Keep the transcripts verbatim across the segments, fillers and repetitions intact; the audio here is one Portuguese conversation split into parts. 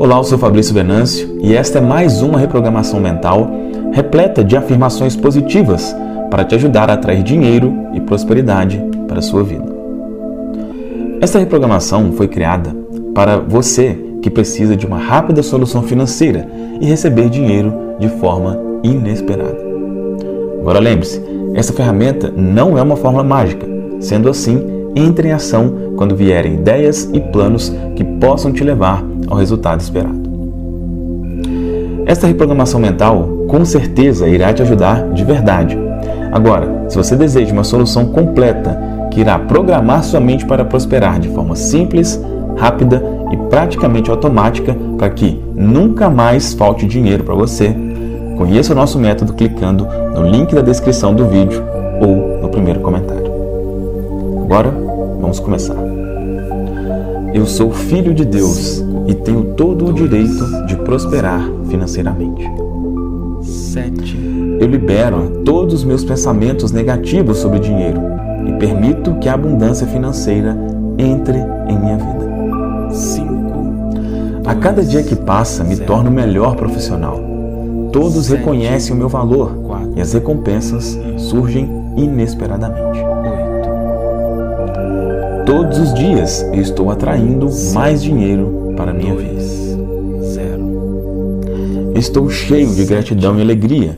Olá, eu sou Fabrício Venâncio e esta é mais uma reprogramação mental repleta de afirmações positivas para te ajudar a atrair dinheiro e prosperidade para a sua vida. Esta reprogramação foi criada para você que precisa de uma rápida solução financeira e receber dinheiro de forma inesperada. Agora lembre-se, essa ferramenta não é uma fórmula mágica, sendo assim, entre em ação quando vierem ideias e planos que possam te levar ao resultado esperado. Esta reprogramação mental com certeza irá te ajudar de verdade. Agora, se você deseja uma solução completa que irá programar sua mente para prosperar de forma simples, rápida e praticamente automática para que nunca mais falte dinheiro para você, conheça o nosso método clicando no link da descrição do vídeo ou no primeiro comentário. Agora, vamos começar. Eu sou filho de Deus e tenho todo o direito de prosperar financeiramente. Eu libero todos os meus pensamentos negativos sobre dinheiro e permito que a abundância financeira entre em minha vida. A cada dia que passa, me torno o melhor profissional. Todos reconhecem o meu valor e as recompensas surgem inesperadamente. Todos os dias eu estou atraindo mais dinheiro para minha vida. Estou cheio de gratidão e alegria.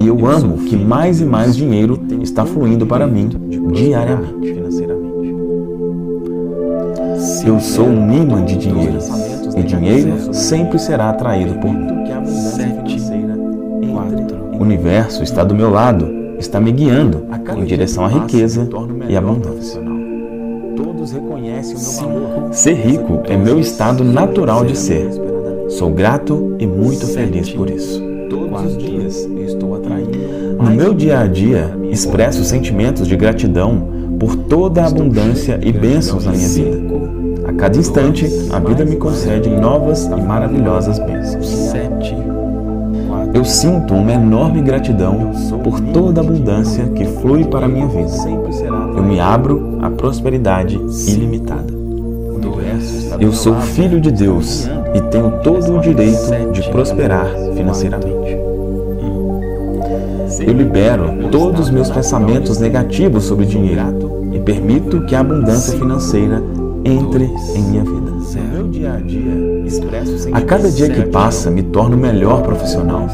E eu amo que mais e mais dinheiro está fluindo para mim diariamente. Eu sou um imã de dinheiro e dinheiro sempre será atraído por mim. O universo está do meu lado, está me guiando em direção à riqueza e à abundância. Ser rico é meu estado natural de ser. Sou grato e muito feliz por isso. No meu dia a dia, expresso sentimentos de gratidão por toda a abundância e bênçãos na minha vida. A cada instante, a vida me concede novas e maravilhosas bênçãos. Eu sinto uma enorme gratidão por toda a abundância que flui para a minha vida. Eu me abro à prosperidade ilimitada. Eu sou filho de Deus e tenho todo o direito de prosperar financeiramente. Eu libero todos os meus pensamentos negativos sobre dinheiro e permito que a abundância financeira entre em minha vida. A cada dia que passa, me torno o melhor profissional.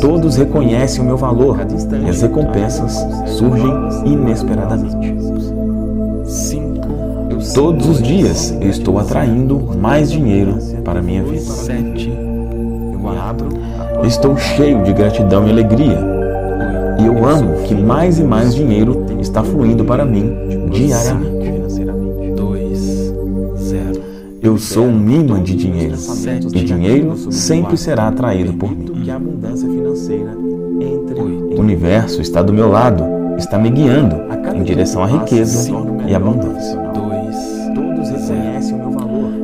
Todos reconhecem o meu valor e as recompensas surgem inesperadamente. Todos os dias eu estou atraindo mais dinheiro para a minha vida. Estou cheio de gratidão e alegria. E eu amo que mais e mais dinheiro está fluindo para mim diariamente. Eu sou um imã de dinheiro e dinheiro sempre será atraído por mim. O universo está do meu lado, está me guiando em direção à riqueza e à abundância.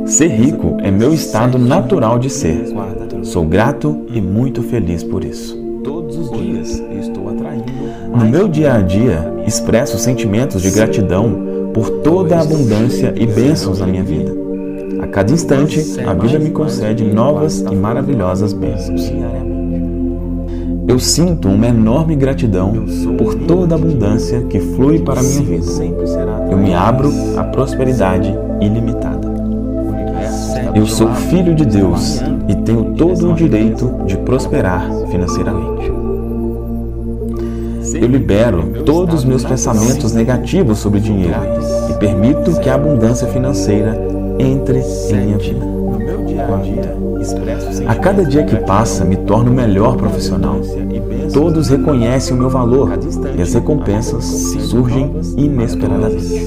Ser rico é meu estado natural de ser. Sou grato e muito feliz por isso. No meu dia a dia, expresso sentimentos de gratidão por toda a abundância e bênçãos na minha vida. A cada instante, a vida me concede novas e maravilhosas bênçãos. Eu sinto uma enorme gratidão por toda a abundância que flui para a minha vida. Eu me abro à prosperidade ilimitada. Eu sou filho de Deus e tenho todo o direito de prosperar financeiramente. Eu libero todos os meus pensamentos negativos sobre dinheiro e permito que a abundância financeira entre em minha vida. A cada dia que passa, me torno o melhor profissional. Todos reconhecem o meu valor e as recompensas surgem inesperadamente.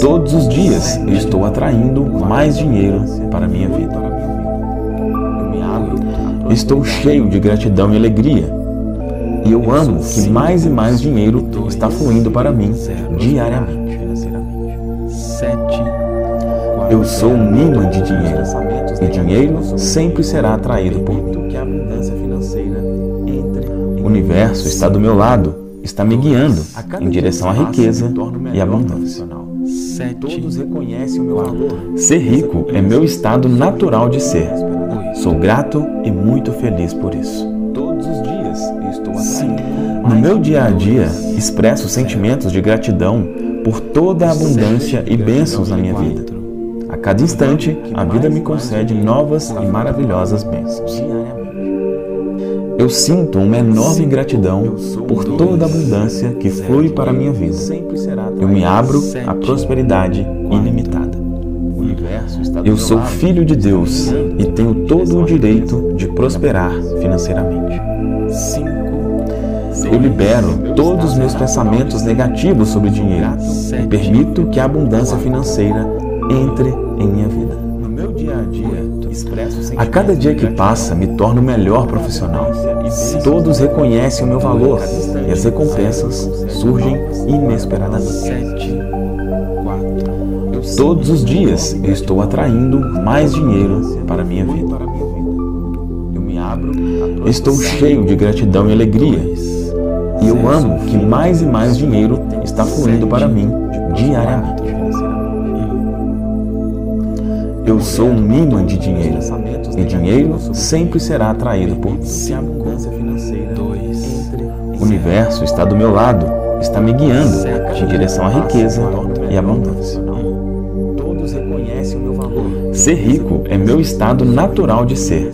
Todos os dias eu estou atraindo mais dinheiro para a minha vida. Estou cheio de gratidão e alegria. E eu amo que mais e mais dinheiro está fluindo para mim diariamente. Eu sou um imã de dinheiro e dinheiro sempre será atraído por mim. O universo está do meu lado, está me guiando em direção à riqueza e à abundância. sete, todos reconhecem o meu valor. Ser rico é meu estado natural de ser. Sou grato e muito feliz por isso. Todos os dias estou atraindo. No meu dia a dia, expresso sentimentos de gratidão por toda a abundância e bênçãos na minha vida. A cada instante, a vida me concede novas e maravilhosas bênçãos. Eu sinto uma enorme gratidão por toda a abundância que flui para a minha vida. Eu me abro à prosperidade ilimitada. Eu sou filho de Deus e tenho todo o direito de prosperar financeiramente. Eu libero todos os meus pensamentos negativos sobre dinheiro e permito que a abundância financeira entre em minha vida. A cada dia que passa, me torno o melhor profissional. Todos reconhecem o meu valor e as recompensas surgem inesperadamente. Todos os dias eu estou atraindo mais dinheiro para a minha vida. Estou cheio de gratidão e alegria. E eu amo que mais e mais dinheiro está fluindo para mim diariamente. Eu sou um imã de dinheiro e dinheiro sempre será atraído por mim. O universo está do meu lado, está me guiando em direção à riqueza e abundância. Ser rico é meu estado natural de ser.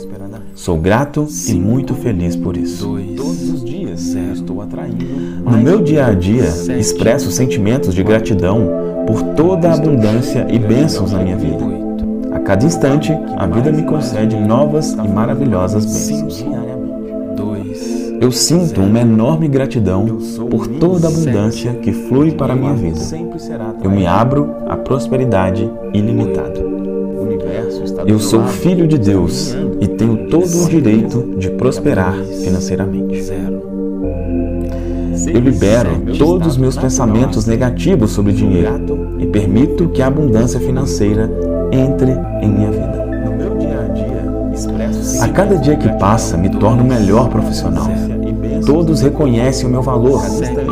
Sou grato e muito feliz por isso. Todos os dias estou atraindo. No meu dia a dia, expresso sentimentos de gratidão por toda a abundância e bênçãos na minha vida. A cada instante, a vida me concede novas e maravilhosas bênçãos. Eu sinto uma enorme gratidão por toda a abundância que flui para a minha vida. Eu me abro à prosperidade ilimitada. Eu sou filho de Deus e tenho todo o direito de prosperar financeiramente. Eu libero todos os meus pensamentos negativos sobre dinheiro e permito que a abundância financeira entre em minha vida. A cada dia que passa, me torno o melhor profissional. Todos reconhecem o meu valor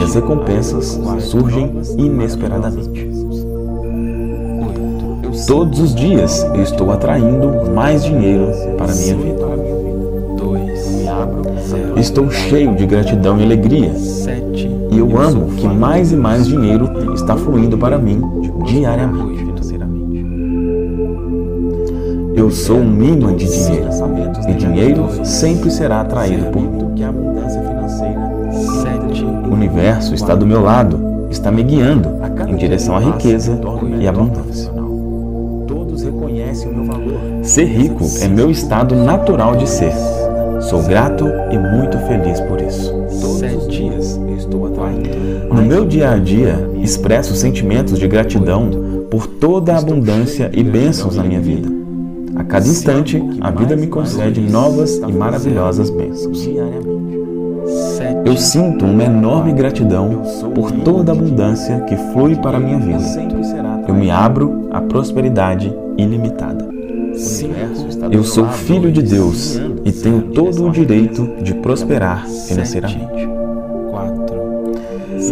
e as recompensas surgem inesperadamente. Todos os dias eu estou atraindo mais dinheiro para a minha vida. Estou cheio de gratidão e alegria. E eu amo que mais e mais dinheiro está fluindo para mim diariamente. Eu sou um imã de dinheiro e dinheiro sempre será atraído por mim. O universo está do meu lado, está me guiando em direção à riqueza e abundância. Ser rico é meu estado natural de ser. Sou grato e muito feliz por isso. Todos os dias estou atraindo. No meu dia a dia, expresso sentimentos de gratidão por toda a abundância e bênçãos na minha vida. A cada instante, a vida me concede novas e maravilhosas bênçãos. Eu sinto uma enorme gratidão por toda a abundância que flui para a minha vida. Eu me abro à prosperidade ilimitada. Eu sou filho de Deus e tenho todo o direito de prosperar financeiramente.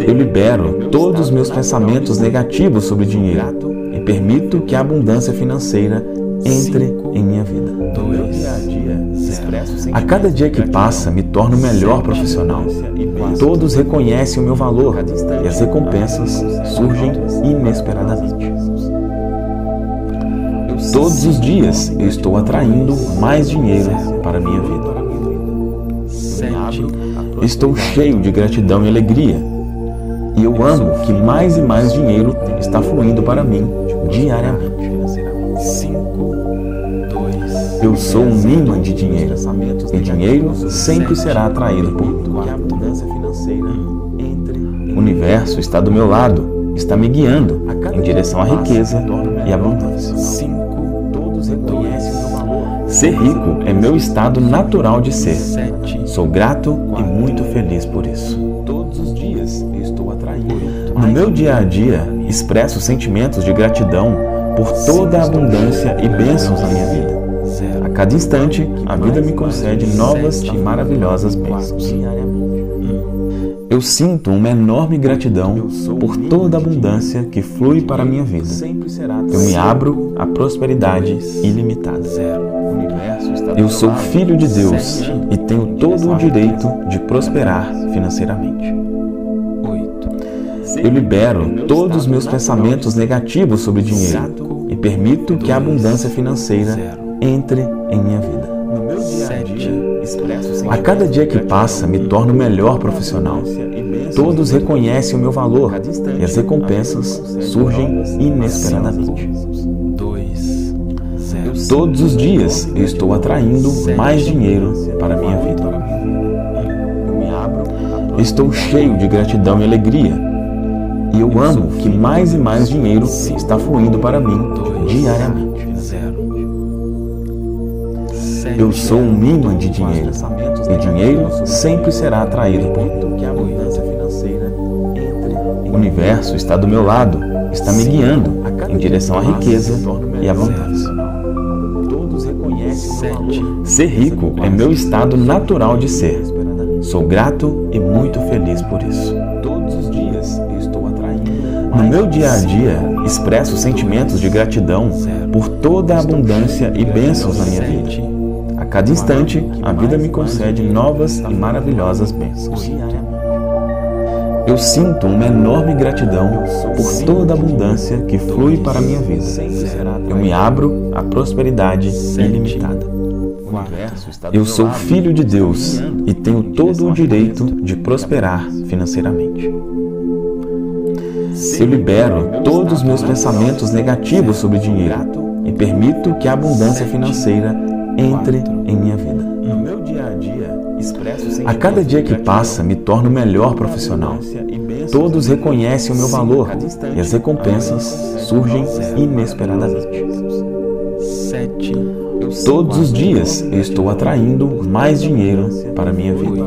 Eu libero todos os meus pensamentos negativos sobre dinheiro e permito que a abundância financeira entre em minha vida. A cada dia que passa, me torno o melhor profissional. Todos reconhecem o meu valor e as recompensas surgem inesperadamente. Todos os dias eu estou atraindo mais dinheiro para a minha vida. Estou cheio de gratidão e alegria. E eu amo que mais e mais dinheiro está fluindo para mim diariamente. Eu sou um imã de dinheiro e dinheiro sempre será atraído por mim. O universo está do meu lado, está me guiando em direção à riqueza e abundância. Ser rico é meu estado natural de ser. Sou grato e muito feliz por isso. No meu dia a dia, expresso sentimentos de gratidão por toda a abundância e bênçãos na minha vida. A cada instante, a vida me concede novas e maravilhosas bênçãos. Eu sinto uma enorme gratidão por toda a abundância que flui para a minha vida. Eu me abro à prosperidade ilimitada. Eu sou filho de Deus e tenho todo o direito de prosperar financeiramente. Eu libero todos os meus pensamentos negativos sobre dinheiro e permito que a abundância financeira entre em minha vida. A cada dia que passa, me torno melhor profissional. Todos reconhecem o meu valor e as recompensas surgem inesperadamente. Todos os dias eu estou atraindo mais dinheiro para a minha vida. Estou cheio de gratidão e alegria, e eu amo que mais e mais dinheiro está fluindo para mim diariamente. Eu sou um imã de dinheiro, e dinheiro sempre será atraído por mim. O universo está do meu lado, está me guiando em direção à riqueza e à abundância. Ser rico é meu estado natural de ser. Sou grato e muito feliz por isso. No meu dia a dia, expresso sentimentos de gratidão por toda a abundância e bênçãos na minha vida. A cada instante, a vida me concede novas e maravilhosas bênçãos. Eu sinto uma enorme gratidão por toda a abundância que flui para a minha vida. Eu me abro à prosperidade ilimitada. Eu sou filho de Deus e tenho todo o direito de prosperar financeiramente. Eu libero todos os meus pensamentos negativos sobre dinheiro e permito que a abundância financeira entre em minha vida. A cada dia que passa, me torno melhor profissional. Todos reconhecem o meu valor e as recompensas surgem inesperadamente. Todos os dias eu estou atraindo mais dinheiro para a minha vida.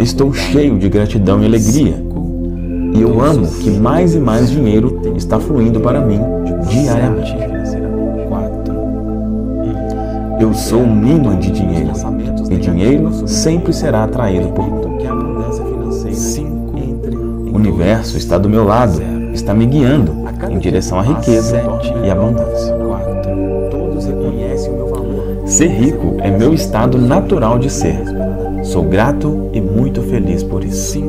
Estou cheio de gratidão e alegria, e eu amo que mais e mais dinheiro está fluindo para mim diariamente. Eu sou um imã de dinheiro, e dinheiro sempre será atraído por mim. O universo está do meu lado, está me guiando em direção à riqueza e abundância. Ser rico é meu estado natural de ser. Sou grato e muito feliz por isso.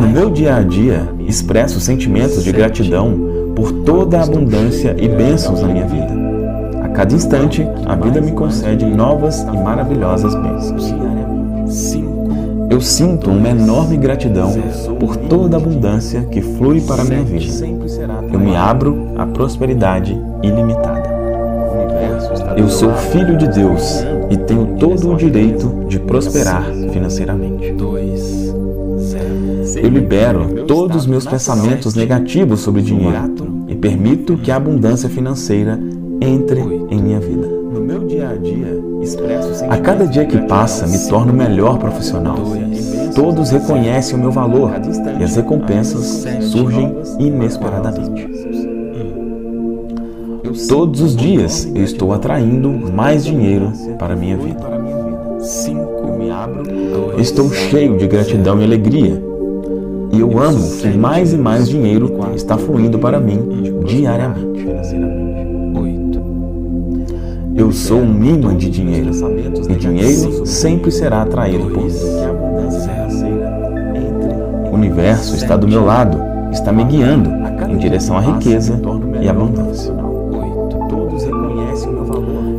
No meu dia a dia, expresso sentimentos de gratidão por toda a abundância e bênçãos na minha vida. A cada instante, a vida me concede novas e maravilhosas bênçãos. Eu sinto uma enorme gratidão por toda a abundância que flui para a minha vida. Eu me abro à prosperidade ilimitada. Eu sou filho de Deus e tenho todo o direito de prosperar financeiramente. Eu libero todos os meus pensamentos negativos sobre dinheiro e permito que a abundância financeira entre em minha vida. A cada dia que passa, me torno melhor profissional. Todos reconhecem o meu valor e as recompensas surgem inesperadamente. Todos os dias eu estou atraindo mais dinheiro para a minha vida. Estou cheio de gratidão e alegria, e eu amo que mais e mais dinheiro está fluindo para mim diariamente. Eu sou um imã de dinheiro, e dinheiro sempre será atraído por mim. O universo está do meu lado, está me guiando em direção à riqueza e abundância.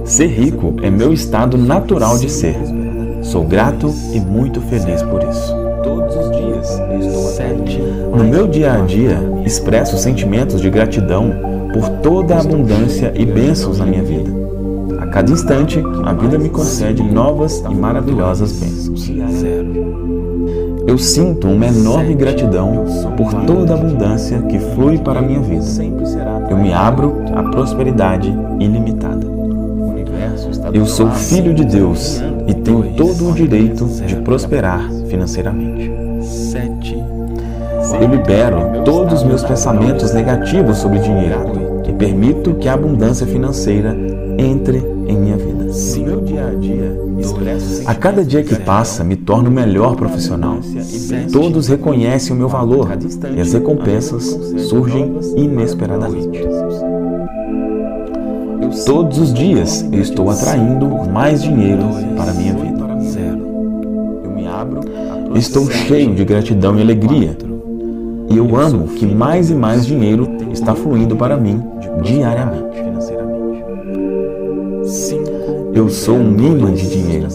Ser rico é meu estado natural de ser. Sou grato e muito feliz por isso. No meu dia a dia, expresso sentimentos de gratidão por toda a abundância e bênçãos na minha vida. A cada instante, a vida me concede novas e maravilhosas bênçãos. Eu sinto uma enorme gratidão por toda a abundância que flui para a minha vida. Eu me abro à prosperidade ilimitada. Eu sou filho de Deus e tenho todo o direito de prosperar financeiramente. Eu libero todos os meus pensamentos negativos sobre dinheiro e permito que a abundância financeira entre em minha vida. caminho. A cada dia que passa, me torno o melhor profissional. Todos reconhecem o meu valor e as recompensas surgem inesperadamente. Todos os dias eu estou atraindo mais dinheiro para a minha vida. Estou cheio de gratidão e alegria. E eu amo que mais e mais dinheiro está fluindo para mim diariamente. Eu sou um imã de dinheiro,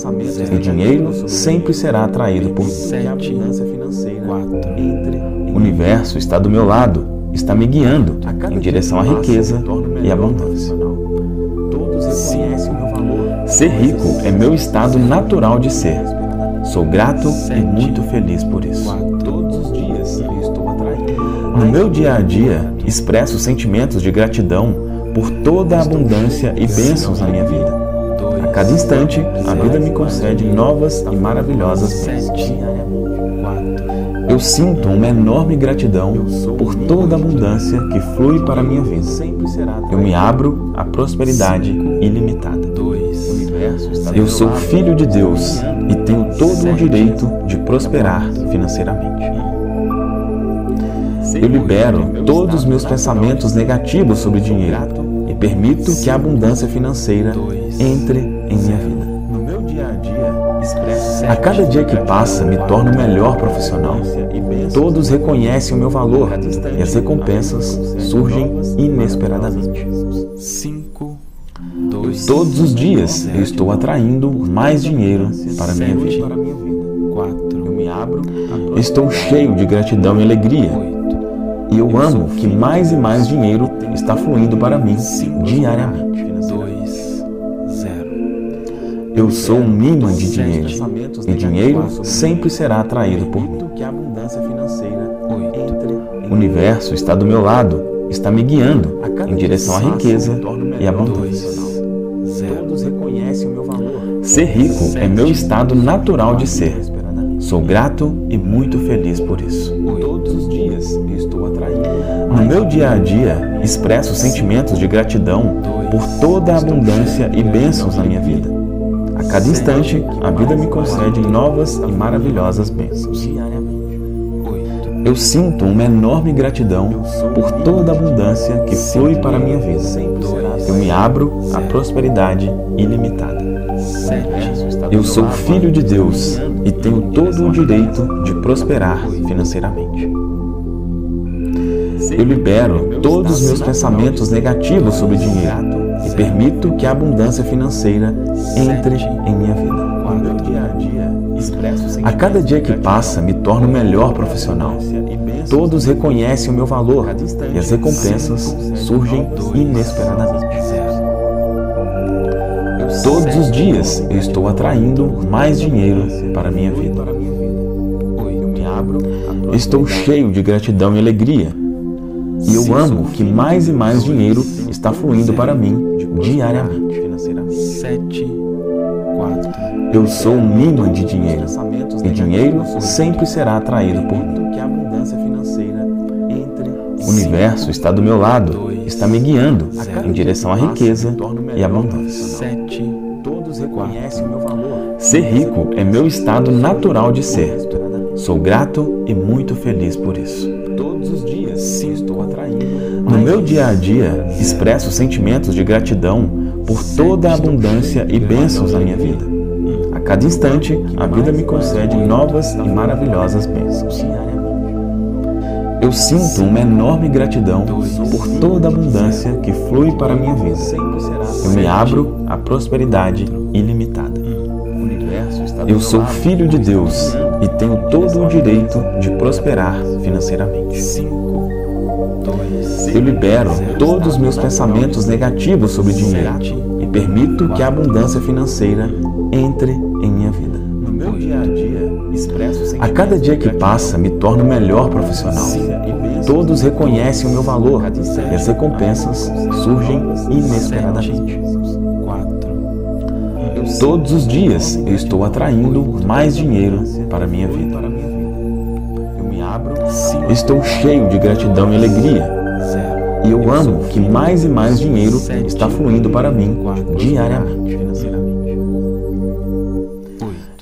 e dinheiro sempre será atraído por mim. O universo está do meu lado, está me guiando em direção à riqueza e abundância. Ser rico é meu estado natural de ser. Sou grato e muito feliz por isso. No meu dia a dia, expresso sentimentos de gratidão por toda a abundância e bênçãos na minha vida. A cada instante, a vida me concede novas e maravilhosas bênçãos. Eu sinto uma enorme gratidão por toda a abundância que flui para a minha vida. Eu me abro à prosperidade ilimitada. Eu sou filho de Deus e tenho todo o direito de prosperar financeiramente. Eu libero todos os meus pensamentos negativos sobre dinheiro e permito que a abundância financeira entre em minha vida. A cada dia que passa, me torno o melhor profissional. Todos reconhecem o meu valor e as recompensas surgem inesperadamente. Todos os dias eu estou atraindo mais dinheiro para a minha vida. Estou cheio de gratidão e alegria. E eu amo que mais e mais dinheiro está fluindo para mim diariamente. Eu sou um imã de dinheiro, e dinheiro sempre será atraído por mim. O universo está do meu lado, está me guiando em direção à riqueza e abundância. Ser rico é meu estado natural de ser. Sou grato e muito feliz por isso. Todos os dias estou atraindo. No meu dia a dia, expresso sentimentos de gratidão por toda a abundância e bênçãos na minha vida. A cada instante, a vida me concede novas e maravilhosas bênçãos. Eu sinto uma enorme gratidão por toda a abundância que flui para a minha vida. Eu me abro à prosperidade ilimitada. Eu sou filho de Deus e tenho todo o direito de prosperar financeiramente. Eu libero todos os meus pensamentos negativos sobre dinheiro e permito que a abundância financeira entre em minha vida. A cada dia que passa, me torno o melhor profissional. Todos reconhecem o meu valor e as recompensas surgem inesperadamente. Todos os dias eu estou atraindo mais dinheiro para a minha vida. Estou cheio de gratidão e alegria. E eu amo que mais e mais dinheiro está fluindo para mim diariamente. Eu sou um imã de dinheiro, e dinheiro sempre será atraído por mim. O universo está do meu lado, está me guiando em direção à riqueza e abundância. Ser rico é meu estado natural de ser. Sou grato e muito feliz por isso. No meu dia a dia, expresso sentimentos de gratidão por toda a abundância e bênçãos na minha vida. A cada instante, a vida me concede novas e maravilhosas bênçãos. Eu sinto uma enorme gratidão por toda a abundância que flui para a minha vida. Eu me abro à prosperidade ilimitada. Eu sou filho de Deus e tenho todo o direito de prosperar financeiramente. Eu libero todos os meus pensamentos negativos sobre dinheiro e permito que a abundância financeira entre em minha vida. A cada dia que passa, me torno o melhor profissional. Todos reconhecem o meu valor e as recompensas surgem inesperadamente. Todos os dias eu estou atraindo mais dinheiro para a minha vida. Estou cheio de gratidão e alegria. E eu amo que mais e mais dinheiro está fluindo para mim diariamente.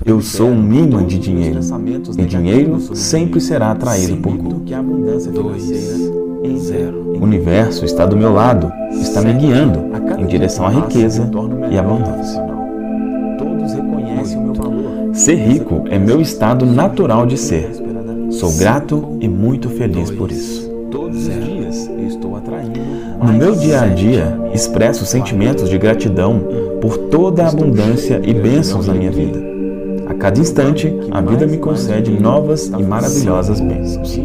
Eu sou um ímã de dinheiro, e dinheiro sempre será atraído por mim. O universo está do meu lado, está me guiando em direção à riqueza e à abundância. Ser rico é meu estado natural de ser. Sou grato e muito feliz por isso. No meu dia a dia, expresso sentimentos de gratidão por toda a abundância e bênçãos na minha vida. A cada instante, a vida me concede novas e maravilhosas bênçãos.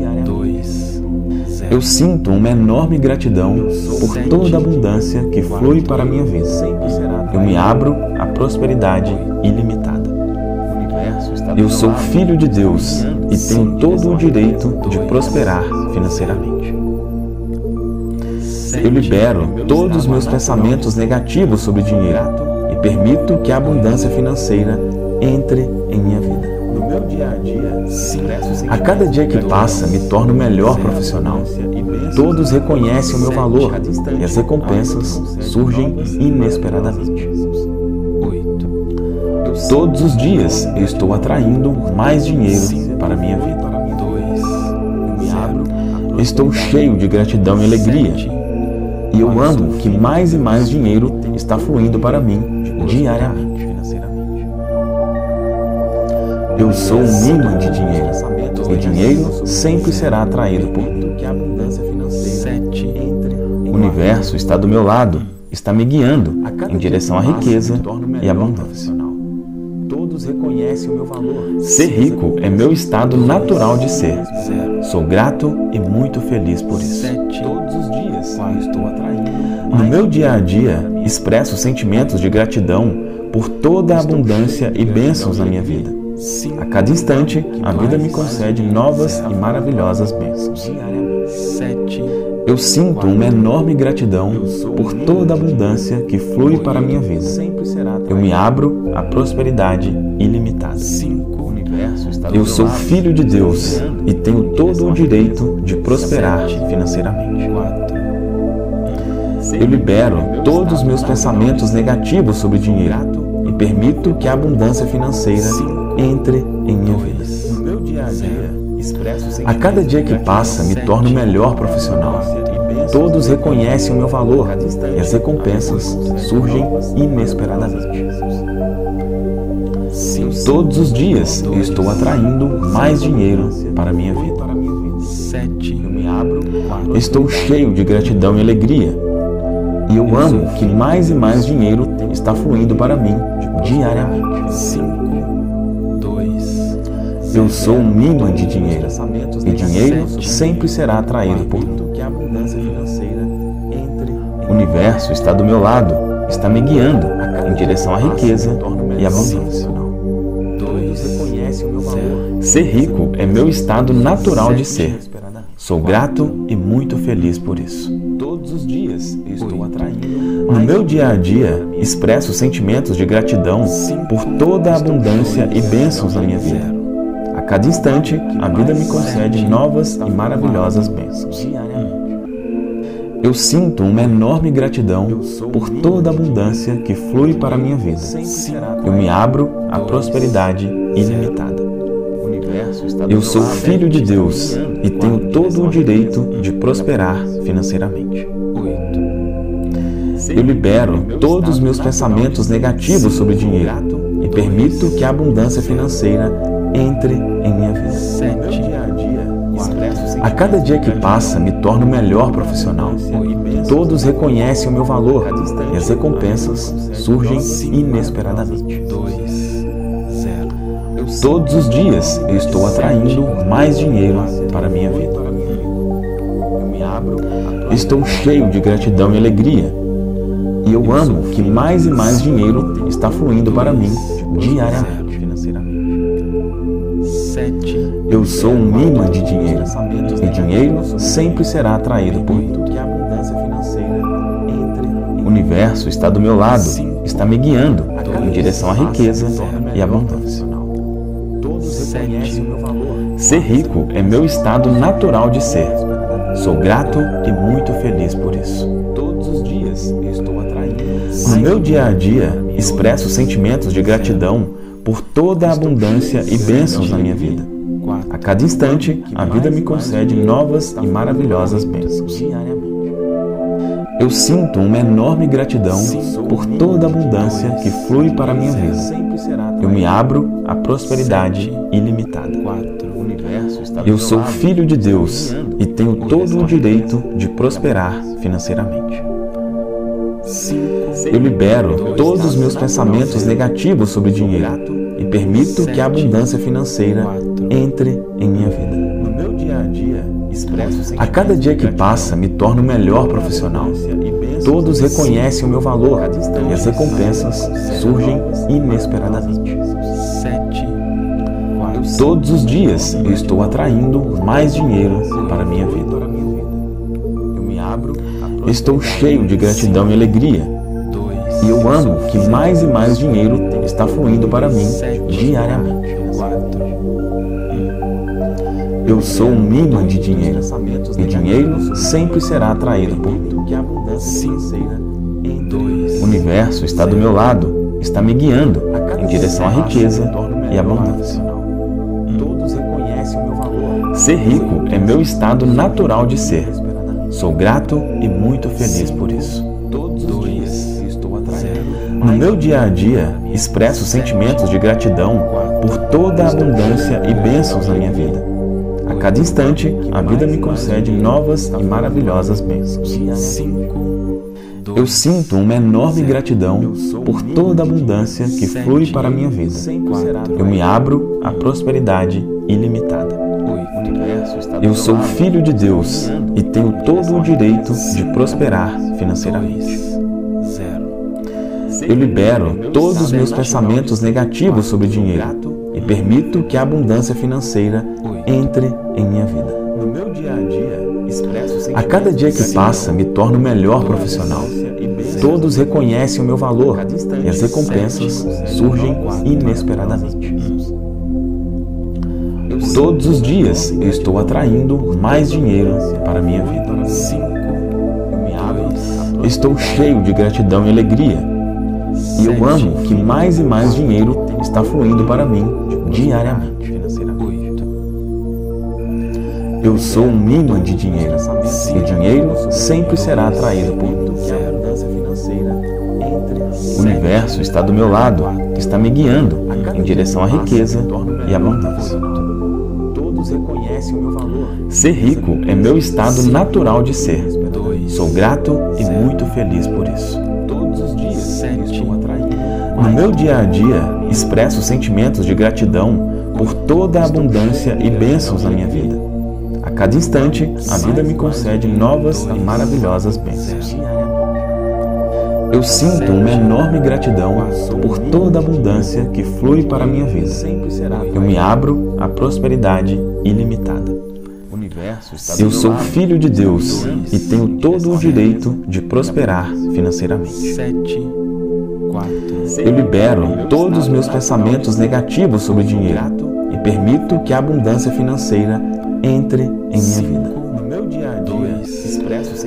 Eu sinto uma enorme gratidão por toda a abundância que flui para a minha vida. Eu me abro à prosperidade ilimitada. Eu sou filho de Deus e tenho todo o direito de prosperar financeiramente. Eu libero todos os meus pensamentos negativos sobre dinheiro e permito que a abundância financeira entre em minha vida. A cada dia que passa, me torno melhor profissional. Todos reconhecem o meu valor e as recompensas surgem inesperadamente. Todos os dias eu estou atraindo mais dinheiro para a minha vida. Estou cheio de gratidão e alegria. E eu amo que mais e mais dinheiro está fluindo para mim diariamente. Eu sou um ímã de dinheiro, e dinheiro sempre será atraído por mim. O universo está do meu lado, está me guiando em direção à riqueza e à abundância. Ser rico é meu estado natural de ser. Sou grato e muito feliz por isso. No meu dia a dia, expresso sentimentos de gratidão por toda a abundância e bênçãos na minha vida. A cada instante, a vida me concede novas e maravilhosas bênçãos. Eu sinto uma enorme gratidão por toda a abundância que flui para a minha vida. Eu me abro à prosperidade ilimitada. Eu sou filho de Deus e tenho todo o direito de prosperar financeiramente. Eu libero todos os meus pensamentos negativos sobre dinheiro e permito que a abundância financeira entre em minha vida. A cada dia que passa, me torno melhor profissional. Todos reconhecem o meu valor e as recompensas surgem inesperadamente. Todos os dias eu estou atraindo mais dinheiro para a minha vida. Estou cheio de gratidão e alegria. E eu amo que mais e mais dinheiro está fluindo para mim diariamente. Eu sou um ímã de dinheiro, e dinheiro sempre será atraído por mim. O universo está do meu lado, está me guiando em direção à riqueza e à abundância. Ser rico é meu estado natural de ser. Sou grato e muito feliz por isso. No meu dia a dia, expresso sentimentos de gratidão por toda a abundância e bênçãos na minha vida. A cada instante, a vida me concede novas e maravilhosas bênçãos. Eu sinto uma enorme gratidão por toda a abundância que flui para a minha vida. Eu me abro à prosperidade ilimitada. Eu sou filho de Deus e tenho todo o direito de prosperar financeiramente. Eu libero todos os meus pensamentos negativos sobre dinheiro e permito que a abundância financeira entre em minha vida. A cada dia que passa, me torno melhor profissional. Todos reconhecem o meu valor e as recompensas surgem inesperadamente. Todos os dias eu estou atraindo mais dinheiro para a minha vida. Estou cheio de gratidão e alegria. E eu amo que mais e mais dinheiro está fluindo para mim diariamente. Eu sou um ímã de dinheiro, e dinheiro sempre será atraído por mim. O universo está do meu lado, está me guiando em direção à riqueza e à abundância. Ser rico é meu estado natural de ser. Sou grato e muito feliz por isso. No meu dia a dia, expresso sentimentos de gratidão por toda a abundância e bênçãos na minha vida. A cada instante, a vida me concede novas e maravilhosas bênçãos. Eu sinto uma enorme gratidão por toda a abundância que flui para a minha vida. Eu me abro à prosperidade ilimitada. Eu sou filho de Deus e tenho todo o direito de prosperar financeiramente. Eu libero todos os meus pensamentos negativos sobre dinheiro e permito que a abundância financeira entre em minha vida. A cada dia que passa, me torno o melhor profissional. Todos reconhecem o meu valor e as recompensas surgem inesperadamente. Todos os dias eu estou atraindo mais dinheiro para a minha vida. Estou cheio de gratidão e alegria, e eu amo que mais e mais dinheiro está fluindo para mim diariamente. Eu sou um imã de dinheiro, e dinheiro sempre será atraído por mim. O universo está do meu lado, está me guiando em direção à riqueza e abundância. Ser rico é meu estado natural de ser. Sou grato e muito feliz por isso. No meu dia a dia, expresso sentimentos de gratidão por toda a abundância e bênçãos na minha vida. A cada instante, a vida me concede novas e maravilhosas bênçãos. Eu sinto uma enorme gratidão por toda a abundância que flui para a minha vida. Eu me abro à prosperidade ilimitada. Eu sou filho de Deus e tenho todo o direito de prosperar financeiramente. Eu libero todos os meus pensamentos negativos sobre dinheiro e permito que a abundância financeira entre em minha vida. A cada dia que passa, me torno o melhor profissional. Todos reconhecem o meu valor e as recompensas surgem inesperadamente. Todos os dias eu estou atraindo mais dinheiro para a minha vida. Estou cheio de gratidão e alegria, e eu amo que mais e mais dinheiro está fluindo para mim diariamente. Eu sou um imã de dinheiro, e dinheiro sempre será atraído por mim. O universo está do meu lado, está me guiando em direção à riqueza e abundância. Ser rico é meu estado natural de ser. Sou grato e muito feliz por isso. No meu dia a dia, expresso sentimentos de gratidão por toda a abundância e bênçãos na minha vida. A cada instante, a vida me concede novas e maravilhosas bênçãos. Eu sinto uma enorme gratidão por toda a abundância que flui para a minha vida. Eu me abro à prosperidade ilimitada. Eu sou filho de Deus e tenho todo o direito de prosperar financeiramente. Eu libero todos os meus pensamentos negativos sobre dinheiro e permito que a abundância financeira entre em minha vida.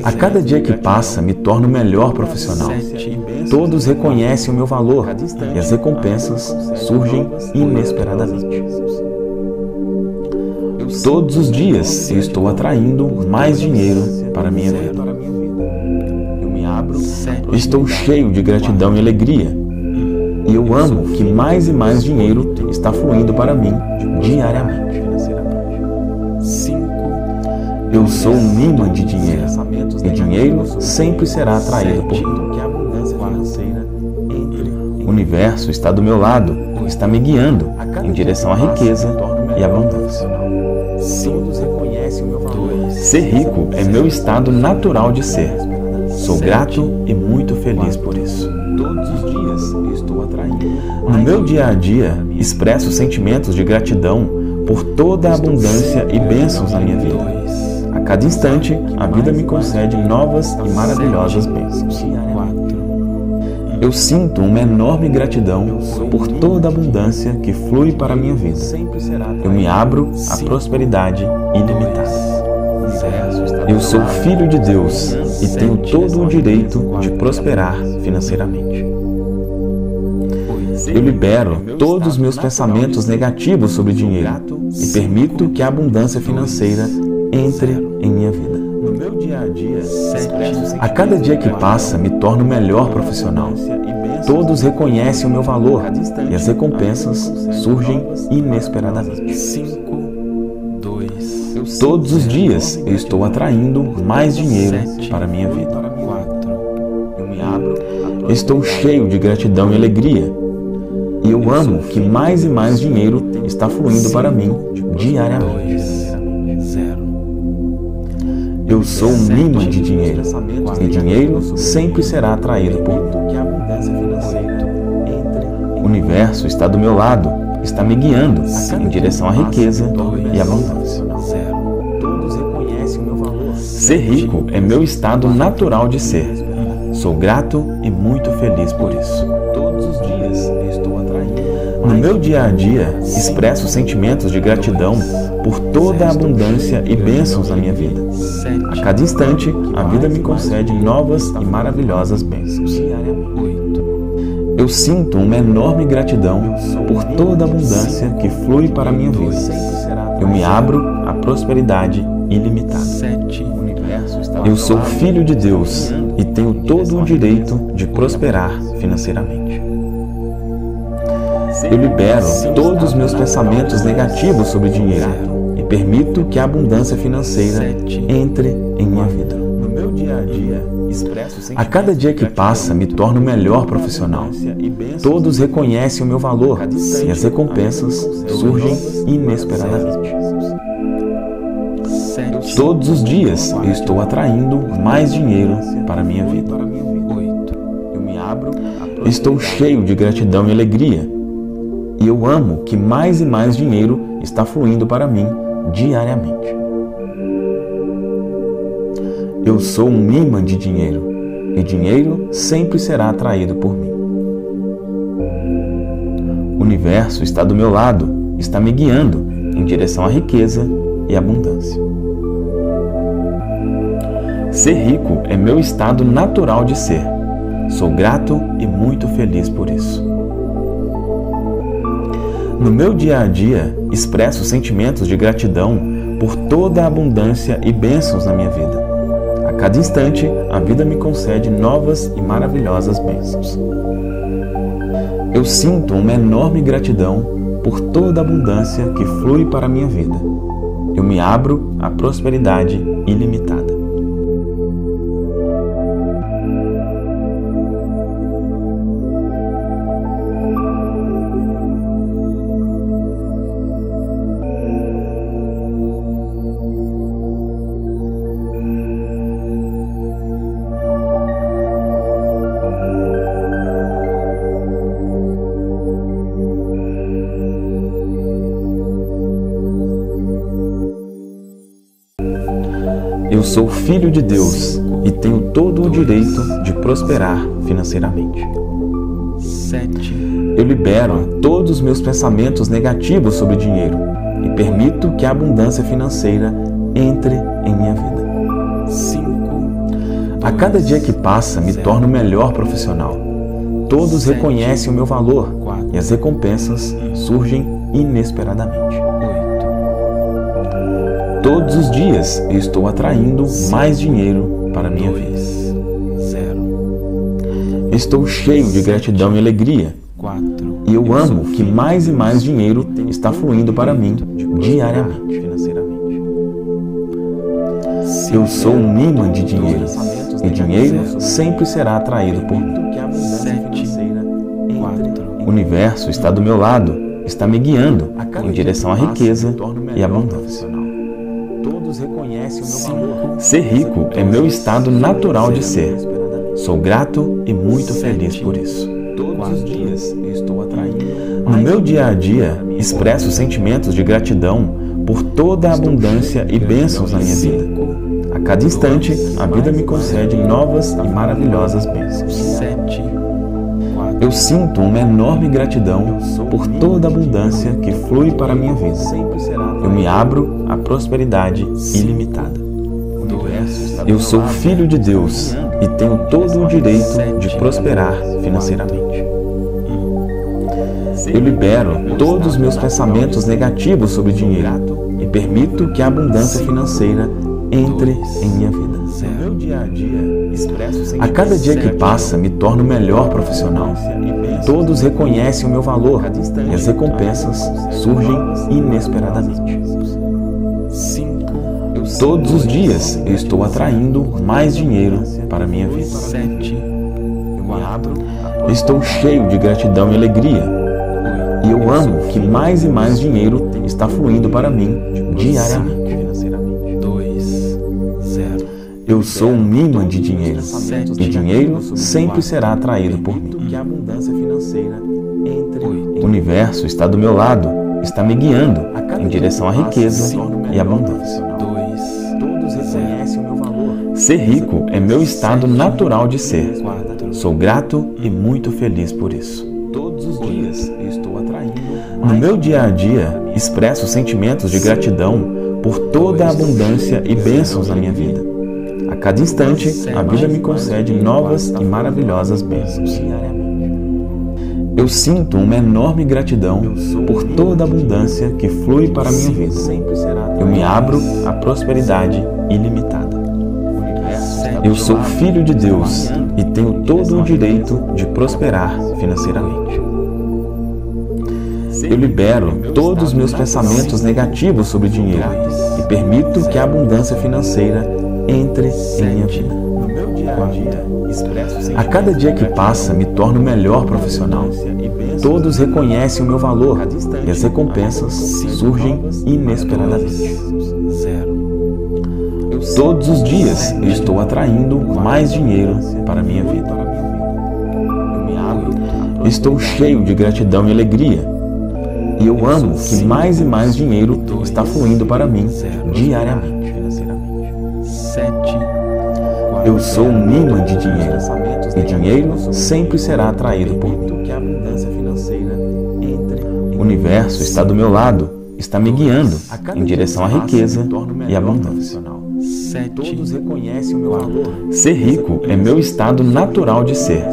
A cada dia que passa, me torno o melhor profissional. Todos reconhecem o meu valor e as recompensas surgem inesperadamente. Todos os dias eu estou atraindo mais dinheiro para a minha vida. Estou cheio de gratidão e alegria, e eu amo que mais e mais dinheiro está fluindo para mim diariamente. Eu sou um imã de dinheiro, e dinheiro sempre será atraído por mim. O universo está do meu lado, está me guiando em direção à riqueza e abundância. Ser rico é meu estado natural de ser. Sou grato e muito feliz por isso. No meu dia a dia, expresso sentimentos de gratidão por toda a abundância e bênçãos na minha vida. A cada instante, a vida me concede novas e maravilhosas bênçãos. Eu sinto uma enorme gratidão por toda a abundância que flui para a minha vida. Eu me abro à prosperidade ilimitada. Eu sou filho de Deus e tenho todo o direito de prosperar financeiramente. eu libero todos os meus pensamentos negativos sobre dinheiro e permito que a abundância financeira entre em minha vida. A cada dia que passa, me torno o melhor profissional. Todos reconhecem o meu valor e as recompensas surgem inesperadamente. Todos os dias eu estou atraindo mais dinheiro para a minha vida. Estou cheio de gratidão e alegria e eu amo que mais e mais dinheiro está fluindo para mim diariamente. Eu sou um imã de dinheiro e dinheiro sempre será atraído por mim. O universo está do meu lado, está me guiando em direção à riqueza e à abundância. Ser rico é meu estado natural de ser. Sou grato e muito feliz por isso. No meu dia a dia, expresso sentimentos de gratidão por toda a abundância e bênçãos na minha vida. A cada instante, a vida me concede novas e maravilhosas bênçãos. Eu sinto uma enorme gratidão por toda a abundância que flui para a minha vida. Eu me abro à prosperidade ilimitada. Eu sou filho de Deus e tenho todo o direito de prosperar financeiramente. Eu libero todos os meus pensamentos negativos sobre dinheiro e permito que a abundância financeira entre em minha vida. A cada dia que passa, me torno o melhor profissional. Todos reconhecem o meu valor e as recompensas surgem inesperadamente. Todos os dias eu estou atraindo mais dinheiro para a minha vida. Estou cheio de gratidão e alegria e eu amo que mais e mais dinheiro está fluindo para mim diariamente. Eu sou um imã de dinheiro e dinheiro sempre será atraído por mim. O universo está do meu lado, está me guiando em direção à riqueza e abundância. Ser rico é meu estado natural de ser. Sou grato e muito feliz por isso. No meu dia a dia, expresso sentimentos de gratidão por toda a abundância e bênçãos na minha vida. A cada instante, a vida me concede novas e maravilhosas bênçãos. Eu sinto uma enorme gratidão por toda a abundância que flui para a minha vida. Eu me abro à prosperidade ilimitada. Eu sou filho de Deus e tenho todo o direito de prosperar financeiramente. Eu libero todos os meus pensamentos negativos sobre dinheiro e permito que a abundância financeira entre em minha vida. A cada dia que passa, me torno o melhor profissional. Todos reconhecem o meu valor e as recompensas surgem inesperadamente. Todos os dias eu estou atraindo mais dinheiro para a minha vida. Estou cheio de gratidão e alegria e eu amo que mais e mais dinheiro está fluindo para mim diariamente. Eu sou um imã de dinheiro e dinheiro sempre será atraído por mim. O universo está do meu lado, está me guiando em direção à riqueza e à abundância. Ser rico é meu estado natural de ser. Sou grato e muito feliz por isso. No meu dia a dia, expresso sentimentos de gratidão por toda a abundância e bênçãos na minha vida. A cada instante, a vida me concede novas e maravilhosas bênçãos. Eu sinto uma enorme gratidão por toda a abundância que flui para a minha vida. Eu me abro à prosperidade ilimitada. Eu sou filho de Deus e tenho todo o direito de prosperar financeiramente. eu libero todos os meus pensamentos negativos sobre dinheiro e permito que a abundância financeira entre em minha vida. A cada dia que passa, me torno melhor profissional. Todos reconhecem o meu valor e as recompensas surgem inesperadamente. Todos os dias eu estou atraindo mais dinheiro para a minha vida. Estou cheio de gratidão e alegria. E eu amo que mais e mais dinheiro está fluindo para mim diariamente. Eu sou um imã de dinheiro e dinheiro sempre será atraído por mim. O universo está do meu lado, está me guiando em direção à riqueza e abundância. Ser rico é meu estado natural de ser. Sou grato e muito feliz por isso. No meu dia a dia, expresso sentimentos de gratidão por toda a abundância e bênçãos na minha vida. A cada instante, a vida me concede novas e maravilhosas bênçãos. Eu sinto uma enorme gratidão por toda a abundância que flui para a minha vida. Eu me abro à prosperidade ilimitada. Eu sou filho de Deus e tenho todo o direito de prosperar financeiramente. Eu libero todos os meus pensamentos negativos sobre dinheiro e permito que a abundância financeira entre em minha vida. A cada dia que passa, me torno melhor profissional. Todos reconhecem o meu valor e as recompensas surgem inesperadamente. Todos os dias eu estou atraindo mais dinheiro para a minha vida. Estou cheio de gratidão e alegria. E eu amo que mais e mais dinheiro está fluindo para mim diariamente. Eu sou um imã de dinheiro e dinheiro sempre será atraído por mim. O universo está do meu lado, está me guiando em direção à riqueza e abundância. Todos reconhecem o meu valor. Ser rico é meu estado natural de ser.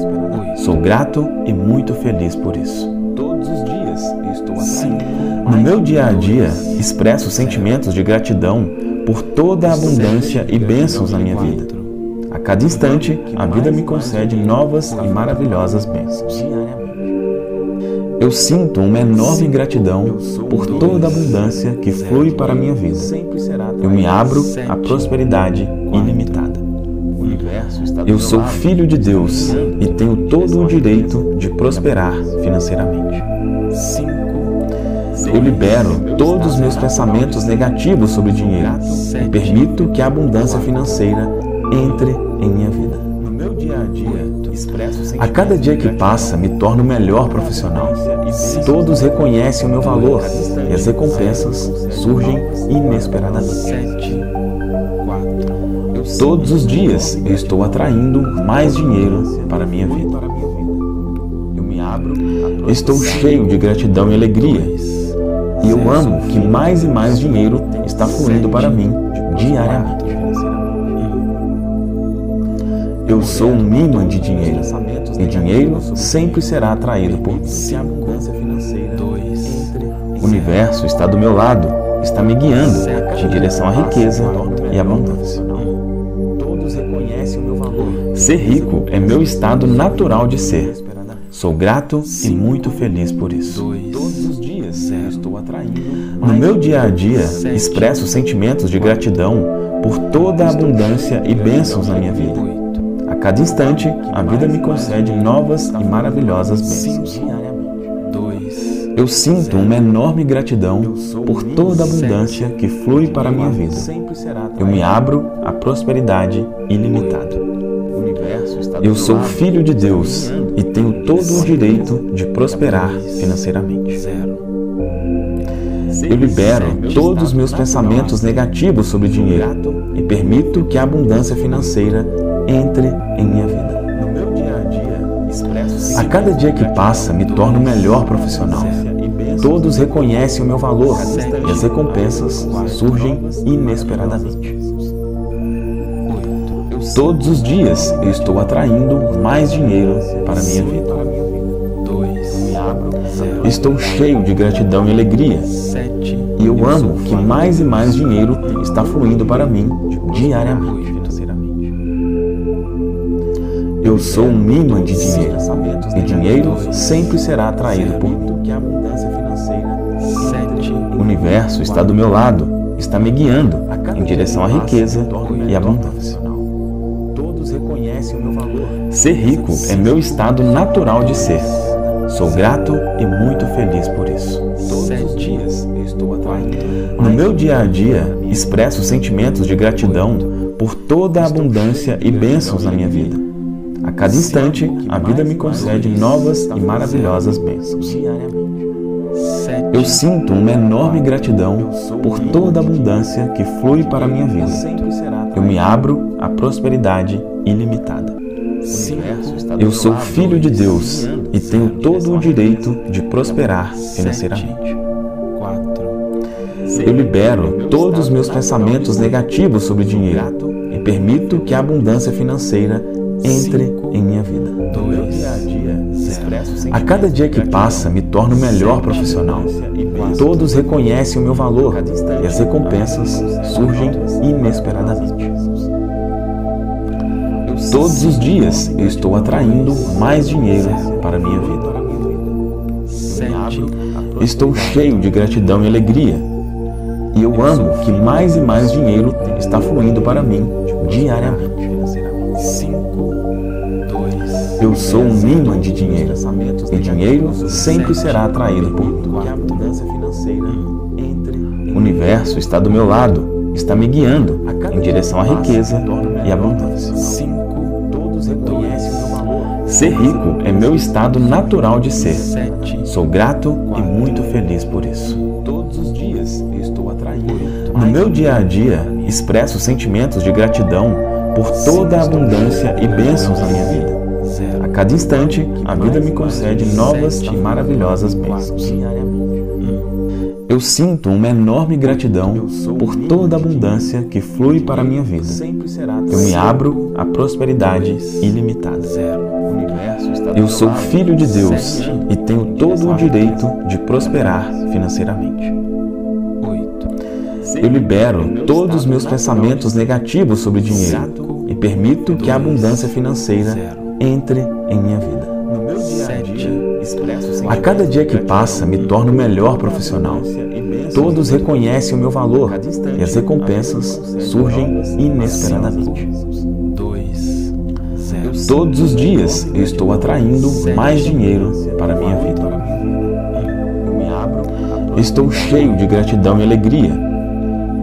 Sou grato e muito feliz por isso. Todos os dias estou assim. No meu dia a dia, expresso sentimentos de gratidão por toda a abundância e bênçãos na minha vida. A cada instante, a vida me concede novas e maravilhosas bênçãos. Eu sinto uma enorme gratidão por toda a abundância que flui para a minha vida. Eu me abro à prosperidade ilimitada. Eu sou filho de Deus e tenho todo o direito de prosperar financeiramente. Eu libero todos os meus pensamentos negativos sobre dinheiro e permito que a abundância financeira entre em minha vida. A cada dia que passa, me torno melhor profissional. Todos reconhecem o meu valor e as recompensas surgem inesperadamente. Todos os dias eu estou atraindo mais dinheiro para a minha vida. Estou cheio de gratidão e alegria. E eu amo que mais e mais dinheiro está fluindo para mim diariamente. Eu sou um imã de dinheiro e dinheiro sempre será atraído por mim. O universo está do meu lado, está me guiando em direção à riqueza e abundância. Ser rico é meu estado natural de ser. Sou grato e muito feliz por isso. No meu dia a dia, expresso sentimentos de gratidão por toda a abundância e bênçãos na minha vida. A cada instante, a vida me concede novas e maravilhosas bênçãos. Eu sinto uma enorme gratidão por toda a abundância que flui para a minha vida. Eu me abro à prosperidade ilimitada. Eu sou filho de Deus e tenho todo o direito de prosperar financeiramente. Eu libero todos os meus pensamentos negativos sobre dinheiro e permito que a abundância financeira entre em minha vida. A cada dia que passa, me torno melhor profissional. Todos reconhecem o meu valor e as recompensas surgem inesperadamente. Todos os dias eu estou atraindo mais dinheiro para a minha vida. Estou cheio de gratidão e alegria. E eu amo que mais e mais dinheiro está fluindo para mim diariamente. Eu sou um imã de dinheiro, e dinheiro sempre será atraído por mim. O universo está do meu lado, está me guiando em direção à riqueza e abundância. Ser rico é meu estado natural de ser. Sou grato e muito feliz por isso. No meu dia a dia, expresso sentimentos de gratidão por toda a abundância e bênçãos na minha vida. A cada instante, a vida me concede novas e maravilhosas bênçãos. Eu sinto uma enorme gratidão por toda a abundância que flui para a minha vida. Eu me abro à prosperidade ilimitada. Eu sou filho de Deus e tenho todo o direito de prosperar financeiramente. Eu libero todos os meus pensamentos negativos sobre dinheiro e permito que a abundância financeira entre em minha vida. A cada dia que passa, me torno o melhor profissional. Todos reconhecem o meu valor e as recompensas surgem inesperadamente. Todos os dias eu estou atraindo mais dinheiro para a minha vida. Estou cheio de gratidão e alegria. E eu amo que mais e mais dinheiro está fluindo para mim diariamente. Eu sou um imã de dinheiro, e dinheiro sempre será atraído por mim. O universo está do meu lado, está me guiando em direção à riqueza e abundância. Ser rico é meu estado natural de ser. Sou grato e muito feliz por isso. No meu dia a dia, expresso sentimentos de gratidão por toda a abundância e bênçãos na minha vida. A cada instante, a vida me concede novas e maravilhosas bênçãos. Eu sinto uma enorme gratidão por toda a abundância que flui para a minha vida. Eu me abro à prosperidade ilimitada. Eu sou filho de Deus e tenho todo o direito de prosperar financeiramente. Eu libero todos os meus pensamentos negativos sobre dinheiro e permito que a abundância financeira entre em minha vida. A cada dia que passa, me torno o melhor profissional. Todos reconhecem o meu valor e as recompensas surgem inesperadamente. Todos os dias eu estou atraindo mais dinheiro para a minha vida. Estou cheio de gratidão e alegria.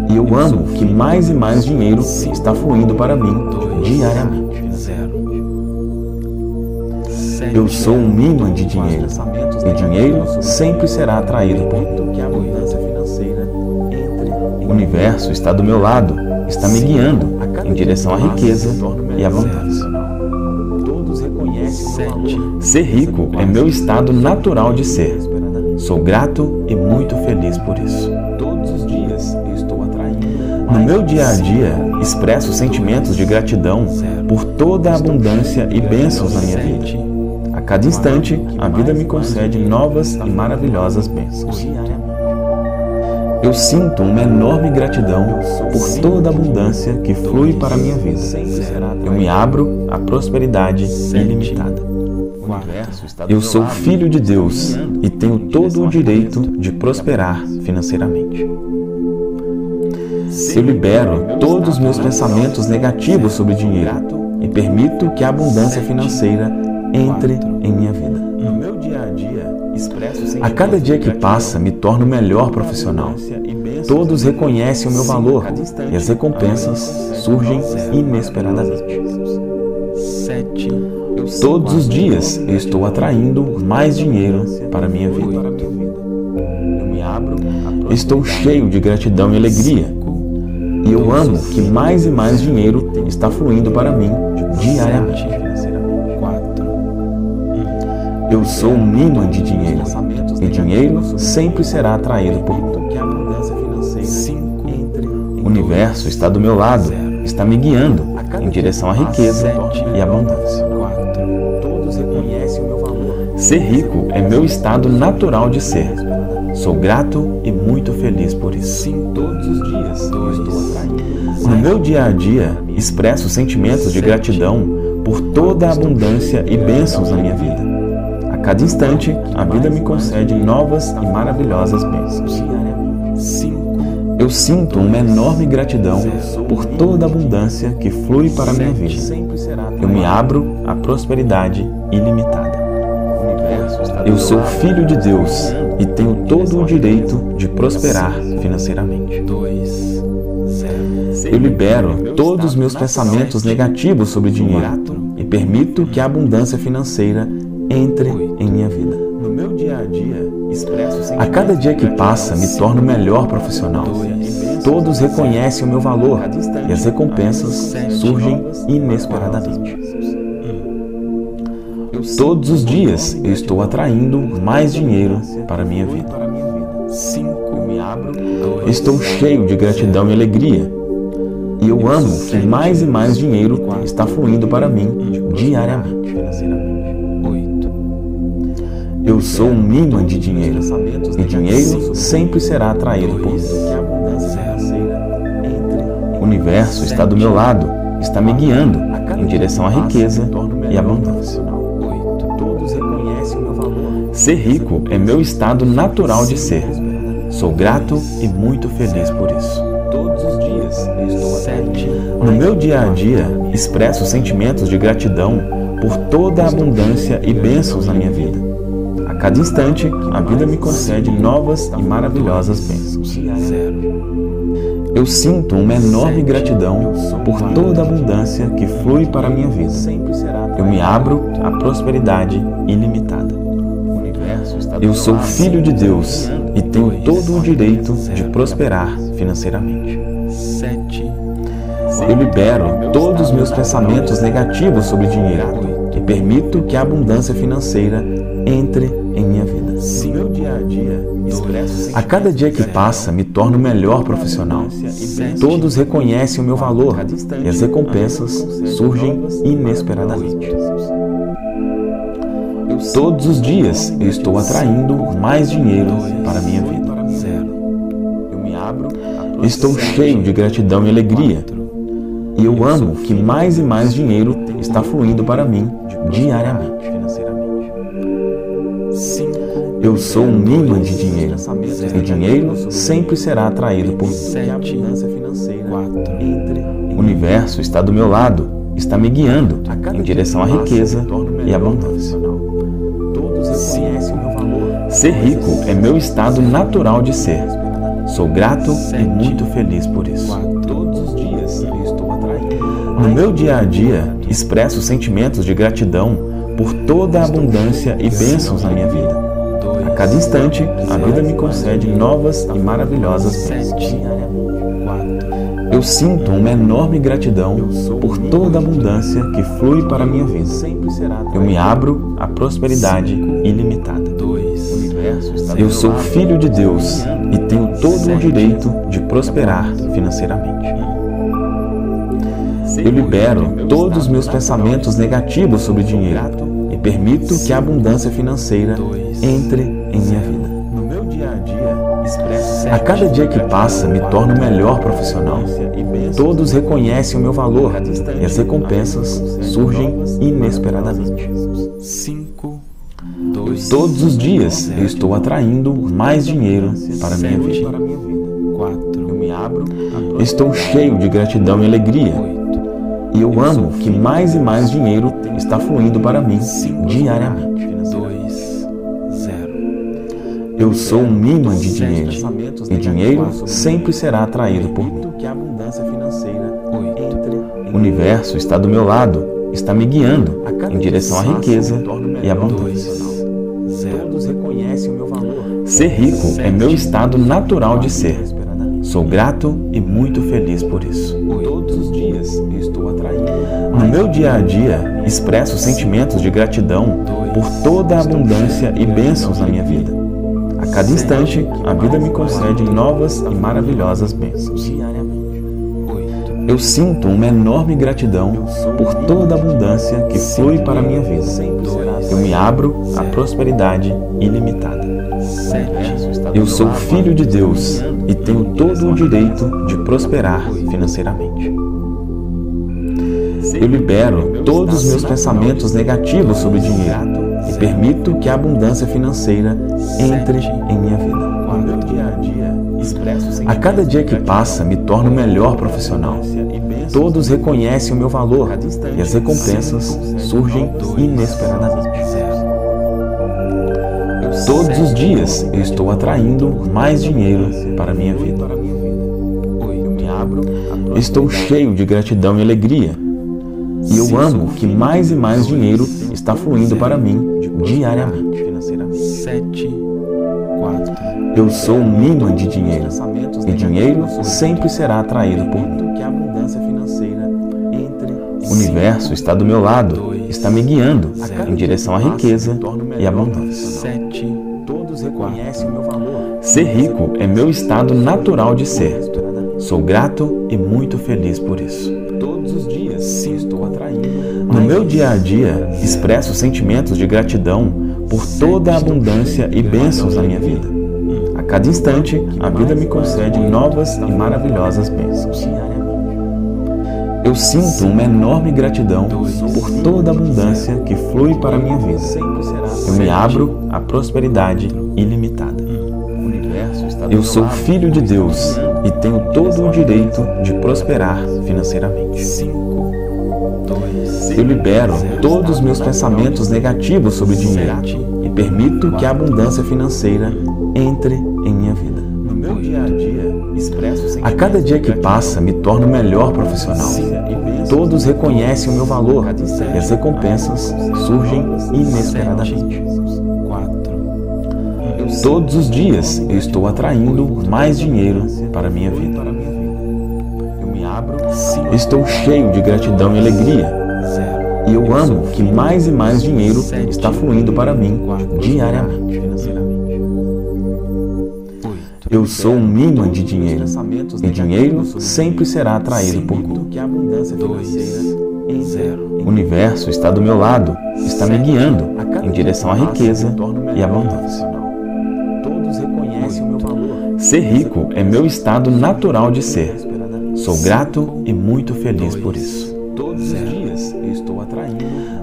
E eu amo que mais e mais dinheiro está fluindo para mim diariamente. Eu sou um imã de dinheiro, e dinheiro sempre será atraído por mim. O universo está do meu lado, está me guiando em direção à riqueza e abundância. Ser rico é meu estado natural de ser. Sou grato e muito feliz por isso. No meu dia a dia, expresso sentimentos de gratidão por toda a abundância e bênçãos na minha vida. A cada instante, a vida me concede novas e maravilhosas bênçãos. Eu sinto uma enorme gratidão por toda a abundância que flui para a minha vida. Eu me abro à prosperidade ilimitada. Eu sou filho de Deus e tenho todo o direito de prosperar financeiramente. Eu libero todos os meus pensamentos negativos sobre dinheiro e permito que a abundância financeira entre em minha vida. A cada dia que passa, me torno o melhor profissional. Todos reconhecem o meu valor e as recompensas surgem inesperadamente. Todos os dias eu estou atraindo mais dinheiro para a minha vida. Estou cheio de gratidão e alegria. E eu amo que mais e mais dinheiro está fluindo para mim diariamente. Eu sou um imã de dinheiro, e dinheiro sempre será atraído por mim. O universo está do meu lado, está me guiando em direção à riqueza e abundância. Ser rico é meu estado natural de ser. Sou grato e muito feliz por isso. Sim, todos os dias eu estou atraindo. No meu dia a dia, expresso sentimentos de gratidão por toda a abundância e bênçãos na minha vida. A cada instante, a vida me concede novas e maravilhosas bênçãos. Eu sinto uma enorme gratidão por toda a abundância que flui para a minha vida. Eu me abro à prosperidade ilimitada. Eu sou filho de Deus e tenho todo o direito de prosperar financeiramente. Eu libero todos os meus pensamentos negativos sobre dinheiro e permito que a abundância financeira entre em minha vida. A cada dia que passa, me torno melhor profissional. Todos reconhecem o meu valor e as recompensas surgem inesperadamente. Todos os dias eu estou atraindo mais dinheiro para a minha vida. Estou cheio de gratidão e alegria. E eu amo que mais e mais dinheiro está fluindo para mim diariamente. Eu sou um imã de dinheiro, e dinheiro sempre será atraído por mim. O universo está do meu lado, está me guiando em direção à riqueza e à abundância. Ser rico é meu estado natural de ser. Sou grato e muito feliz por isso. No meu dia a dia, expresso sentimentos de gratidão por toda a abundância e bênçãos na minha vida. A cada instante, a vida me concede novas e maravilhosas bênçãos. Eu sinto uma enorme gratidão por toda a abundância que flui para a minha vida. Eu me abro à prosperidade ilimitada. Eu sou filho de Deus e tenho todo o direito de prosperar financeiramente. Eu libero todos os meus pensamentos negativos sobre dinheiro e permito que a abundância financeira entre em minha vida. A cada dia que passa, me torno melhor profissional. Todos reconhecem o meu valor e as recompensas surgem inesperadamente. Todos os dias eu estou atraindo mais dinheiro para a minha vida. Estou cheio de gratidão e alegria. E eu amo que mais e mais dinheiro está fluindo para mim diariamente. Eu sou um imã de dinheiro, e dinheiro sempre será atraído por mim. O universo está do meu lado, está me guiando em direção à riqueza e à abundância. Ser rico é meu estado natural de ser. Sou grato e muito feliz por isso. No meu dia a dia, expresso sentimentos de gratidão por toda a abundância e bênçãos na minha vida. A cada instante, a vida me concede novas e maravilhosas bênçãos. Eu sinto uma enorme gratidão por toda a abundância que flui para a minha vida. Eu me abro à prosperidade ilimitada. Eu sou filho de Deus e tenho todo o direito de prosperar financeiramente. Eu libero todos os meus pensamentos negativos sobre dinheiro e permito que a abundância financeira entre em minha vida. A cada dia que passa, me torno melhor profissional. Todos reconhecem o meu valor e as recompensas surgem inesperadamente. Todos os dias eu estou atraindo mais dinheiro para a minha vida. Estou cheio de gratidão e alegria. E eu amo que mais e mais dinheiro está fluindo para mim diariamente. Eu sou um imã de dinheiro, e dinheiro sempre será atraído por mim. O universo está do meu lado, está me guiando em direção à riqueza e à abundância. Ser rico é meu estado natural de ser. Sou grato e muito feliz por isso. No meu dia a dia, expresso sentimentos de gratidão por toda a abundância e bênçãos na minha vida. A cada instante, a vida me concede novas e maravilhosas bênçãos. Eu sinto uma enorme gratidão por toda a abundância que flui para a minha vida. Eu me abro à prosperidade ilimitada. Eu sou filho de Deus e tenho todo o direito de prosperar financeiramente. Eu libero todos os meus pensamentos negativos sobre dinheiro e permito que a abundância financeira entre em minha vida. A cada dia que passa, me torno o melhor profissional. Todos reconhecem o meu valor e as recompensas surgem inesperadamente. Todos os dias eu estou atraindo mais dinheiro para a minha vida. Estou cheio de gratidão e alegria. E eu amo que mais e mais dinheiro está fluindo para mim diariamente. Eu sou um imã de dinheiro, e dinheiro sempre será atraído por mim. O universo está do meu lado, está me guiando em direção à riqueza e à abundância. Ser rico é meu estado natural de ser. Sou grato e muito feliz por isso. No meu dia a dia, expresso sentimentos de gratidão por toda a abundância e bênçãos na minha vida. A cada instante, a vida me concede novas e maravilhosas bênçãos. Eu sinto uma enorme gratidão por toda a abundância que flui para a minha vida. Eu me abro à prosperidade ilimitada. Eu sou filho de Deus e tenho todo o direito de prosperar financeiramente. Eu libero todos os meus pensamentos negativos sobre dinheiro e permito que a abundância financeira entre em minha vida. A cada dia que passa, me torno o melhor profissional. Todos reconhecem o meu valor e as recompensas surgem inesperadamente. Todos os dias eu estou atraindo mais dinheiro para a minha vida. Estou cheio de gratidão e alegria. E eu amo que mais e mais dinheiro está fluindo para mim diariamente. Eu sou um imã de dinheiro, e dinheiro sempre será atraído por mim. O universo está do meu lado, está me guiando em direção à riqueza e à abundância. Ser rico é meu estado natural de ser. Sou grato e muito feliz por isso.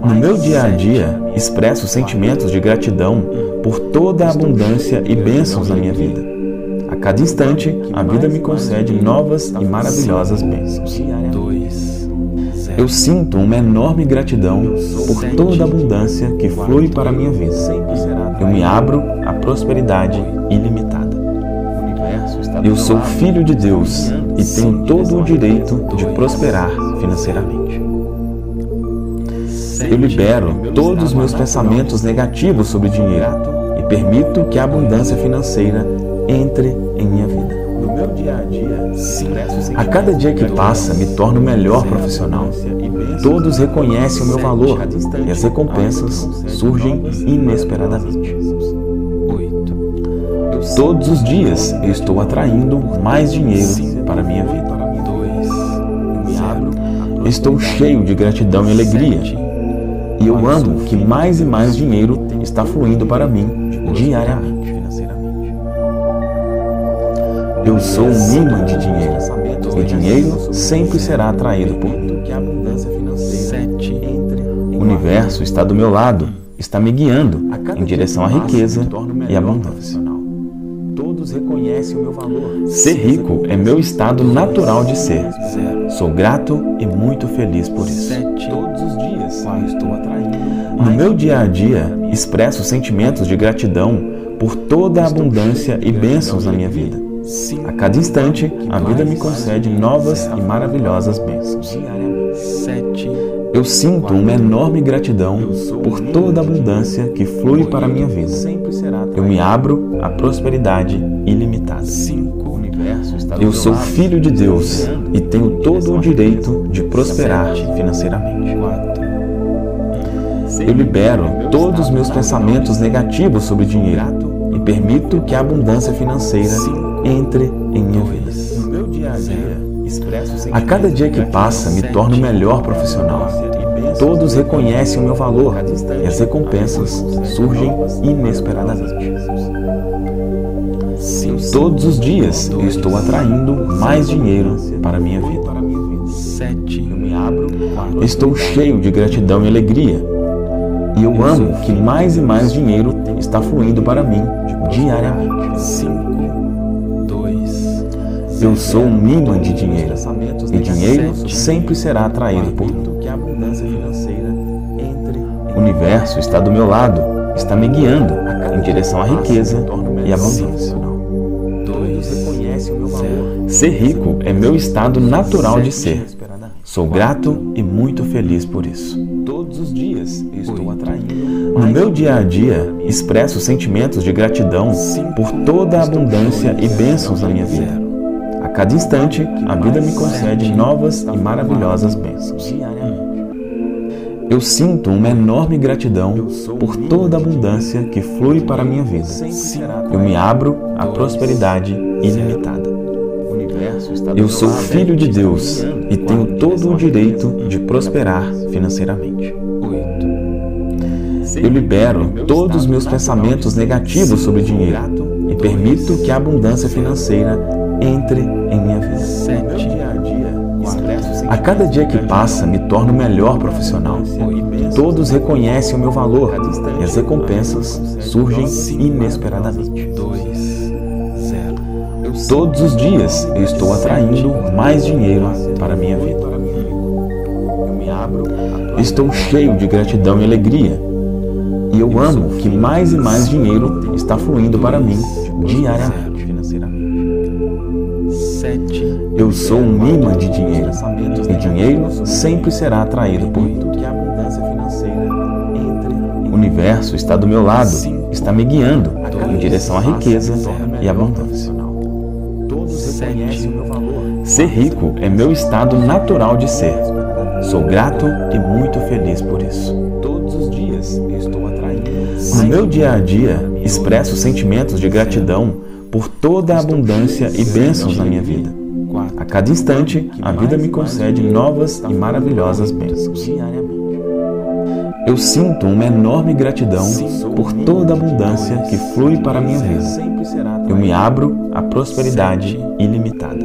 No meu dia a dia, expresso sentimentos de gratidão por toda a abundância e bênçãos na minha vida. A cada instante, a vida me concede novas e maravilhosas bênçãos. Eu sinto uma enorme gratidão por toda a abundância que flui para a minha vida. Eu me abro à prosperidade ilimitada. Eu sou filho de Deus e tenho todo o direito de prosperar financeiramente. Eu libero todos os meus pensamentos negativos sobre dinheiro e permito que a abundância financeira entre em minha vida. A cada dia que passa, me torno o melhor profissional. Todos reconhecem o meu valor e as recompensas surgem inesperadamente. Todos os dias eu estou atraindo mais dinheiro para a minha vida. Estou cheio de gratidão e alegria. E eu amo que mais e mais dinheiro está fluindo para mim diariamente. Eu sou um imã de dinheiro, e dinheiro sempre será atraído por mim. O universo está do meu lado, está me guiando em direção à riqueza e à abundância. Ser rico é meu estado natural de ser. Sou grato e muito feliz por isso. No meu dia a dia, expresso sentimentos de gratidão por toda a abundância e bênçãos na minha vida. A cada instante, a vida me concede novas e maravilhosas bênçãos. Eu sinto uma enorme gratidão por toda a abundância que flui para a minha vida. Eu me abro à prosperidade ilimitada. Eu sou filho de Deus e tenho todo o direito de prosperar financeiramente. Eu libero todos os meus pensamentos negativos sobre dinheiro e permito que a abundância financeira entre em minha vida. A cada dia que passa, me torno o melhor profissional. Todos reconhecem o meu valor e as recompensas surgem inesperadamente. Todos os dias eu estou atraindo mais dinheiro para a minha vida. Estou cheio de gratidão e alegria. E eu amo que mais e mais dinheiro está fluindo para mim diariamente. Eu sou um imã de dinheiro, e dinheiro sempre será atraído por mim. O universo está do meu lado, está me guiando em direção à riqueza e à abundância. Ser rico é meu estado natural de ser. Sou grato e muito feliz por isso. Todos os dias estou atraindo. No meu dia a dia, expresso sentimentos de gratidão por toda a abundância e bênçãos na minha vida. A cada instante, a vida me concede novas e maravilhosas bênçãos. Eu sinto uma enorme gratidão por toda a abundância que flui para a minha vida. Eu me abro à prosperidade ilimitada. Eu sou filho de Deus e tenho todo o direito de prosperar financeiramente. Eu libero todos os meus pensamentos negativos sobre dinheiro e permito que a abundância financeira entre em minha vida. A cada dia que passa, me torno o melhor profissional. Todos reconhecem o meu valor e as recompensas surgem inesperadamente. Todos os dias eu estou atraindo mais dinheiro para a minha vida. Estou cheio de gratidão e alegria. E eu amo que mais e mais dinheiro está fluindo para mim diariamente. Eu sou um imã de dinheiro, e dinheiro sempre será atraído por mim. O universo está do meu lado, está me guiando em direção à riqueza e à abundância. Ser rico é meu estado natural de ser. Sou grato e muito feliz por isso. Todos os dias estou atraindo. No meu dia a dia, expresso sentimentos de gratidão por toda a abundância e bênçãos na minha vida. A cada instante, a vida me concede novas e maravilhosas bênçãos. Eu sinto uma enorme gratidão por toda a abundância que flui para a minha vida. Eu me abro à prosperidade ilimitada.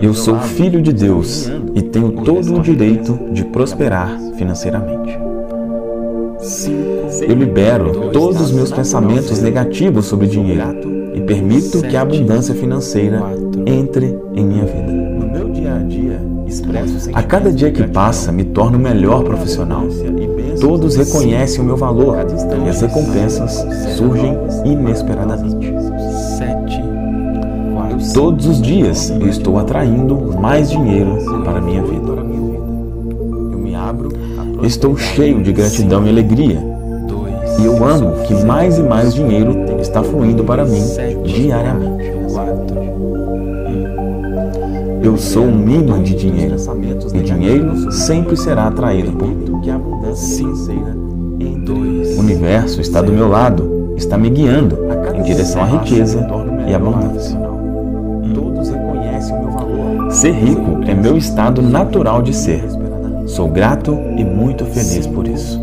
Eu sou filho de Deus e tenho todo o direito de prosperar financeiramente. Eu libero todos os meus pensamentos negativos sobre dinheiro e permito que a abundância financeira entre em minha vida. A cada dia que passa, me torno o melhor profissional. Todos reconhecem o meu valor e as recompensas surgem inesperadamente. Todos os dias eu estou atraindo mais dinheiro para a minha vida. Estou cheio de gratidão e alegria. E eu amo que mais e mais dinheiro está fluindo para mim diariamente. Eu sou um imã de dinheiro, e dinheiro sempre será atraído por mim. O universo está do meu lado, está me guiando em direção à riqueza e à abundância. Ser rico é meu estado natural de ser. Sou grato e muito feliz por isso.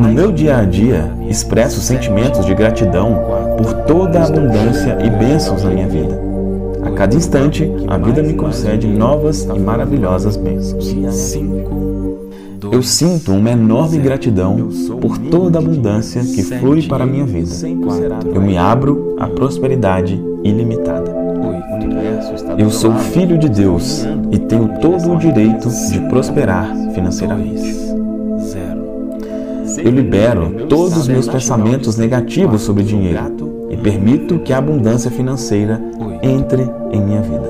No meu dia a dia, expresso sentimentos de gratidão por toda a abundância e bênçãos na minha vida. A cada instante, a vida me concede novas e maravilhosas bênçãos. Eu sinto uma enorme gratidão por toda a abundância que flui para a minha vida. Eu me abro à prosperidade ilimitada. Eu sou filho de Deus e tenho todo o direito de prosperar financeiramente. Eu libero todos os meus pensamentos negativos sobre dinheiro e permito que a abundância financeira entre em minha vida.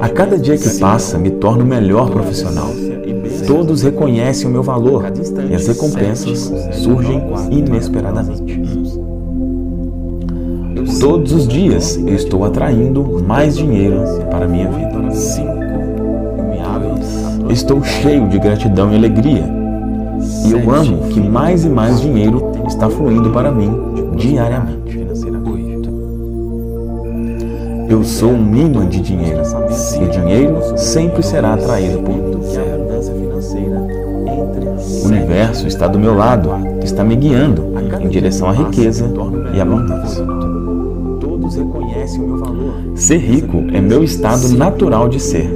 A cada dia que passa, me torno o melhor profissional. Todos reconhecem o meu valor e as recompensas surgem inesperadamente. Todos os dias eu estou atraindo mais dinheiro para a minha vida. Estou cheio de gratidão e alegria. E eu amo que mais e mais dinheiro está fluindo para mim diariamente. Eu sou um imã de dinheiro. E o dinheiro sempre será atraído por mim. O universo está do meu lado, está me guiando em direção à riqueza e à abundância. Ser rico é meu estado natural de ser.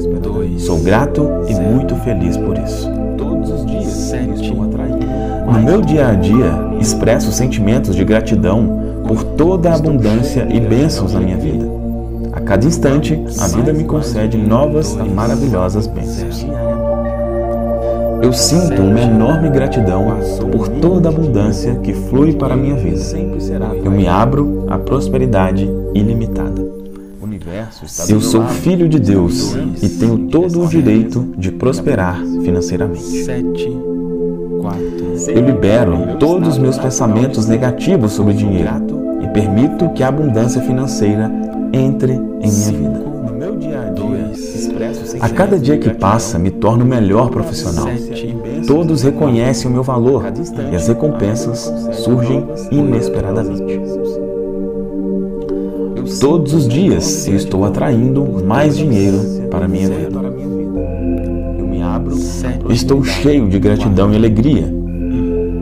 Sou grato e muito feliz por isso. No meu dia a dia, expresso sentimentos de gratidão por toda a abundância e bênçãos na minha vida. A cada instante, a vida me concede novas e maravilhosas bênçãos. Eu sinto uma enorme gratidão por toda a abundância que flui para a minha vida. Eu me abro à prosperidade ilimitada. Eu sou filho de Deus e tenho todo o direito de prosperar financeiramente. Eu libero todos os meus pensamentos negativos sobre dinheiro e permito que a abundância financeira entre em minha vida. A cada dia que passa, me torno o melhor profissional. Todos reconhecem o meu valor e as recompensas surgem inesperadamente. Todos os dias eu estou atraindo mais dinheiro para minha vida. Estou cheio de gratidão e alegria.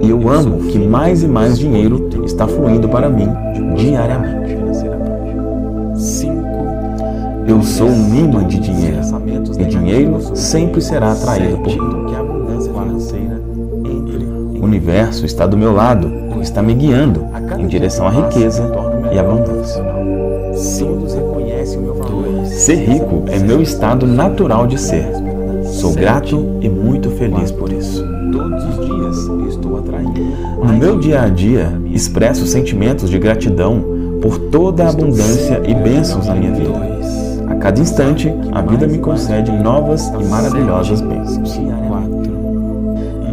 E eu amo que mais e mais dinheiro está fluindo para mim diariamente. Eu sou um imã de dinheiro. E dinheiro sempre será atraído por mim. O universo está do meu lado, está me guiando em direção à riqueza e à abundância. Ser rico é meu estado natural de ser. Sou grato e muito feliz por isso. No meu dia a dia, expresso sentimentos de gratidão por toda a abundância e bênçãos na minha vida. A cada instante, a vida me concede novas e maravilhosas bênçãos.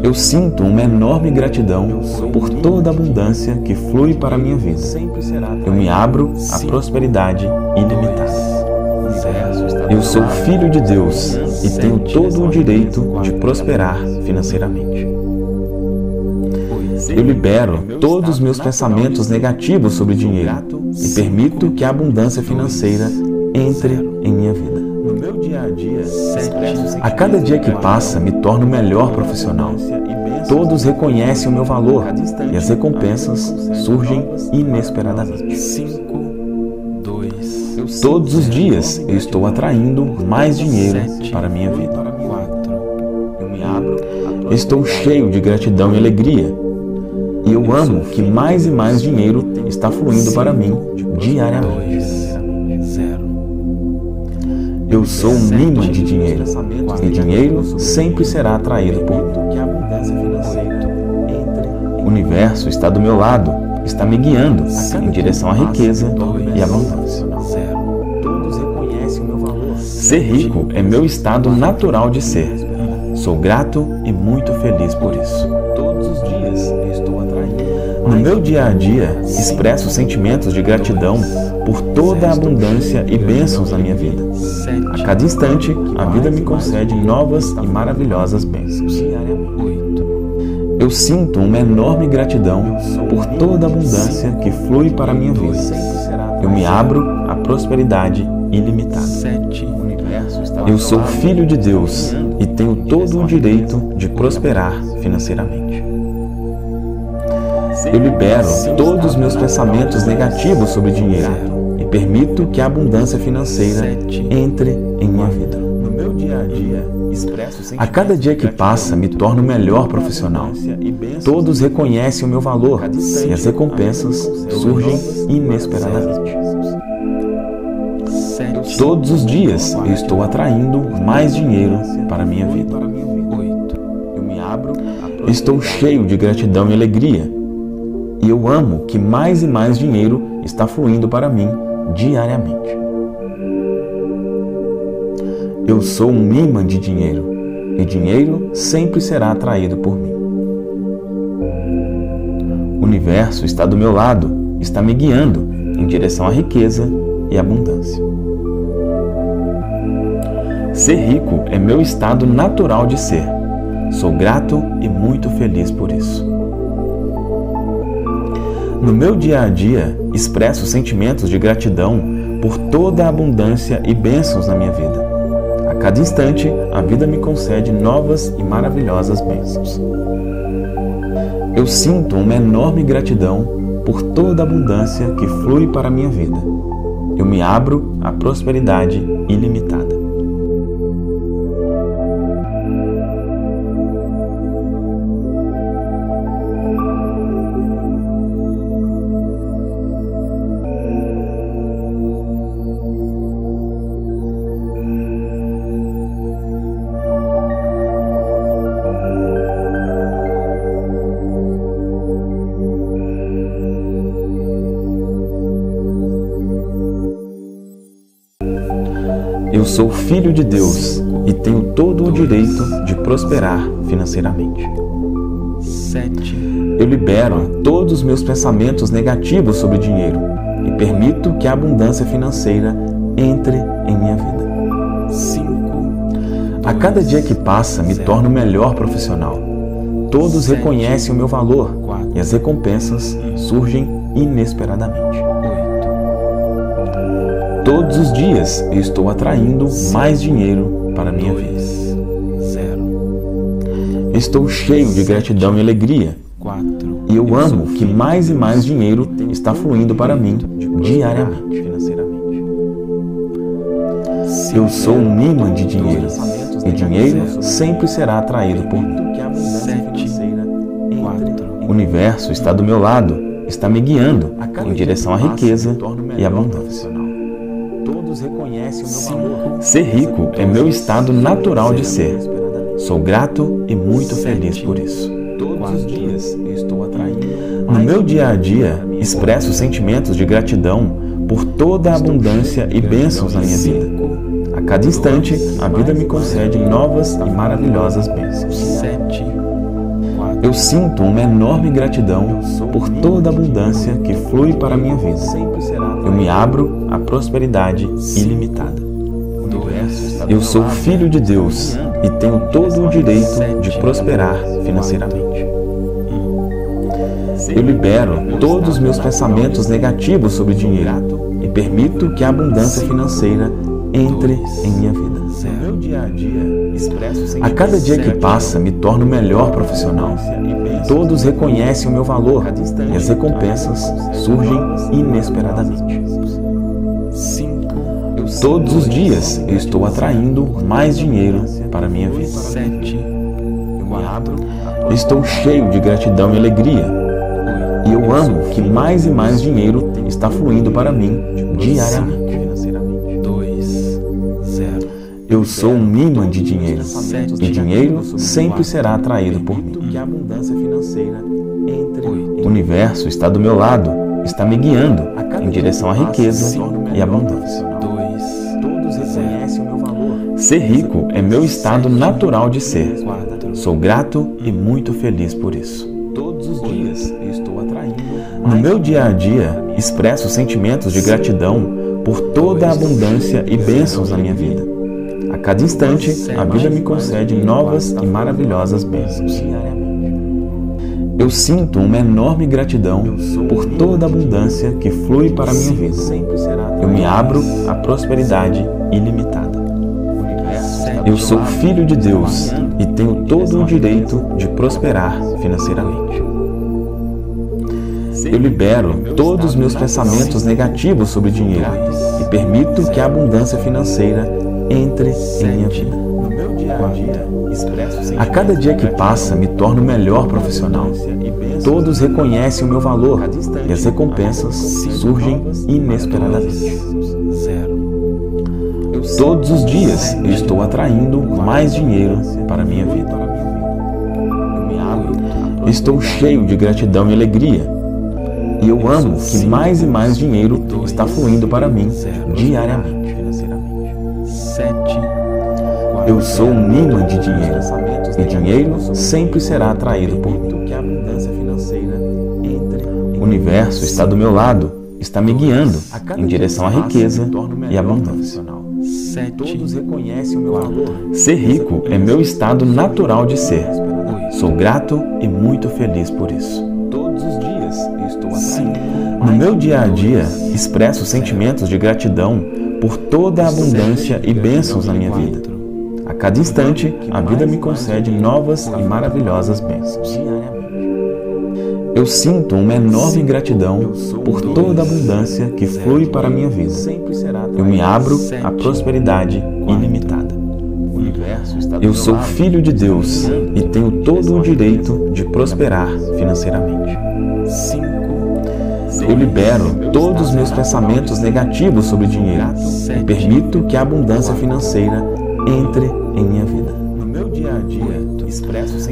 Eu sinto uma enorme gratidão por toda a abundância que flui para a minha vida. Eu me abro à prosperidade ilimitada. Eu sou filho de Deus e tenho todo o direito de prosperar financeiramente. Eu libero todos os meus pensamentos negativos sobre dinheiro e permito que a abundância financeira entre em minha vida. A cada dia que passa, me torno o melhor profissional. Todos reconhecem o meu valor e as recompensas surgem inesperadamente. Todos os dias eu estou atraindo mais dinheiro para a minha vida. Estou cheio de gratidão e alegria. E eu amo que mais e mais dinheiro está fluindo para mim diariamente. Eu sou um imã de dinheiro, e dinheiro sempre será atraído por mim. O universo está do meu lado, está me guiando em direção à riqueza e à abundância. Ser rico é meu estado natural de ser. Sou grato e muito feliz por isso. No meu dia a dia, expresso sentimentos de gratidão por toda a abundância e bênçãos na minha vida. A cada instante, a vida me concede novas e maravilhosas bênçãos. Eu sinto uma enorme gratidão por toda a abundância que flui para a minha vida. Eu me abro à prosperidade ilimitada. Eu sou filho de Deus e tenho todo o direito de prosperar financeiramente. Eu libero todos os meus pensamentos negativos sobre dinheiro e permito que a abundância financeira entre em minha vida. A cada dia que passa, me torno o melhor profissional. Todos reconhecem o meu valor e as recompensas surgem inesperadamente. Todos os dias eu estou atraindo mais dinheiro para a minha vida. Estou cheio de gratidão e alegria. E eu amo que mais e mais dinheiro está fluindo para mim diariamente. Eu sou um imã de dinheiro, e dinheiro sempre será atraído por mim. O universo está do meu lado, está me guiando em direção à riqueza e abundância. Ser rico é meu estado natural de ser. Sou grato e muito feliz por isso. No meu dia a dia, expresso sentimentos de gratidão por toda a abundância e bênçãos na minha vida. A cada instante, a vida me concede novas e maravilhosas bênçãos. Eu sinto uma enorme gratidão por toda a abundância que flui para a minha vida. Eu me abro à prosperidade ilimitada. Eu sou filho de Deus e tenho todo o direito de prosperar financeiramente. Eu libero todos os meus pensamentos negativos sobre dinheiro e permito que a abundância financeira entre em minha vida. A cada dia que passa, me torno o melhor profissional. Todos reconhecem o meu valor e as recompensas surgem inesperadamente. Todos os dias eu estou atraindo mais dinheiro para a minha vida. Estou cheio de gratidão e alegria. E eu amo que mais e mais dinheiro está fluindo para mim diariamente. Eu sou um ímã de dinheiro. E dinheiro sempre será atraído por mim. O universo está do meu lado, está me guiando em direção à riqueza e à abundância. Ser rico é meu estado natural de ser. Sou grato e muito feliz por isso. No meu dia a dia, expresso sentimentos de gratidão por toda a abundância e bênçãos na minha vida. A cada instante, a vida me concede novas e maravilhosas bênçãos. Eu sinto uma enorme gratidão por toda a abundância que flui para a minha vida. Eu me abro à prosperidade ilimitada. Eu sou filho de Deus e tenho todo o direito de prosperar financeiramente. Eu libero todos os meus pensamentos negativos sobre dinheiro e permito que a abundância financeira entre em minha vida. A cada dia que passa, me torno o melhor profissional. Todos reconhecem o meu valor e as recompensas surgem inesperadamente. Todos os dias eu estou atraindo mais dinheiro para a minha vida. Estou cheio de gratidão e alegria. E eu amo que mais e mais dinheiro está fluindo para mim diariamente. Eu sou um ímã de dinheiro. E dinheiro sempre será atraído por mim. O universo está do meu lado, está me guiando em direção à riqueza e abundância. Ser rico é meu estado natural de ser. Sou grato e muito feliz por isso. No meu dia a dia, expresso sentimentos de gratidão por toda a abundância e bênçãos na minha vida. A cada instante, a vida me concede novas e maravilhosas bênçãos. Eu sinto uma enorme gratidão por toda a abundância que flui para a minha vida. Eu me abro à prosperidade ilimitada. Eu sou filho de Deus e tenho todo o direito de prosperar financeiramente. Eu libero todos os meus pensamentos negativos sobre dinheiro e permito que a abundância financeira entre em minha vida. A cada dia que passa, me torno o melhor profissional. Todos reconhecem o meu valor e as recompensas surgem inesperadamente. Todos os dias eu estou atraindo mais dinheiro para a minha vida. Estou cheio de gratidão e alegria. E eu amo que mais e mais dinheiro está fluindo para mim diariamente. Eu sou um ímã de dinheiro. E dinheiro sempre será atraído por mim. O universo está do meu lado, está me guiando em direção à riqueza e abundância. Ser rico é meu estado natural de ser. Sou grato e muito feliz por isso. No No meu dia a dia, expresso sentimentos de gratidão por toda a abundância e bênçãos na minha vida. A cada instante, a vida me concede novas e maravilhosas bênçãos. Eu sinto uma enorme gratidão por toda a abundância que flui para a minha vida. Eu me abro à prosperidade ilimitada. Eu sou filho de Deus e tenho todo o direito de prosperar financeiramente. Eu libero todos os meus pensamentos negativos sobre dinheiro e permito que a abundância financeira entre em minha vida.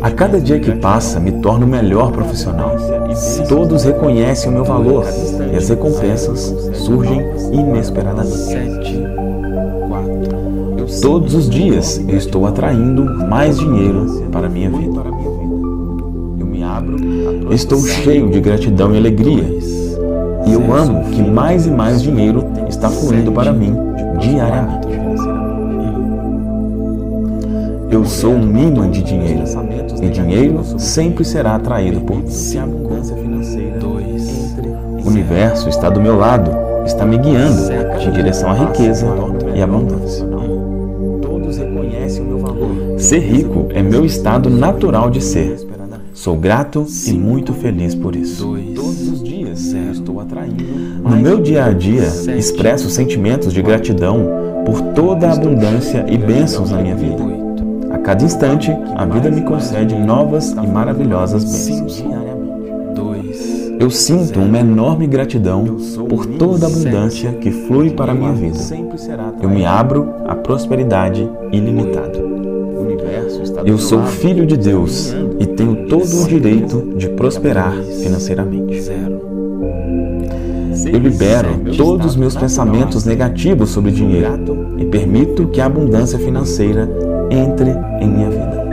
A cada dia que passa, me torno o melhor profissional. Todos reconhecem o meu valor e as recompensas surgem inesperadamente. Todos os dias eu estou atraindo mais dinheiro para a minha vida. Estou cheio de gratidão e alegria. E eu amo que mais e mais dinheiro está fluindo para mim diariamente. Eu sou um imã de dinheiro, e dinheiro sempre será atraído por mim. O universo está do meu lado, está me guiando em direção à riqueza e abundância. Ser rico é meu estado natural de ser. Sou grato e muito feliz por isso. No meu dia a dia, expresso sentimentos de gratidão por toda a abundância e bênçãos na minha vida. A cada instante, a vida me concede novas e maravilhosas bênçãos. Eu sinto uma enorme gratidão por toda a abundância que flui para a minha vida. Eu me abro à prosperidade ilimitada. Eu sou filho de Deus e tenho todo o direito de prosperar financeiramente. Eu libero todos os meus pensamentos negativos sobre dinheiro e permito que a abundância financeira entre em minha vida.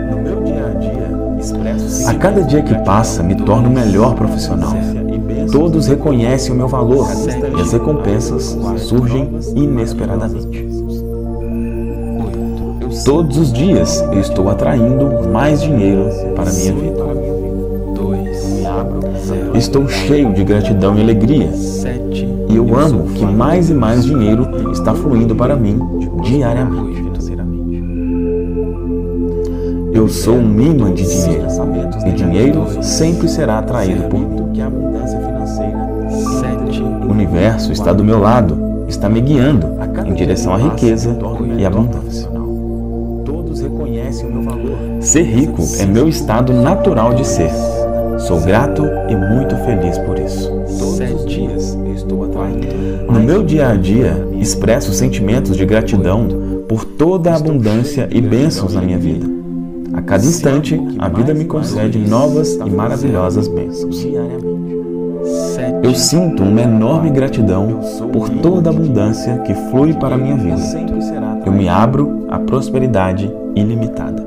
A cada dia que passa, me torno o melhor profissional. Todos reconhecem o meu valor e as recompensas surgem inesperadamente. Todos os dias eu estou atraindo mais dinheiro para a minha vida. Estou cheio de gratidão e alegria. E eu amo que mais e mais dinheiro está fluindo para mim diariamente. Eu sou um imã de dinheiro, e dinheiro sempre será atraído por mim. O universo está do meu lado, está me guiando em direção à riqueza e abundância. Ser rico é meu estado natural de ser. Sou grato e muito feliz por isso. No meu dia a dia, expresso sentimentos de gratidão por toda a abundância e bênçãos na minha vida. A cada instante, a vida me concede novas e maravilhosas bênçãos. Eu sinto uma enorme gratidão por toda a abundância que flui para a minha vida. Eu me abro à prosperidade ilimitada.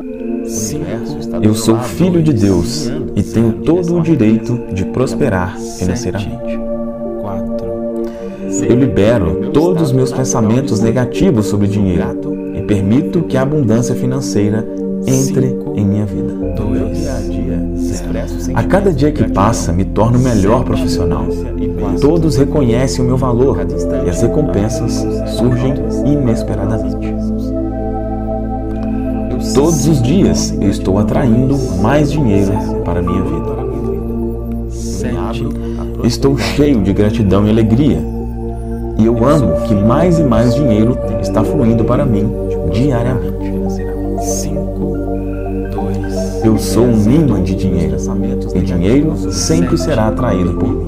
Eu sou filho de Deus e tenho todo o direito de prosperar financeiramente. Eu libero todos os meus pensamentos negativos sobre dinheiro e permito que a abundância financeira entre em minha vida. A cada dia que passa, me torno o melhor profissional. Todos reconhecem o meu valor e as recompensas surgem inesperadamente. Todos os dias eu estou atraindo mais dinheiro para a minha vida. Estou cheio de gratidão e alegria. E eu amo que mais e mais dinheiro está fluindo para mim diariamente. Eu sou um imã de dinheiro, e dinheiro sempre será atraído por mim.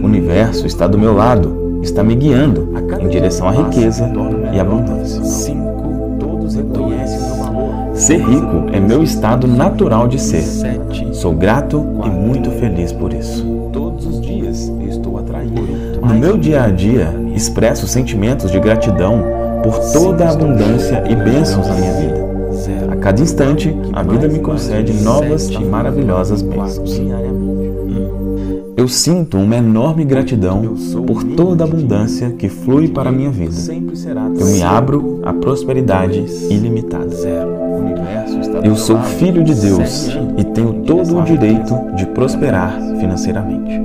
O universo está do meu lado, está me guiando em direção à riqueza e abundância. Ser rico é meu estado natural de ser. Sou grato e muito feliz por isso. No meu dia a dia, expresso sentimentos de gratidão por toda a abundância e bênçãos na minha vida. A cada instante, a vida me concede novas e maravilhosas bênçãos. Eu sinto uma enorme gratidão por toda a abundância que flui para a minha vida. Eu me abro à prosperidade ilimitada. Eu sou filho de Deus e tenho todo o direito de prosperar financeiramente.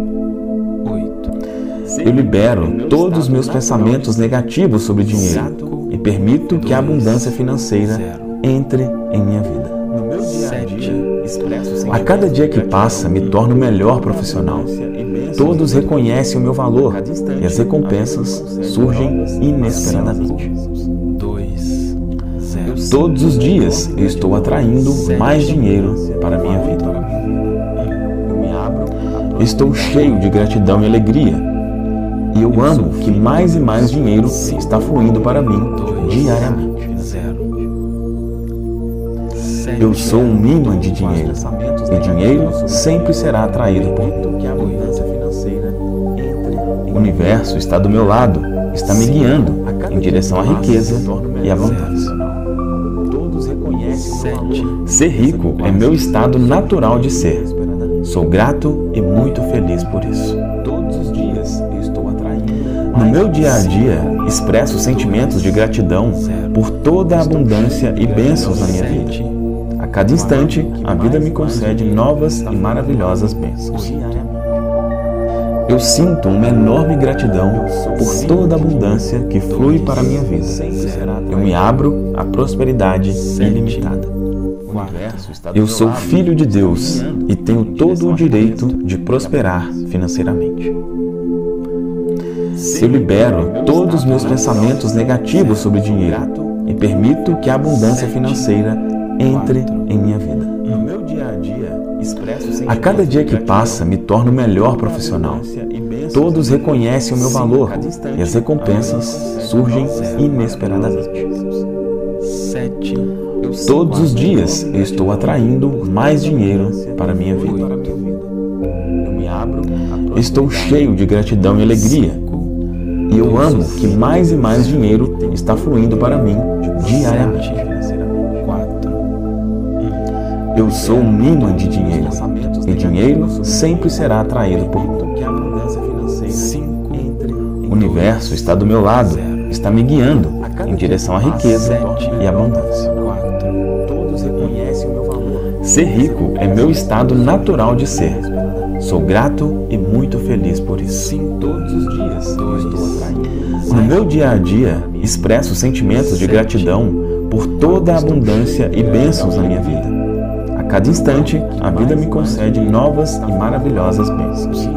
Eu libero todos os meus pensamentos negativos sobre dinheiro e permito que a abundância financeira entre em minha vida. A cada dia que passa, me torno melhor profissional. Todos reconhecem o meu valor e as recompensas surgem inesperadamente. Todos os dias eu estou atraindo mais dinheiro para a minha vida. Estou cheio de gratidão e alegria e eu amo que mais e mais dinheiro está fluindo para mim diariamente. Eu sou um imã de dinheiro e dinheiro sempre será atraído por mim. O universo está do meu lado, está me guiando em direção à riqueza e à abundância. Ser rico é meu estado natural de ser. Sou grato e muito feliz por isso. No meu dia a dia, expresso sentimentos de gratidão por toda a abundância e bênçãos na minha vida. A cada instante, a vida me concede novas e maravilhosas bênçãos. Eu sinto uma enorme gratidão por toda a abundância que flui para a minha vida. Eu me abro à prosperidade ilimitada. Eu sou filho de Deus e tenho todo o direito de prosperar financeiramente. Eu libero todos os meus pensamentos negativos sobre dinheiro e permito que a abundância financeira entre em minha vida. A cada dia que passa, me torno melhor profissional. Todos reconhecem o meu valor e as recompensas surgem inesperadamente. Todos os dias eu estou atraindo mais dinheiro para a minha vida. Estou cheio de gratidão e alegria e eu amo que mais e mais dinheiro está fluindo para mim diariamente. Eu sou um imã de dinheiro e dinheiro sempre será atraído por mim. O universo está do meu lado, está me guiando em direção à riqueza e à abundância. Ser rico é meu estado natural de ser. Sou grato e muito feliz por isso. No meu dia a dia, expresso sentimentos de gratidão por toda a abundância e bênçãos na minha vida. A cada instante, a vida me concede novas e maravilhosas bênçãos.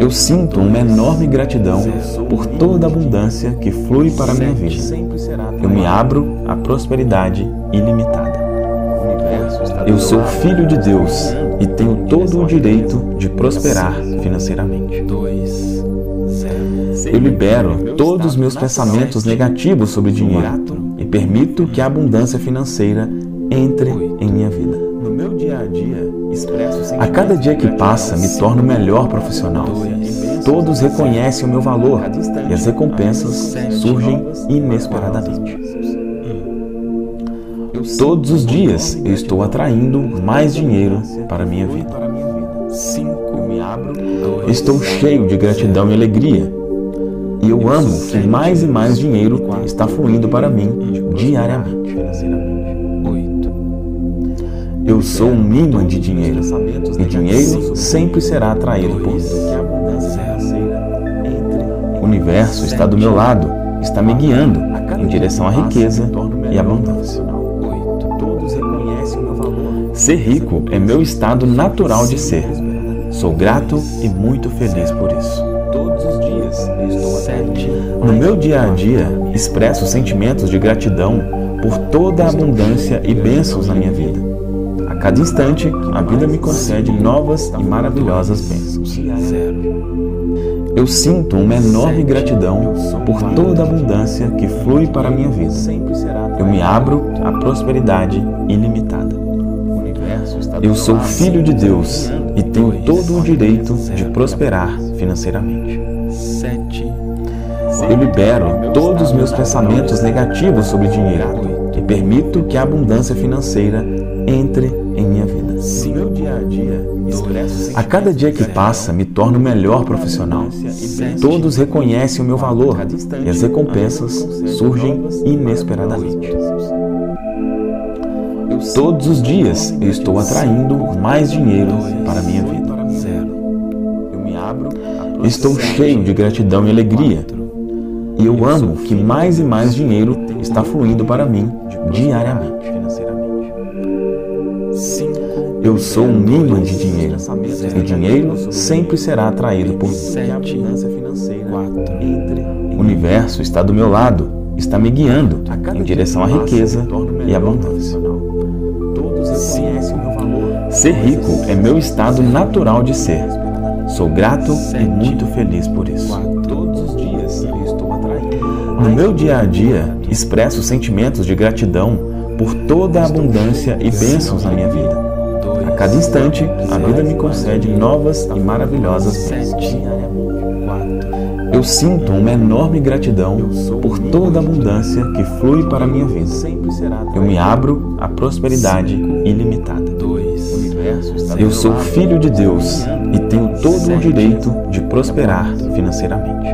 Eu sinto uma enorme gratidão por toda a abundância que flui para a minha vida. Eu me abro à prosperidade ilimitada. Eu sou filho de Deus e tenho todo o direito de prosperar financeiramente. Eu libero todos os meus pensamentos negativos sobre dinheiro e permito que a abundância financeira entre em minha vida. A cada dia que passa, me torno melhor profissional. Todos reconhecem o meu valor e as recompensas surgem inesperadamente. Todos os dias eu estou atraindo mais dinheiro para a minha vida. Estou cheio de gratidão e alegria e eu amo que mais e mais dinheiro está fluindo para mim diariamente. Eu sou um imã de dinheiro e dinheiro sempre será atraído por mim. O universo está do meu lado, está me guiando em direção à riqueza e à abundância. Ser rico é meu estado natural de ser. Sou grato e muito feliz por isso. No meu dia a dia, expresso sentimentos de gratidão por toda a abundância e bênçãos na minha vida. A cada instante, a vida me concede novas e maravilhosas bênçãos. Eu sinto uma enorme gratidão por toda a abundância que flui para a minha vida. Eu me abro à prosperidade ilimitada. Eu sou filho de Deus e tenho todo o direito de prosperar financeiramente. Eu libero todos os meus pensamentos negativos sobre dinheiro e permito que a abundância financeira entre em minha vida. A cada dia que passa, me torno melhor profissional. Todos reconhecem o meu valor e as recompensas surgem inesperadamente. Todos os dias eu estou atraindo mais dinheiro para a minha vida. Estou cheio de gratidão e alegria. E eu amo que mais e mais dinheiro está fluindo para mim diariamente. Eu sou um imã de dinheiro, e dinheiro sempre será atraído por mim. O universo está do meu lado, está me guiando em direção à riqueza e abundância. Ser rico é meu estado natural de ser. Sou grato e muito feliz por isso. No meu dia a dia, expresso sentimentos de gratidão por toda a abundância e bênçãos na minha vida. A cada instante, a vida me concede novas e maravilhosas bênçãos. Eu sinto uma enorme gratidão por toda a abundância que flui para a minha vida. Eu me abro à prosperidade ilimitada. Eu sou filho de Deus e tenho todo o direito de prosperar financeiramente.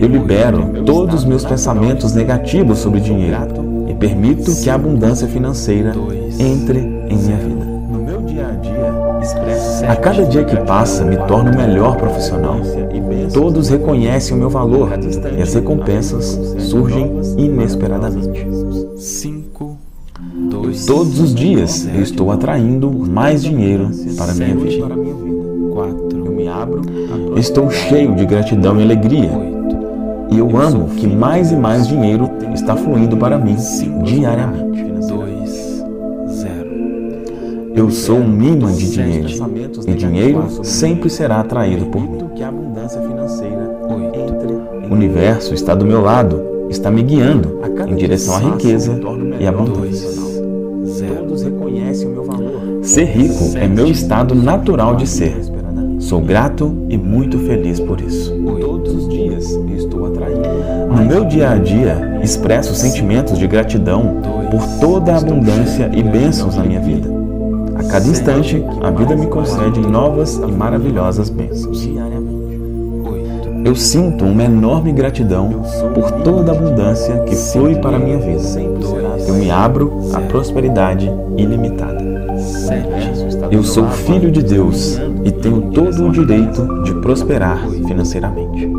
Eu libero todos os meus pensamentos negativos sobre dinheiro e permito que a abundância financeira entre em minha vida. A cada dia que passa, me torno o melhor profissional. Todos reconhecem o meu valor e as recompensas surgem inesperadamente. Todos os dias eu estou atraindo mais dinheiro para a minha vida. Estou cheio de gratidão e alegria. E eu amo que mais e mais dinheiro está fluindo para mim diariamente. Eu sou um imã de dinheiro, e dinheiro sempre será atraído por mim. O universo está do meu lado, está me guiando em direção à riqueza e abundância. Ser rico é meu estado natural de ser. Sou grato e muito feliz por isso. No meu dia a dia, expresso sentimentos de gratidão por toda a abundância e bênçãos na minha vida. A cada instante, a vida me concede novas e maravilhosas bênçãos. Eu sinto uma enorme gratidão por toda a abundância que flui para a minha vida. Eu me abro à prosperidade ilimitada. Eu sou filho de Deus e tenho todo o direito de prosperar financeiramente.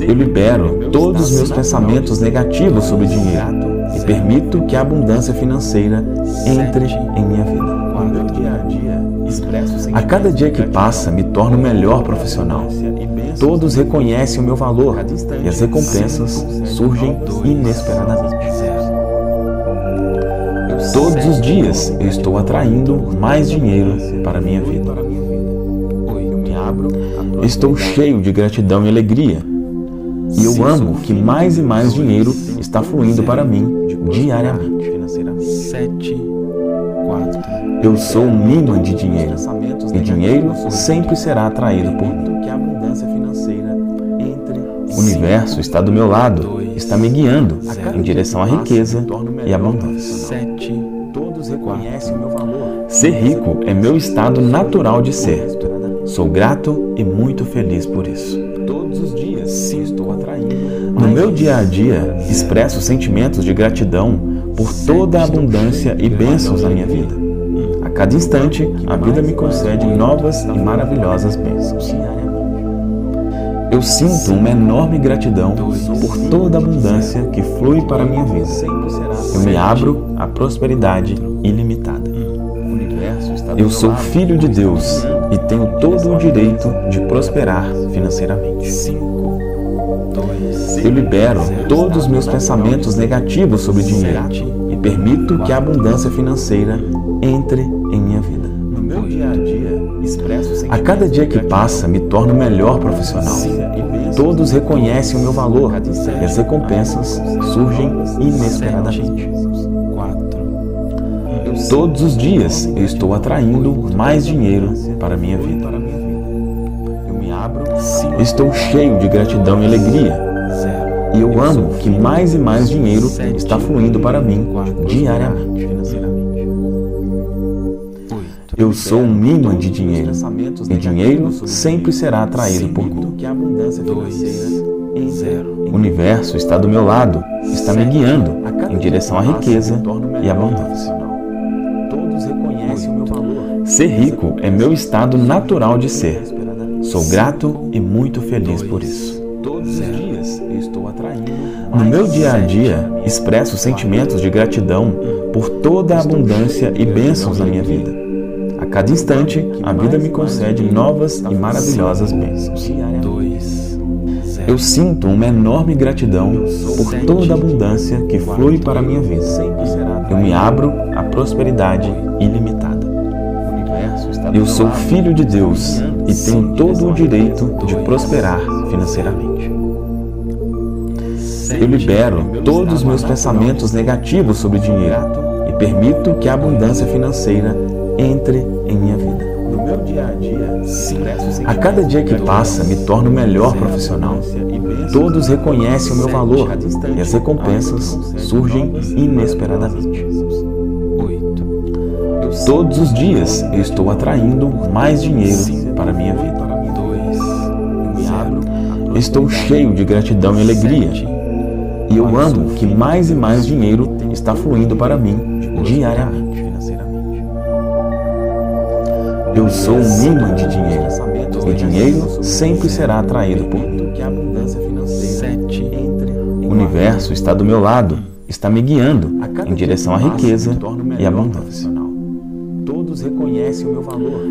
Eu libero todos os meus pensamentos negativos sobre dinheiro e permito que a abundância financeira entre em minha vida. A cada dia que passa, me torno o melhor profissional. Todos reconhecem o meu valor e as recompensas surgem inesperadamente. Todos os dias eu estou atraindo mais dinheiro para a minha vida. Estou cheio de gratidão e alegria. E eu amo que mais e mais dinheiro está fluindo para mim diariamente. Eu sou um imã de dinheiro, e dinheiro sempre será atraído por mim. O universo está do meu lado, está me guiando em direção à riqueza e abundância. Ser rico é meu estado natural de ser. Sou grato e muito feliz por isso. No meu dia a dia, expresso sentimentos de gratidão por toda a abundância e bênçãos na minha vida. A cada instante, a vida me concede novas e maravilhosas bênçãos. Eu sinto uma enorme gratidão por toda a abundância que flui para a minha vida. Eu me abro à prosperidade ilimitada. Eu sou filho de Deus e tenho todo o direito de prosperar financeiramente. Eu libero todos os meus pensamentos negativos sobre dinheiro e permito que a abundância financeira entre em minha vida. A cada dia que passa, me torno o melhor profissional. Todos reconhecem o meu valor e as recompensas surgem inesperadamente. Todos os dias eu estou atraindo mais dinheiro para a minha vida. Estou cheio de gratidão e alegria. E eu amo que mais e mais dinheiro está fluindo para mim diariamente. Eu sou um imã de dinheiro, e dinheiro sempre será atraído por mim. zero. O universo está do meu lado, está me guiando em direção à riqueza e abundância. Todos reconhecem o meu valor. Ser rico é meu estado natural de ser. Sou grato e muito feliz por isso. No meu dia a dia, expresso sentimentos de gratidão por toda a abundância e bênçãos na minha vida. A cada instante, a vida me concede novas e maravilhosas bênçãos. Eu sinto uma enorme gratidão por toda a abundância que flui para a minha vida. Eu me abro à prosperidade ilimitada. Eu sou filho de Deus e tenho todo o direito de prosperar financeiramente. Eu libero todos os meus pensamentos negativos sobre dinheiro e permito que a abundância financeira entre em minha vida. A cada dia que passa, me torno melhor profissional. Todos reconhecem o meu valor e as recompensas surgem inesperadamente. Todos os dias eu estou atraindo mais dinheiro para a minha vida. Estou cheio de gratidão e alegria, e eu amo que mais e mais dinheiro está fluindo para mim diariamente. Eu sou um imã de dinheiro, e dinheiro sempre será atraído por mim. O universo está do meu lado, está me guiando em direção à riqueza e abundância.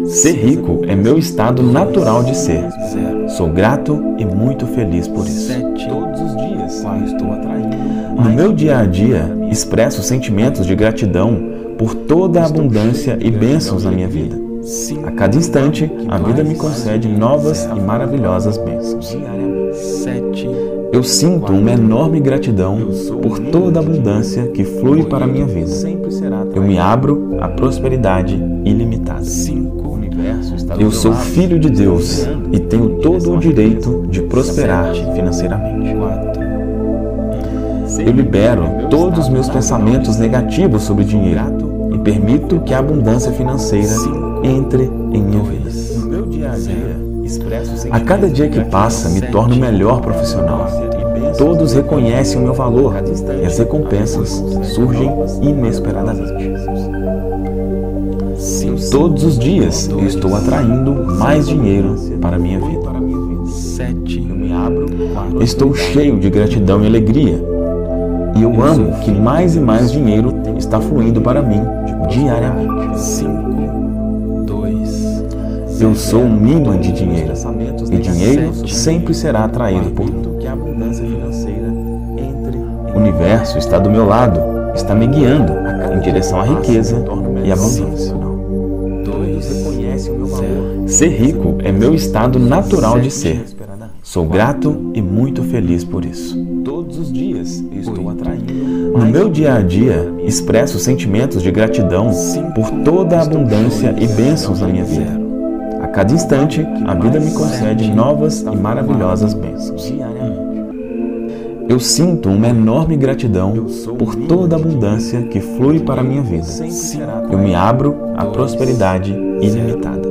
Ser rico é meu estado natural de ser. Sou grato e muito feliz por isso. No meu dia a dia, expresso sentimentos de gratidão por toda a abundância e bênçãos na minha vida. A cada instante, a vida me concede novas e maravilhosas bênçãos. Eu sinto uma enorme gratidão por toda a abundância que flui para a minha vida. Eu me abro à prosperidade ilimitada. Eu sou filho de Deus e tenho todo o direito de prosperar financeiramente. Eu libero todos os meus pensamentos negativos sobre dinheiro e permito que a abundância financeira entre em minha vida. A cada dia que passa, me torno melhor profissional. Todos reconhecem o meu valor e as recompensas surgem inesperadamente. Todos os dias eu estou atraindo mais dinheiro para a minha vida. Estou cheio de gratidão e alegria, e eu amo que mais e mais dinheiro está fluindo para mim diariamente. Eu sou um imã de dinheiro, e dinheiro sempre será atraído por mim. O universo está do meu lado, está me guiando em direção à riqueza e abundância. Ser rico é meu estado natural de ser. Sou grato e muito feliz por isso. No meu dia a dia, expresso sentimentos de gratidão por toda a abundância e bênçãos na minha vida. A cada instante, a vida me concede novas e maravilhosas bênçãos. Eu sinto uma enorme gratidão por toda a abundância que flui para a minha vida. Eu me abro à prosperidade ilimitada.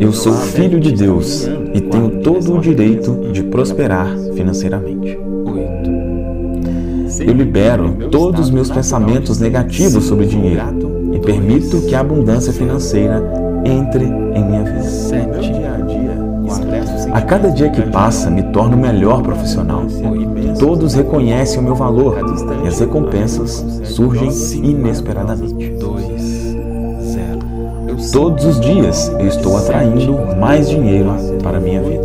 Eu sou filho de Deus e tenho todo o direito de prosperar financeiramente. Eu libero todos os meus pensamentos negativos sobre dinheiro e permito que a abundância financeira entre em minha vida. A cada dia que passa, me torno melhor profissional. Todos reconhecem o meu valor e as recompensas surgem inesperadamente. Todos os dias eu estou atraindo mais dinheiro para a minha vida.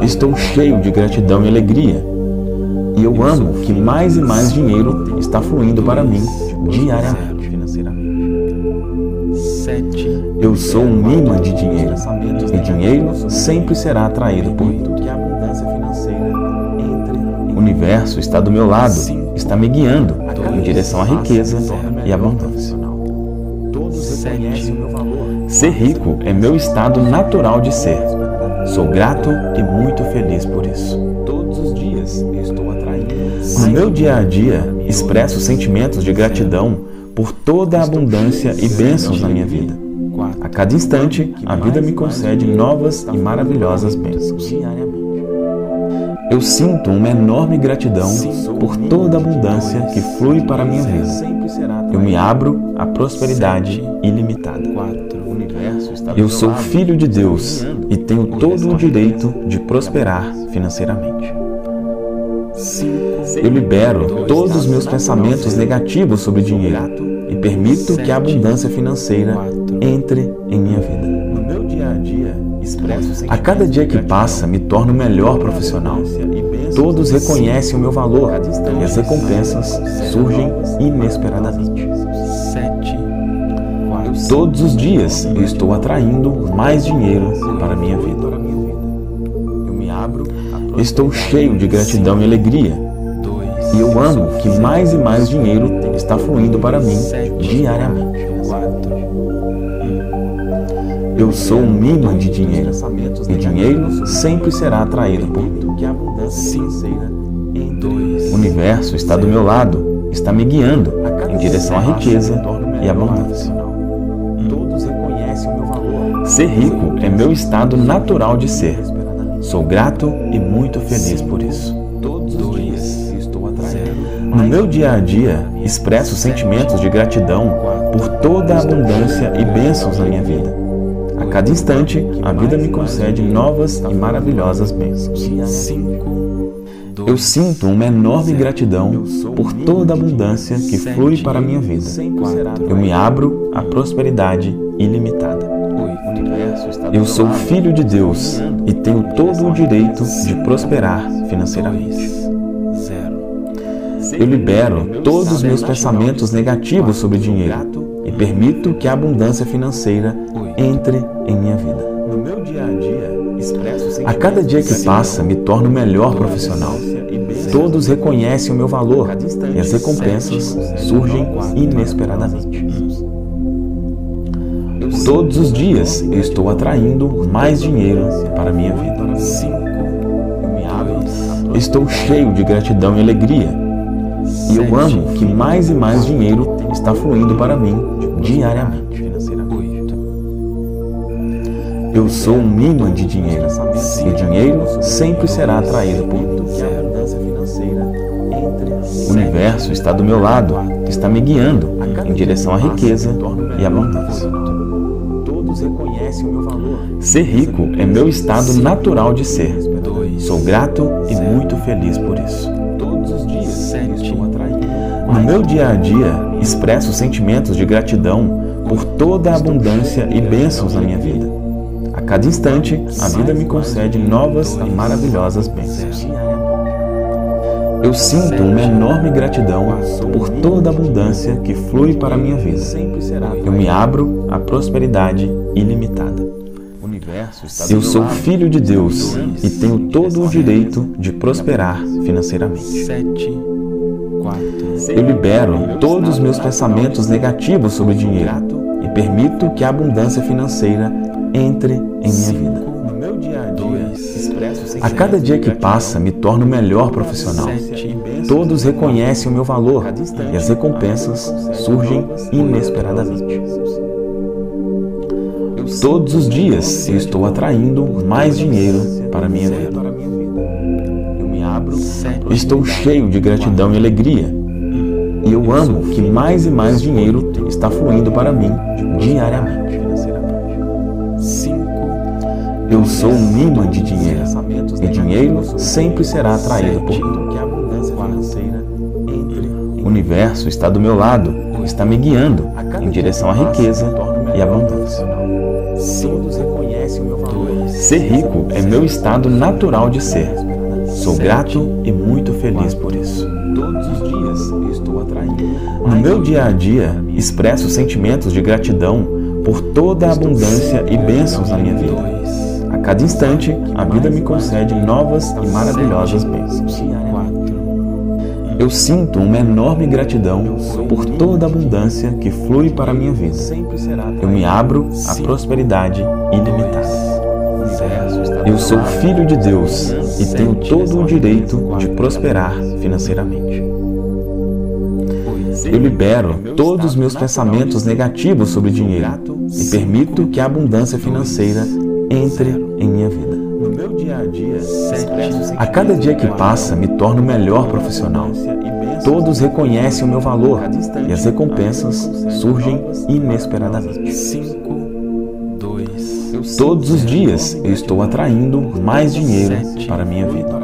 Estou cheio de gratidão e alegria, e eu amo que mais e mais dinheiro está fluindo para mim diariamente. Eu sou um imã de dinheiro, e dinheiro sempre será atraído por mim. O universo está do meu lado, está me guiando em direção à riqueza e abundância. Ser rico é meu estado natural de ser. Sou grato e muito feliz por isso. No meu dia a dia, expresso sentimentos de gratidão por toda a abundância e bênçãos na minha vida. quatro. A cada instante, a vida me concede novas e maravilhosas bênçãos. Eu sinto uma enorme gratidão por toda a abundância que flui para a minha vida. Eu me abro à prosperidade ilimitada. Eu sou filho de Deus e tenho todo o direito de prosperar financeiramente. Eu libero todos os meus pensamentos negativos sobre dinheiro e permito que a abundância financeira entre em minha vida. A cada dia que passa, me torno o melhor profissional. Todos reconhecem o meu valor e as recompensas surgem inesperadamente. Todos os dias eu estou atraindo mais dinheiro para a minha vida. Estou cheio de gratidão e alegria. E eu amo que mais e mais dinheiro está fluindo para mim diariamente. Eu sou um ímã de dinheiro, e dinheiro sempre será atraído por mim. O universo está do meu lado, está me guiando em direção à riqueza e à abundância. Ser rico é meu estado natural de ser. Sou grato e muito feliz por isso. No meu dia a dia, expresso sentimentos de gratidão por toda a abundância e bênçãos na minha vida. A cada instante, a vida me concede novas e maravilhosas bênçãos. Eu sinto uma enorme gratidão por toda a abundância que flui para a minha vida. Eu me abro à prosperidade ilimitada. Eu sou filho de Deus e tenho todo o direito de prosperar financeiramente. Eu libero todos os meus pensamentos negativos sobre dinheiro e permito que a abundância financeira entre em minha vida. A cada dia que passa, me torno o melhor profissional. Todos reconhecem o meu valor e as recompensas surgem inesperadamente. Todos os dias eu estou atraindo mais dinheiro para a minha vida. Estou cheio de gratidão e alegria. E eu amo que mais e mais dinheiro está fluindo para mim diariamente. Eu sou um ímã de dinheiro, e o dinheiro sempre será atraído por mim. O universo está do meu lado, está me guiando em direção à riqueza e à abundância. Ser rico é meu estado natural de ser. Sou grato e muito feliz por isso. No meu dia a dia, expresso sentimentos de gratidão por toda a abundância e bênçãos na minha vida. A cada instante, a vida me concede novas e maravilhosas bênçãos. Eu sinto uma enorme gratidão por toda a abundância que flui para a minha vida. Eu me abro à prosperidade ilimitada. Eu sou filho de Deus e tenho todo o direito de prosperar financeiramente. Eu libero todos os meus pensamentos negativos sobre dinheiro e permito que a abundância financeira entre em minha vida. A cada dia que passa, me torno o melhor profissional. Todos reconhecem o meu valor e as recompensas surgem inesperadamente. Todos os dias eu estou atraindo mais dinheiro para a minha vida. Estou cheio de gratidão e alegria. E eu amo que mais e mais dinheiro está fluindo para mim diariamente. Eu sou um ímã de dinheiro, e dinheiro sempre será atraído por mim. O universo está do meu lado, está me guiando em direção à riqueza e à abundância. Ser rico é meu estado natural de ser. Sou grato e muito feliz por isso. No meu dia a dia, expresso sentimentos de gratidão por toda a abundância e bênçãos na minha vida. A cada instante, a vida me concede novas e maravilhosas bênçãos. Eu sinto uma enorme gratidão por toda a abundância que flui para a minha vida. Eu me abro à prosperidade ilimitada. Eu sou filho de Deus e tenho todo o direito de prosperar financeiramente. eu libero todos os meus pensamentos negativos sobre dinheiro e permito que a abundância financeira entre em minha vida. A cada dia que passa, me torno o melhor profissional. Todos reconhecem o meu valor e as recompensas surgem inesperadamente. Todos os dias eu estou atraindo mais dinheiro para minha vida.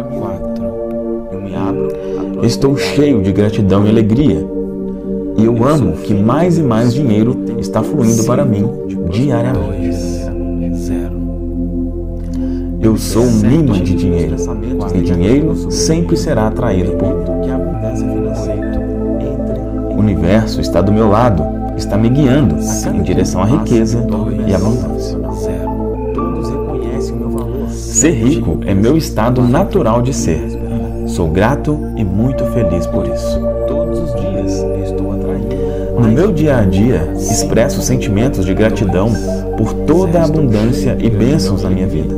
Estou cheio de gratidão e alegria, e eu amo que mais e mais dinheiro está fluindo para mim diariamente. Eu sou um imã de dinheiro, e dinheiro sempre será atraído por mim. O universo está do meu lado, está me guiando em direção à riqueza e à abundância. Ser rico é meu estado natural de ser. Sou grato e muito feliz por isso. Todos os dias estou atraindo. No meu dia a dia, expresso sentimentos de gratidão por toda a abundância e bênçãos na minha vida.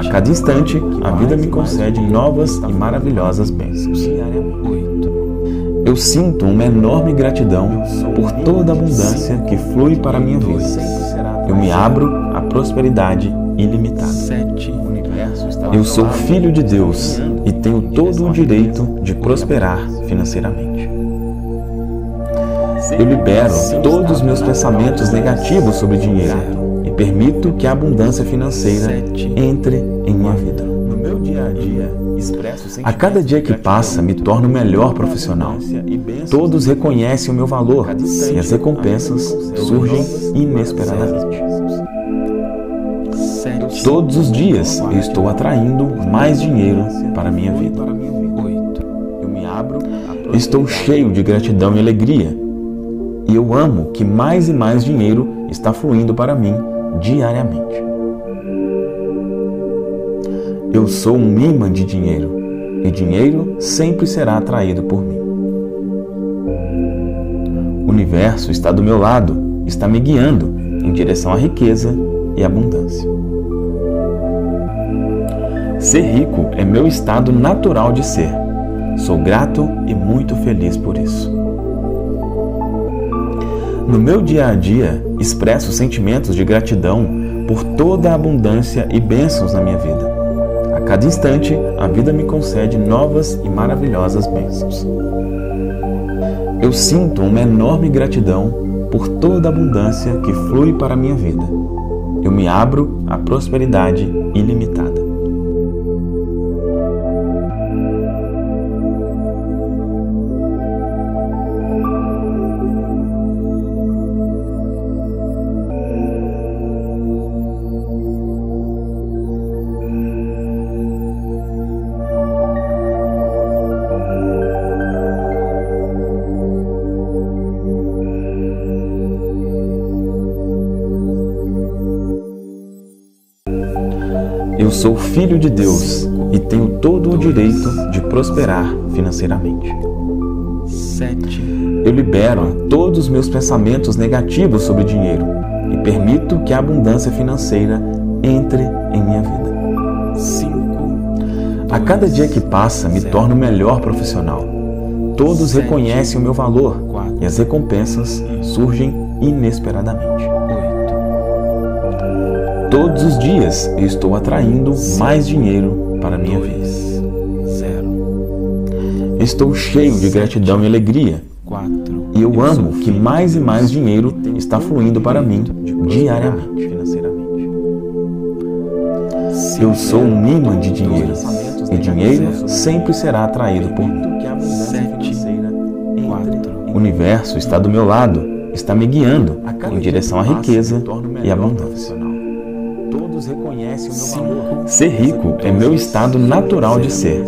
A cada instante, a vida me concede novas e maravilhosas bênçãos. Eu sinto uma enorme gratidão por toda a abundância que flui para a minha vida. Eu me abro à prosperidade ilimitada. Eu sou filho de Deus e tenho todo o direito de prosperar financeiramente. Eu libero todos os meus pensamentos negativos sobre dinheiro e permito que a abundância financeira entre em minha vida. A cada dia que passa, me torno o melhor profissional. Todos reconhecem o meu valor e as recompensas surgem inesperadamente. Todos os dias eu estou atraindo mais dinheiro para a minha vida. Estou cheio de gratidão e alegria, e eu amo que mais e mais dinheiro está fluindo para mim diariamente. Eu sou um imã de dinheiro, e dinheiro sempre será atraído por mim. O universo está do meu lado, está me guiando em direção à riqueza e abundância. Ser rico é meu estado natural de ser. Sou grato e muito feliz por isso. No meu dia a dia, expresso sentimentos de gratidão por toda a abundância e bênçãos na minha vida. A cada instante, a vida me concede novas e maravilhosas bênçãos. Eu sinto uma enorme gratidão por toda a abundância que flui para a minha vida. Eu me abro à prosperidade ilimitada. Eu sou filho de Deus e tenho todo o direito de prosperar financeiramente. Eu libero todos os meus pensamentos negativos sobre dinheiro e permito que a abundância financeira entre em minha vida. A cada dia que passa, me torno o melhor profissional. Todos reconhecem o meu valor e as recompensas surgem inesperadamente. Todos os dias eu estou atraindo mais dinheiro para a minha vida. Estou cheio de gratidão e alegria, e eu amo que mais e mais dinheiro está fluindo para mim diariamente. Eu sou um imã de dinheiro, e dinheiro sempre será atraído por mim. O universo está do meu lado, está me guiando em direção à riqueza e abundância. Ser rico é meu estado natural de ser.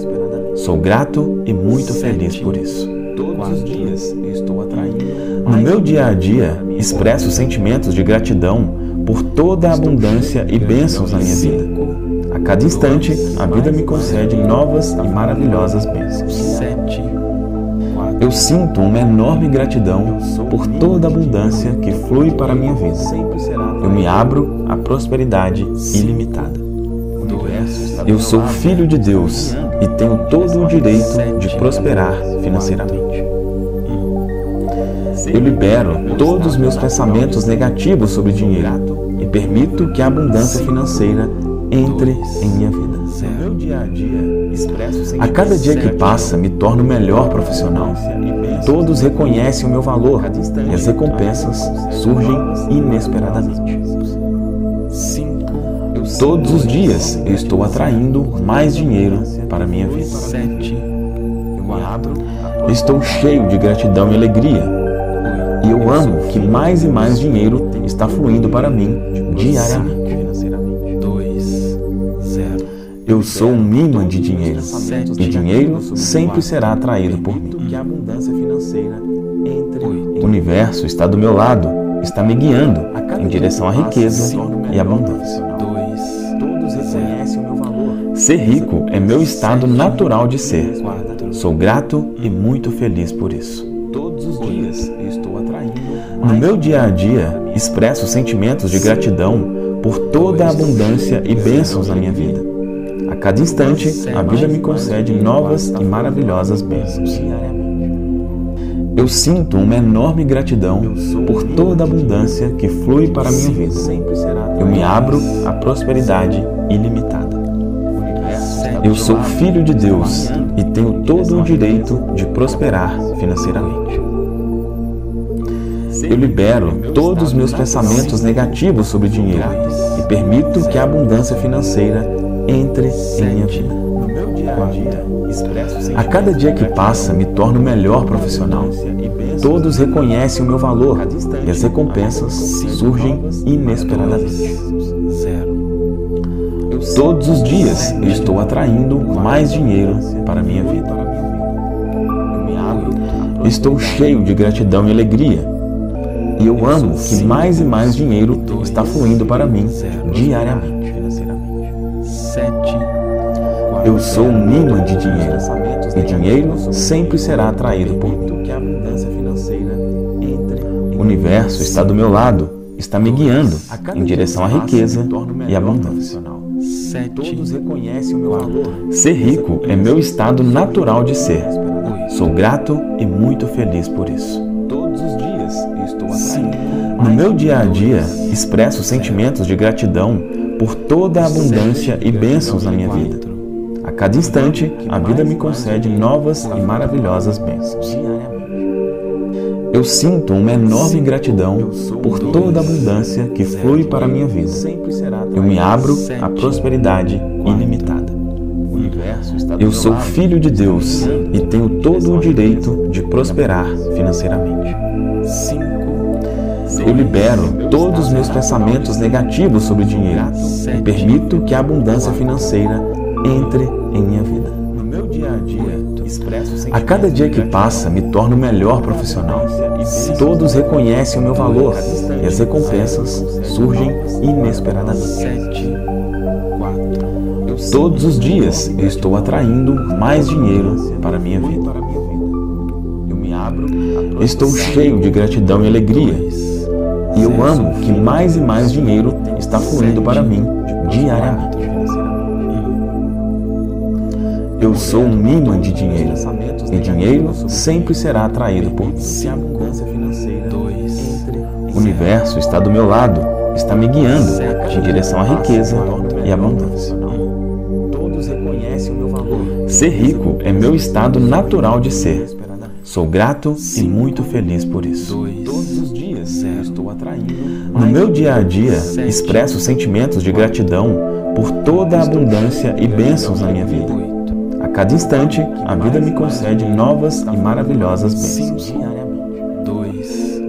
Sou grato e muito feliz por isso. No meu dia a dia, expresso sentimentos de gratidão por toda a abundância e bênçãos na minha vida. A cada instante, a vida me concede novas e maravilhosas bênçãos. Eu sinto uma enorme gratidão por toda a abundância que flui para a minha vida. Eu me abro à prosperidade ilimitada. Eu sou filho de Deus e tenho todo o direito de prosperar financeiramente. Eu libero todos os meus pensamentos negativos sobre dinheiro e permito que a abundância financeira entre em minha vida. A cada dia que passa, me torno melhor profissional. Todos reconhecem o meu valor e as recompensas surgem inesperadamente. Todos os dias eu estou atraindo mais dinheiro para minha vida. Estou cheio de gratidão e alegria e eu amo que mais e mais dinheiro está fluindo para mim diariamente. Eu sou um imã de dinheiro e dinheiro sempre será atraído por mim. O universo está do meu lado, está me guiando em direção à riqueza e abundância. Ser rico é meu estado natural de ser. Sou grato e muito feliz por isso. No meu dia a dia, expresso sentimentos de gratidão por toda a abundância e bênçãos na minha vida. A cada instante, a vida me concede novas e maravilhosas bênçãos. Eu sinto uma enorme gratidão por toda a abundância que flui para a minha vida. Eu me abro à prosperidade ilimitada. Eu sou filho de Deus e tenho todo o direito de prosperar financeiramente. Eu libero todos os meus pensamentos negativos sobre dinheiro e permito que a abundância financeira entre em minha vida. A cada dia que passa, me torno melhor profissional. Todos reconhecem o meu valor e as recompensas surgem inesperadamente. Todos os dias eu estou atraindo mais dinheiro para a minha vida. Estou cheio de gratidão e alegria e eu amo que mais e mais dinheiro está fluindo para mim diariamente. Eu sou um imã de dinheiro e dinheiro sempre será atraído por mim. O universo está do meu lado, está me guiando em direção à riqueza e abundância. Ser rico é meu estado natural de ser. Sou grato e muito feliz por isso. No meu dia a dia, expresso sentimentos de gratidão por toda a abundância e bênçãos na minha vida. A cada instante, a vida me concede novas e maravilhosas bênçãos. Eu sinto uma enorme gratidão por toda a abundância que flui para a minha vida. Eu me abro à prosperidade ilimitada. Eu sou filho de Deus e tenho todo o direito de prosperar financeiramente. Eu libero todos os meus pensamentos negativos sobre dinheiro e permito que a abundância financeira entre em minha vida. A cada dia que passa, me torno melhor profissional. Todos reconhecem o meu valor e as recompensas surgem inesperadamente. Todos os dias eu estou atraindo mais dinheiro para a minha vida. Estou cheio de gratidão e alegria e eu amo que mais e mais dinheiro está fluindo para mim diariamente. Eu sou um imã de dinheiro e dinheiro sempre será atraído por mim. O universo está do meu lado, está me guiando em direção à riqueza e abundância. Ser rico é meu estado natural de ser. Sou grato e muito feliz por isso. No meu dia a dia, expresso sentimentos de gratidão por toda a abundância e bênçãos na minha vida. A cada instante, a vida me concede novas e maravilhosas bênçãos.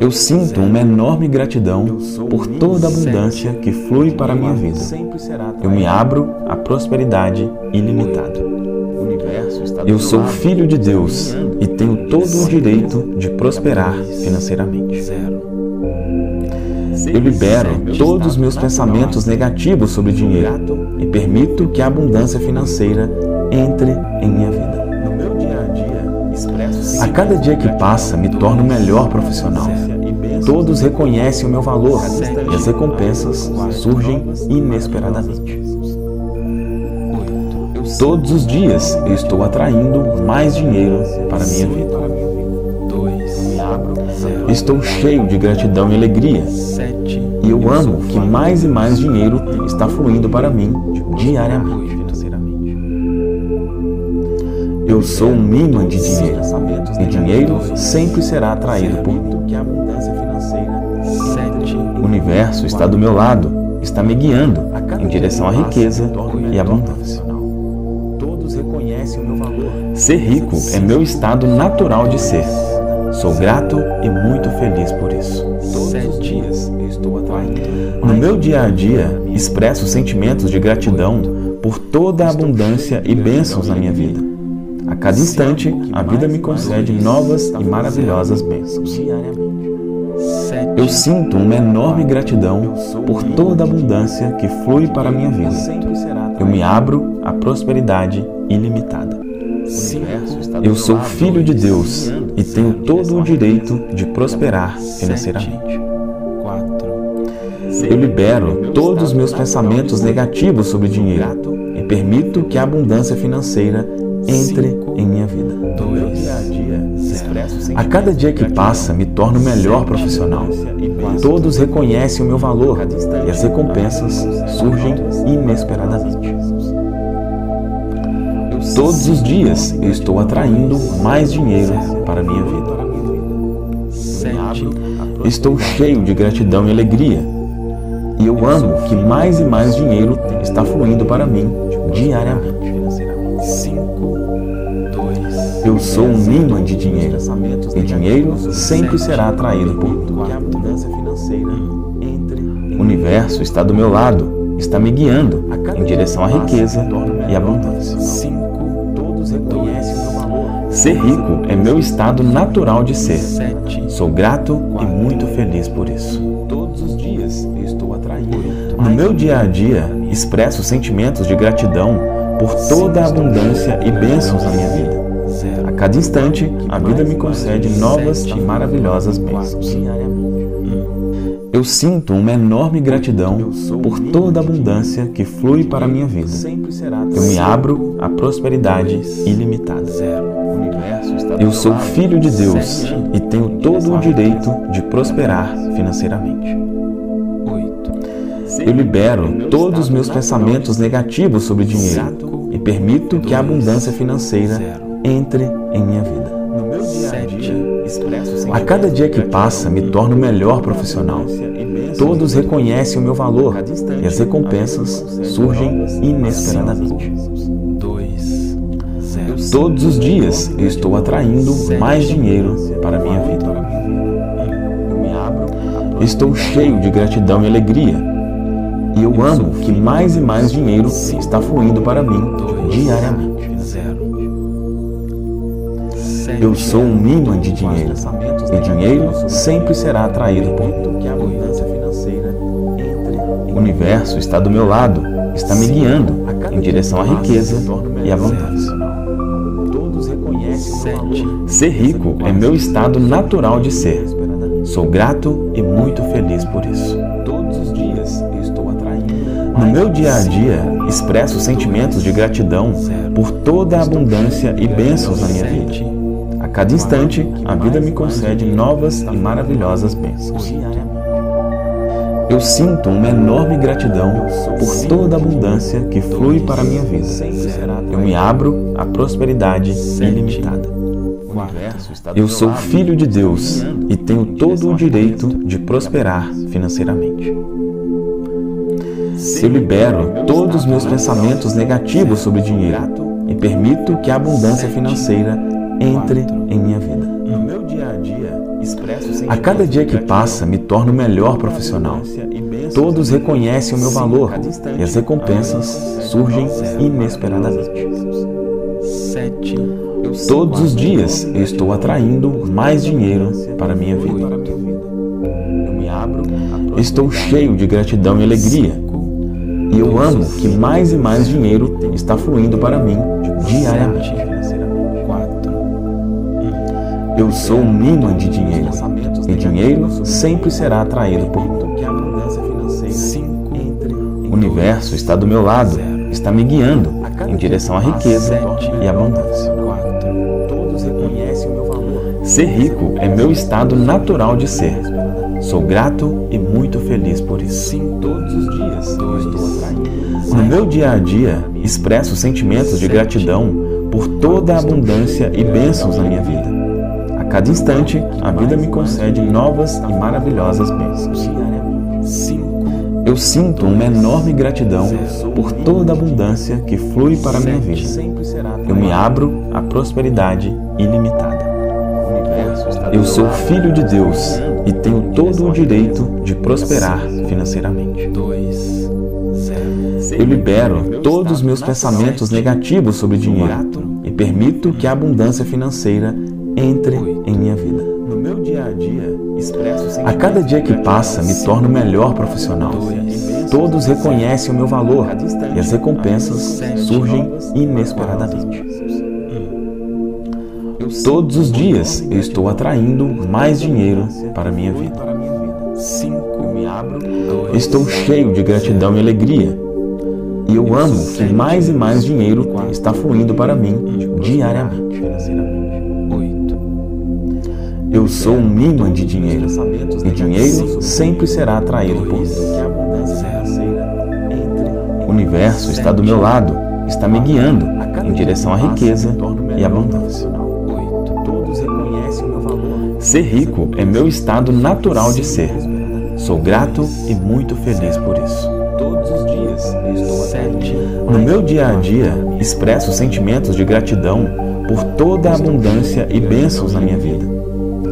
Eu sinto uma enorme gratidão por toda a abundância que flui para a minha vida. Eu me abro à prosperidade ilimitada. Eu sou filho de Deus e tenho todo o direito de prosperar financeiramente. Eu libero todos os meus pensamentos negativos sobre dinheiro e permito que a abundância financeira entre em minha vida. A cada dia que passa, me torno melhor profissional. Todos reconhecem o meu valor e as recompensas surgem inesperadamente. Todos os dias eu estou atraindo mais dinheiro para a minha vida. Estou cheio de gratidão e alegria. E eu amo que mais e mais dinheiro está fluindo para mim diariamente. Eu sou um imã de dinheiro, e dinheiro sempre será atraído por mim. O universo está do meu lado, está me guiando em direção à riqueza e abundância. Ser rico é meu estado natural de ser. Sou grato e muito feliz por isso. No meu dia a dia, expresso sentimentos de gratidão por toda a abundância e bênçãos na minha vida. A cada instante, a vida me concede novas e maravilhosas bênçãos. Eu sinto uma enorme gratidão por toda a abundância que flui para a minha vida. Eu me abro à prosperidade ilimitada. Eu sou filho de Deus e tenho todo o direito de prosperar financeiramente. Eu libero todos os meus pensamentos negativos sobre dinheiro e permito que a abundância financeira entre em minha vida. A cada dia que passa, me torno melhor profissional. Todos reconhecem o meu valor e as recompensas surgem inesperadamente. Todos os dias eu estou atraindo mais dinheiro para a minha vida. Estou cheio de gratidão e alegria. E eu amo que mais e mais dinheiro está fluindo para mim diariamente. Eu sou um imã de dinheiro, e dinheiro sempre será atraído por mim. O universo está do meu lado, está me guiando em direção à riqueza e abundância. Ser rico é meu estado natural de ser. Sou grato e muito feliz por isso. No meu dia a dia, expresso sentimentos de gratidão por toda a abundância e bênçãos na minha vida. A cada instante, a vida me concede novas e maravilhosas bênçãos. Eu sinto uma enorme gratidão por toda a abundância que flui para a minha vida. Eu me abro à prosperidade ilimitada. Eu sou filho de Deus e tenho todo o direito de prosperar financeiramente. Eu libero todos os meus pensamentos negativos sobre dinheiro e permito que a abundância financeira entre em minha vida. A cada dia que passa, me torno melhor profissional. Todos reconhecem o meu valor e as recompensas surgem inesperadamente. Todos os dias eu estou atraindo mais dinheiro para a minha vida. Estou cheio de gratidão e alegria. E eu amo que mais e mais dinheiro está fluindo para mim diariamente. Eu sou um imã de dinheiro, e dinheiro sempre será atraído por mim. O universo está do meu lado, está me guiando em direção à riqueza e abundância. Ser rico é meu estado natural de ser. Sou grato e muito feliz por isso. No meu dia a dia, expresso sentimentos de gratidão por toda a abundância e bênçãos na minha vida. A cada instante, a vida me concede novas e maravilhosas bênçãos. Eu sinto uma enorme gratidão por toda a abundância que flui para a minha vida. Eu me abro à prosperidade ilimitada. Eu sou filho de Deus e tenho todo o direito de prosperar financeiramente. Eu libero todos os meus pensamentos negativos sobre dinheiro e permito que a abundância financeira entre em minha vida. A cada dia que passa, me torno melhor profissional. Todos reconhecem o meu valor e as recompensas surgem inesperadamente. Todos os dias eu estou atraindo mais dinheiro para a minha vida. Estou cheio de gratidão e alegria. E eu amo que mais e mais dinheiro está fluindo para mim diariamente. Eu sou um imã de dinheiro, e dinheiro sempre será atraído por mim. O universo está do meu lado, está me guiando em direção à riqueza e abundância. Ser rico é meu estado natural de ser. Sou grato e muito feliz por isso. Sim, todos os dias eu estou atraindo. No meu dia a dia, expresso sentimentos de gratidão por toda a abundância e bênçãos na minha vida. A cada instante, a vida me concede novas e maravilhosas bênçãos. Eu sinto uma enorme gratidão por toda a abundância que flui para a minha vida. Eu me abro à prosperidade ilimitada. Eu sou filho de Deus e tenho todo o direito de prosperar financeiramente. Eu libero todos os meus pensamentos negativos sobre dinheiro e permito que a abundância financeira entre em minha vida. A cada dia que passa, me torno o melhor profissional. Todos reconhecem o meu valor e as recompensas surgem inesperadamente. Todos os dias eu estou atraindo mais dinheiro para a minha vida. Estou cheio de gratidão e alegria. E eu amo que mais e mais dinheiro está fluindo para mim diariamente. Eu sou um imã de dinheiro. E dinheiro sempre será atraído por mim. O universo está do meu lado, está me guiando em direção à riqueza e abundância. Ser rico é meu estado natural de ser. Sou grato e muito feliz por isso. No meu dia a dia, expresso sentimentos de gratidão por toda a abundância e bênçãos na minha vida.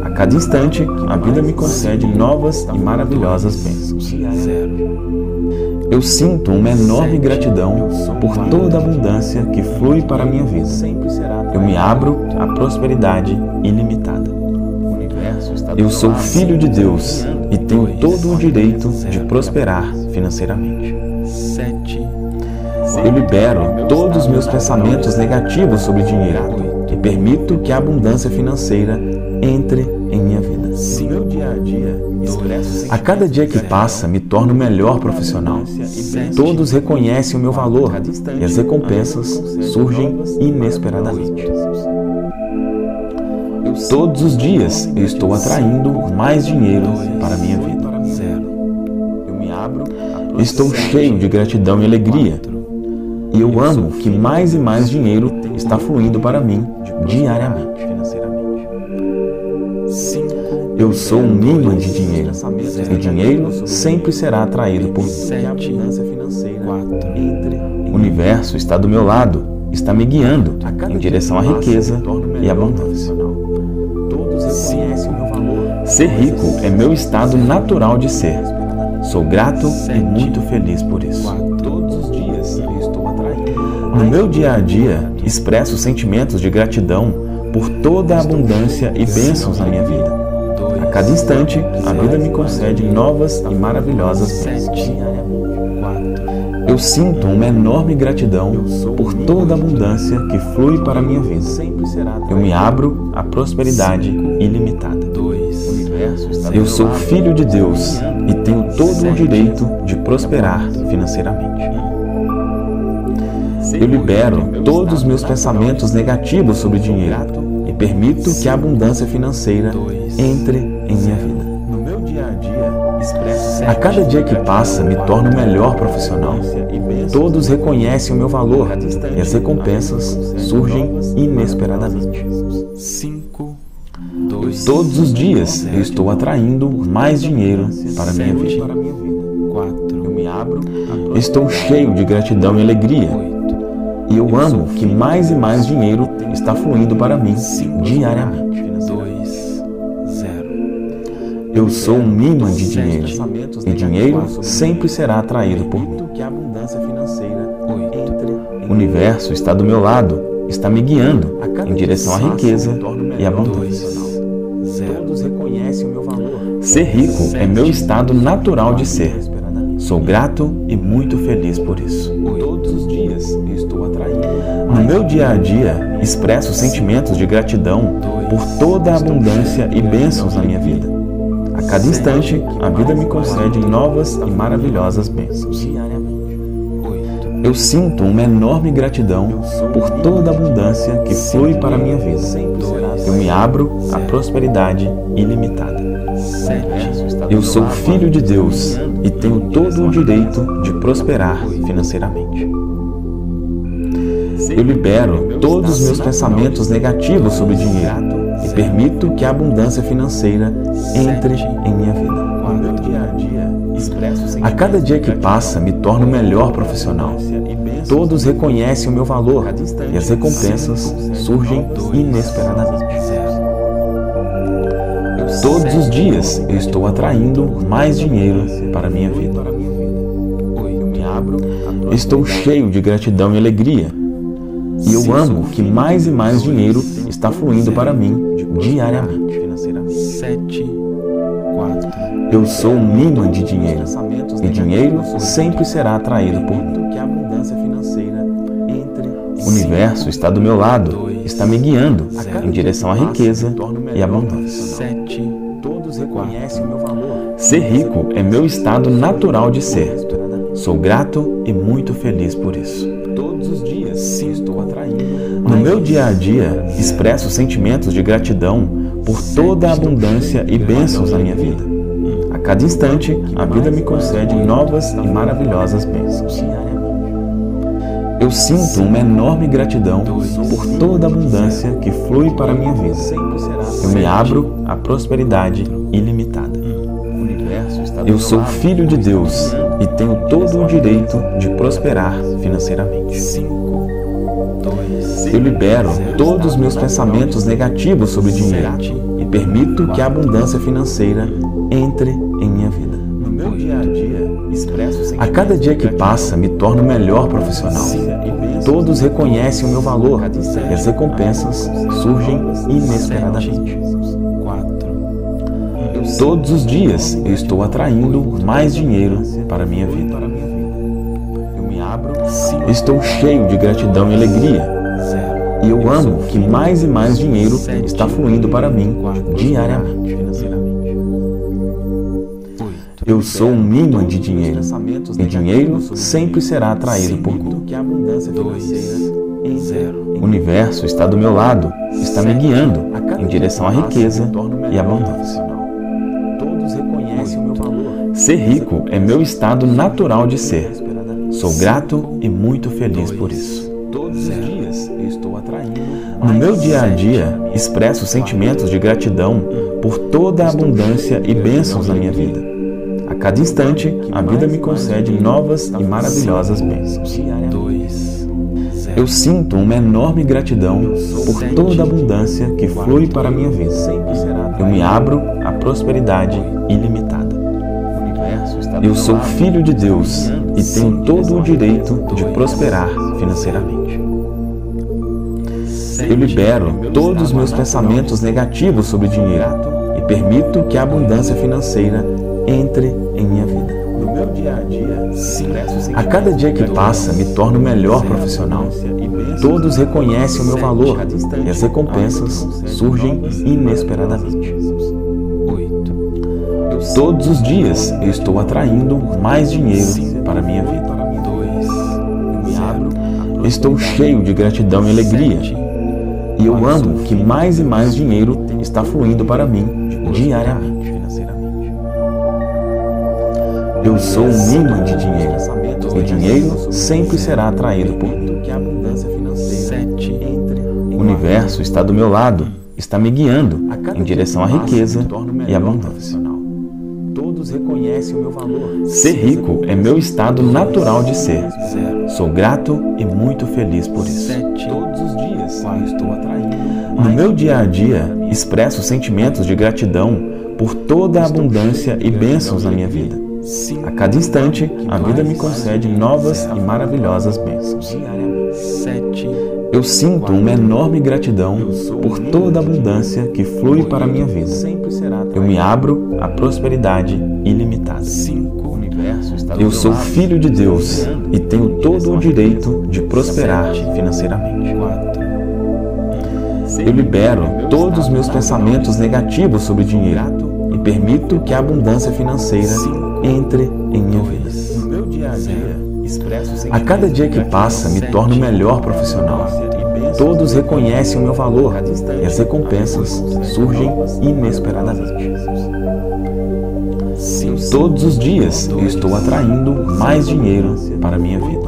A cada instante, a vida me concede novas e maravilhosas bênçãos. Eu sinto uma enorme gratidão por toda a abundância que flui para a minha vida. Eu me abro à prosperidade ilimitada. Eu sou filho de Deus e tenho todo o direito de prosperar financeiramente. Eu libero todos os meus pensamentos negativos sobre dinheiro e permito que a abundância financeira entre em minha vida. A cada dia que passa, me torno o melhor profissional. Todos reconhecem o meu valor e as recompensas surgem inesperadamente. Todos os dias eu estou atraindo mais dinheiro para a minha vida. Estou cheio de gratidão e alegria. E eu amo que mais e mais dinheiro está fluindo para mim diariamente. Eu sou um imã de dinheiro. E dinheiro sempre será atraído por mim. O universo está do meu lado, está me guiando em direção à riqueza e abundância. Ser rico é meu estado natural de ser. Sou grato e muito feliz por isso. No meu dia a dia, expresso sentimentos de gratidão por toda a abundância e bênçãos na minha vida. A cada instante, a vida me concede novas e maravilhosas bênçãos. Eu sinto uma enorme gratidão por toda a abundância que flui para a minha vida. Eu me abro à prosperidade ilimitada. Eu sou filho de Deus e tenho todo o direito de prosperar financeiramente. Eu libero todos os meus pensamentos negativos sobre dinheiro e permito que a abundância financeira entre em minha vida. A cada dia que passa, me torno o melhor profissional. Todos reconhecem o meu valor e as recompensas surgem inesperadamente. Todos os dias eu estou atraindo mais dinheiro para a minha vida. Estou cheio de gratidão e alegria. E eu amo que mais e mais dinheiro está fluindo para mim diariamente. Eu sou um imã de dinheiro. E dinheiro sempre será atraído por mim. O universo está do meu lado, está me guiando em direção à riqueza e abundância. Ser rico é meu estado natural de ser. Sou grato e muito feliz por isso. No meu dia a dia, expresso sentimentos de gratidão por toda a abundância e bênçãos na minha vida. A cada instante, a vida me concede novas e maravilhosas bênçãos. Eu sinto uma enorme gratidão por toda a abundância que flui para a minha vida. eu me abro à prosperidade ilimitada. Eu sou filho de Deus e tenho todo o direito de prosperar financeiramente. Eu libero todos os meus pensamentos negativos sobre o dinheiro e permito que a abundância financeira entre em minha vida. A cada dia que passa, me torno o melhor profissional. Todos reconhecem o meu valor e as recompensas surgem inesperadamente. Todos os dias eu estou atraindo mais dinheiro para a minha vida. Estou cheio de gratidão e alegria. E eu amo que mais e mais dinheiro está fluindo para mim diariamente. Eu sou um imã de dinheiro, e dinheiro sempre será atraído por mim. O universo está do meu lado, está me guiando em direção à riqueza e abundância. Ser rico é meu estado natural de ser. Sou grato e muito feliz por isso. No meu dia a dia, expresso sentimentos de gratidão por toda a abundância e bênçãos na minha vida. A cada instante, a vida me concede novas e maravilhosas bênçãos. Eu sinto uma enorme gratidão por toda a abundância que flui para a minha vida. Eu me abro à prosperidade ilimitada. Eu sou filho de Deus e tenho todo o direito de prosperar financeiramente. Eu libero todos os meus pensamentos negativos sobre o dinheiro e permito que a abundância financeira entre em minha vida. A cada dia que passa, me torno o melhor profissional. Todos reconhecem o meu valor e as recompensas surgem inesperadamente. Todos os dias eu estou atraindo mais dinheiro para a minha vida. Estou cheio de gratidão e alegria. E eu amo que mais e mais dinheiro está fluindo para mim diariamente. Eu sou um imã de dinheiro, e dinheiro sempre será atraído por mim. O universo está do meu lado, está me guiando em direção à riqueza e abundância. Ser rico é meu estado natural de ser. Sou grato e muito feliz por isso. No meu dia a dia, expresso sentimentos de gratidão por toda a abundância e bênçãos na minha vida. A cada instante, a vida me concede novas e maravilhosas bênçãos. Eu sinto uma enorme gratidão por toda a abundância que flui para a minha vida. Eu me abro à prosperidade ilimitada. Eu sou filho de Deus e tenho todo o direito de prosperar financeiramente. Eu libero todos os meus pensamentos negativos sobre o dinheiro e permito que a abundância financeira entre em minha vida. A cada dia que passa, me torno o melhor profissional. Todos reconhecem o meu valor e as recompensas surgem inesperadamente. Todos os dias eu estou atraindo mais dinheiro para a minha vida. Estou cheio de gratidão e alegria. E eu amo que mais e mais dinheiro está fluindo para mim diariamente. Eu sou um imã de dinheiro, e dinheiro sempre será atraído por mim. O universo está do meu lado, está me guiando em direção à riqueza e abundância. Ser rico é meu estado natural de ser. Sou grato e muito feliz por isso. No meu dia a dia, expresso sentimentos de gratidão por toda a abundância e bênçãos na minha vida. A cada instante, a vida me concede novas e maravilhosas bênçãos. Eu sinto uma enorme gratidão por toda a abundância que flui para a minha vida. Eu me abro à prosperidade ilimitada. Eu sou filho de Deus e tenho todo o direito de prosperar financeiramente. Eu libero todos os meus pensamentos negativos sobre o dinheiro e permito que a abundância financeira entre em minha vida. A cada dia que passa, me torno o melhor profissional. Todos reconhecem o meu valor e as recompensas surgem inesperadamente. Todos os dias eu estou atraindo mais dinheiro para a minha vida.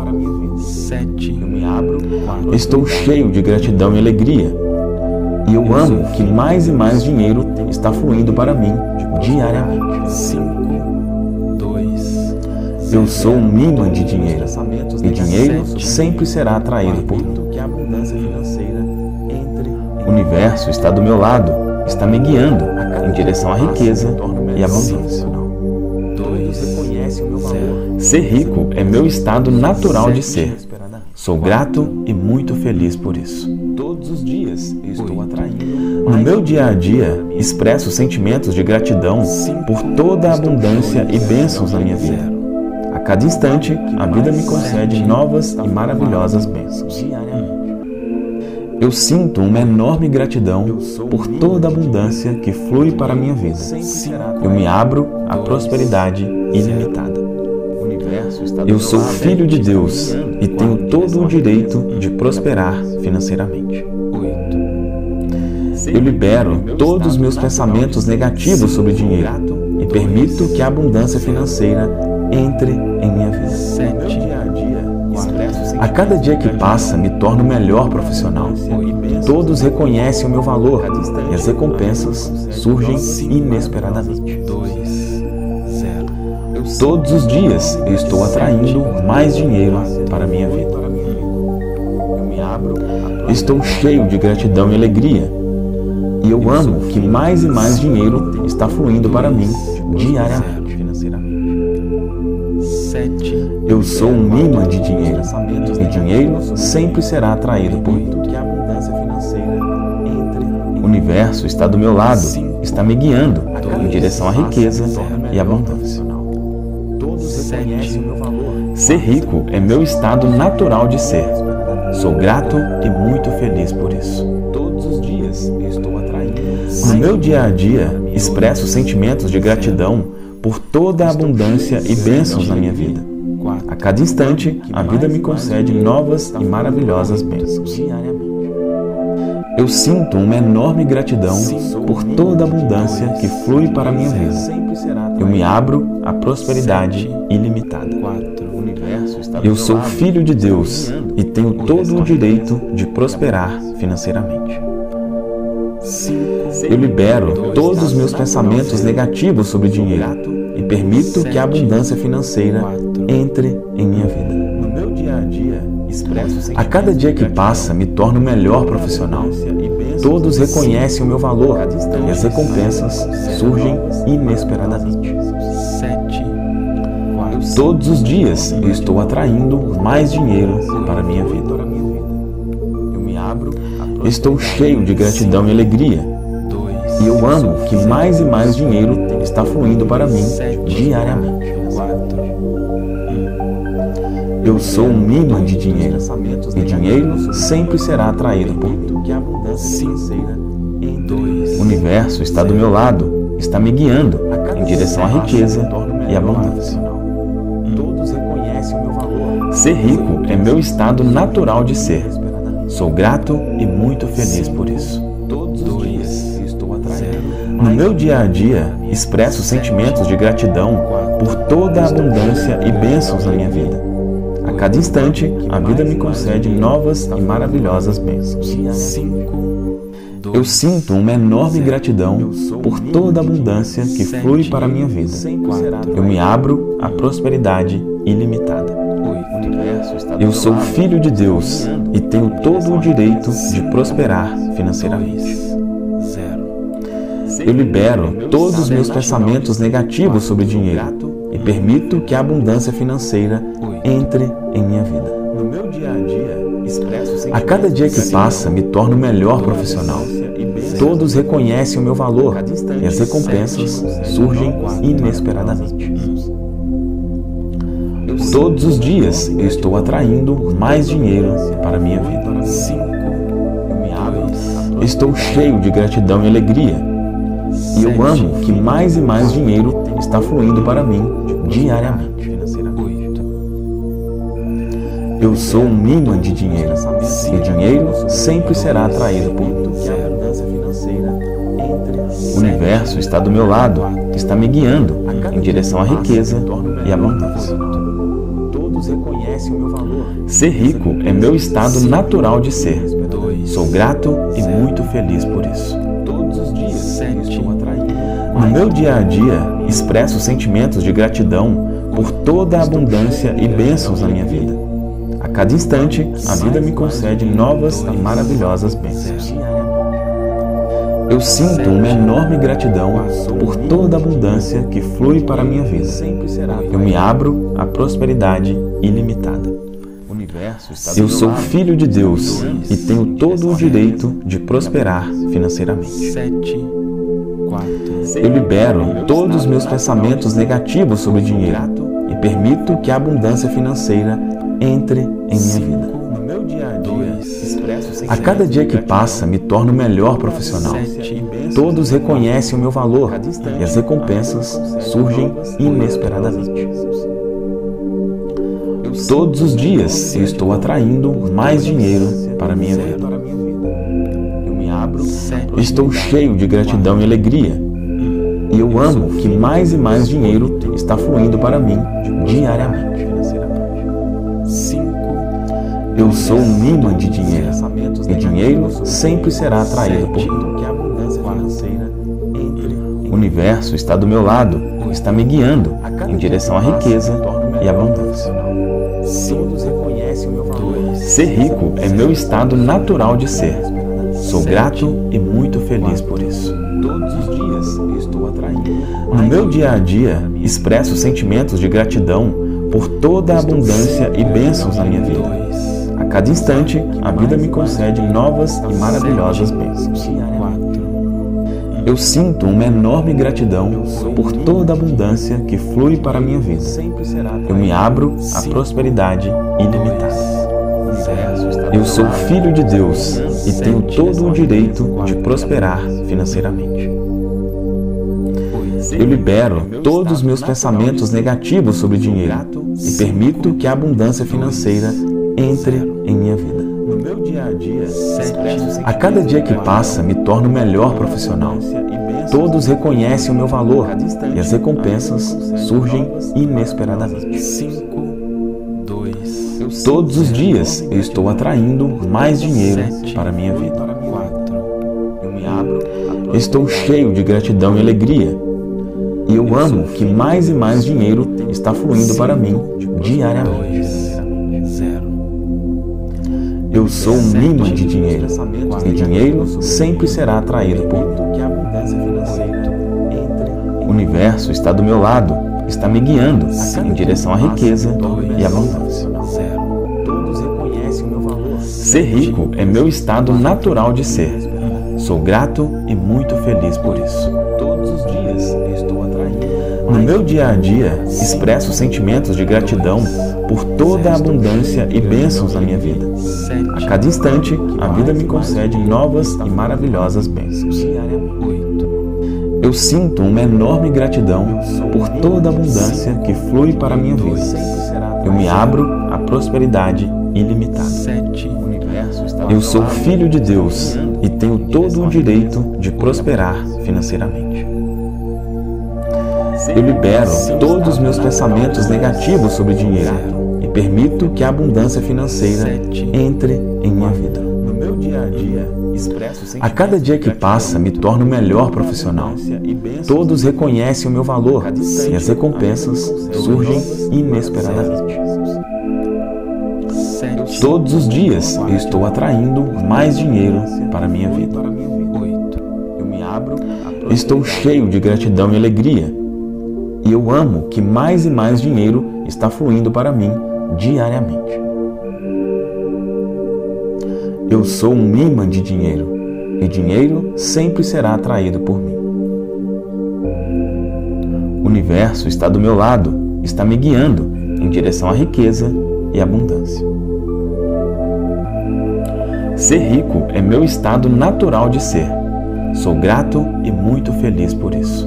Estou cheio de gratidão e alegria. E eu amo que mais e mais dinheiro está fluindo para mim diariamente. Eu sou um imã de dinheiro e dinheiro sempre será atraído por mim. O universo está do meu lado, está me guiando em direção à riqueza e à abundância. Ser rico é meu estado natural de ser. Sou grato e muito feliz por isso. Todos os dias estou atraindo. No meu dia a dia, expresso sentimentos de gratidão por toda a abundância e bênçãos na minha vida. A cada instante, a vida me concede novas e maravilhosas bênçãos. Eu sinto uma enorme gratidão por toda a abundância que flui para a minha vida. Eu me abro à prosperidade ilimitada. Eu sou filho de Deus e tenho todo o direito de prosperar financeiramente. Eu libero todos os meus pensamentos negativos sobre dinheiro e permito que a abundância financeira entre em minha vida. A cada dia que passa, me torno melhor profissional. Todos reconhecem o meu valor e as recompensas surgem inesperadamente. Todos os dias eu estou atraindo mais dinheiro para a minha vida. Estou cheio de gratidão e alegria. E eu amo que mais e mais dinheiro está fluindo para mim diariamente. Eu sou um imã de dinheiro e dinheiro sempre será atraído por mim. O universo está do meu lado, está me guiando em direção à riqueza e à abundância. Ser rico é meu estado natural de ser. Sou grato e muito feliz por isso. Todos os dias estou atraindo. No meu dia a dia, expresso sentimentos de gratidão por toda a abundância e bênçãos na minha vida. A cada instante, a vida me concede novas e maravilhosas bênçãos. Eu sinto uma enorme gratidão por toda a abundância que flui para a minha vida. Eu me abro à prosperidade ilimitada. Eu sou filho de Deus e tenho todo o direito de prosperar financeiramente. Eu libero todos os meus pensamentos negativos sobre dinheiro e permito que a abundância financeira entre em minha vida. A cada dia que passa, me torno melhor profissional. Todos reconhecem o meu valor e as recompensas surgem inesperadamente. Todos os dias eu estou atraindo mais dinheiro para a minha vida. Estou cheio de gratidão e alegria. E eu amo que mais e mais dinheiro está fluindo para mim diariamente. Eu sou um imã de dinheiro e dinheiro sempre será atraído por mim. O universo está do meu lado, está me guiando em direção à riqueza e à abundância. Ser rico é meu estado natural de ser. Sou grato e muito feliz por isso. No meu dia a dia, expresso sentimentos de gratidão por toda a abundância e bênçãos na minha vida. A cada instante, a vida me concede novas e maravilhosas bênçãos. Eu sinto uma enorme gratidão por toda a abundância que flui para a minha vida. Eu me abro à prosperidade ilimitada. Eu sou filho de Deus e tenho todo o direito de prosperar financeiramente. Eu libero todos os meus pensamentos negativos sobre dinheiro e permito que a abundância financeira entre em minha vida. A cada dia que passa, me torno melhor profissional. Todos reconhecem o meu valor e as recompensas surgem inesperadamente. Todos os dias eu estou atraindo mais dinheiro para a minha vida. Estou cheio de gratidão e alegria. E eu amo que mais e mais dinheiro está fluindo para mim diariamente. Eu sou um imã de dinheiro, e o dinheiro sempre será atraído por mim. O universo está do meu lado, está me guiando em direção à riqueza e à abundância. Ser rico é meu estado natural de ser. Sou grato e muito feliz por isso. No meu dia a dia, expresso sentimentos de gratidão por toda a abundância e bênçãos na minha vida. A cada instante, a vida me concede novas e maravilhosas bênçãos. Eu sinto uma enorme gratidão por toda a abundância que flui para a minha vida. Eu me abro à prosperidade ilimitada. Eu sou filho de Deus e tenho todo o direito de prosperar financeiramente. Eu libero todos os meus pensamentos negativos sobre dinheiro e permito que a abundância financeira entre em minha vida. A cada dia que passa, me torno o melhor profissional. Todos reconhecem o meu valor e as recompensas surgem inesperadamente. Todos os dias eu estou atraindo mais dinheiro para a minha vida. Estou cheio de gratidão e alegria, e eu amo que mais e mais dinheiro está fluindo para mim diariamente. Eu sou um imã de dinheiro, e dinheiro sempre será atraído por mim. O universo está do meu lado, está me guiando em direção à riqueza e à abundância. Ser rico é meu estado natural de ser. Sou grato e muito feliz por isso. No meu dia a dia, expresso sentimentos de gratidão por toda a abundância e bênçãos na minha vida. A cada instante, a vida me concede novas e maravilhosas bênçãos. Eu sinto uma enorme gratidão por toda a abundância que flui para a minha vida. Eu me abro à prosperidade ilimitada. Eu sou filho de Deus e tenho todo o direito de prosperar financeiramente. Eu libero todos os meus pensamentos negativos sobre dinheiro e permito que a abundância financeira entre em minha vida. A cada dia que passa, me torno o melhor profissional. Todos reconhecem o meu valor e as recompensas surgem inesperadamente. Todos os dias eu estou atraindo mais dinheiro para a minha vida. Estou cheio de gratidão e alegria, e eu amo que mais e mais dinheiro está fluindo para mim diariamente. Eu sou um imã de dinheiro, e dinheiro sempre será atraído por mim. O universo está do meu lado, está me guiando em direção à riqueza e à abundância. Ser rico é meu estado natural de ser. Sou grato e muito feliz por isso. No meu dia a dia, expresso sentimentos de gratidão por toda a abundância e bênçãos na minha vida. A cada instante, a vida me concede novas e maravilhosas bênçãos. Eu sinto uma enorme gratidão por toda a abundância que flui para a minha vida. Eu me abro à prosperidade ilimitada. Eu sou filho de Deus e tenho todo o direito de prosperar financeiramente. Eu libero todos os meus pensamentos negativos sobre dinheiro e permito que a abundância financeira entre em minha vida. A cada dia que passa, me torno o melhor profissional. Todos reconhecem o meu valor e as recompensas surgem inesperadamente. Todos os dias eu estou atraindo mais dinheiro para a minha vida. Estou cheio de gratidão e alegria, e eu amo que mais e mais dinheiro está fluindo para mim diariamente. Eu sou um imã de dinheiro, e dinheiro sempre será atraído por mim. O universo está do meu lado, está me guiando em direção à riqueza e à abundância. Ser rico é meu estado natural de ser. Sou grato e muito feliz por isso.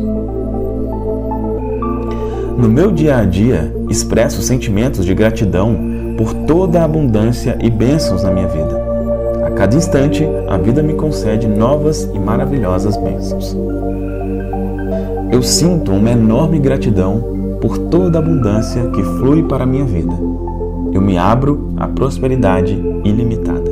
No meu dia a dia, expresso sentimentos de gratidão por toda a abundância e bênçãos na minha vida. A cada instante, a vida me concede novas e maravilhosas bênçãos. Eu sinto uma enorme gratidão por toda a abundância que flui para a minha vida. Eu me abro à prosperidade ilimitada.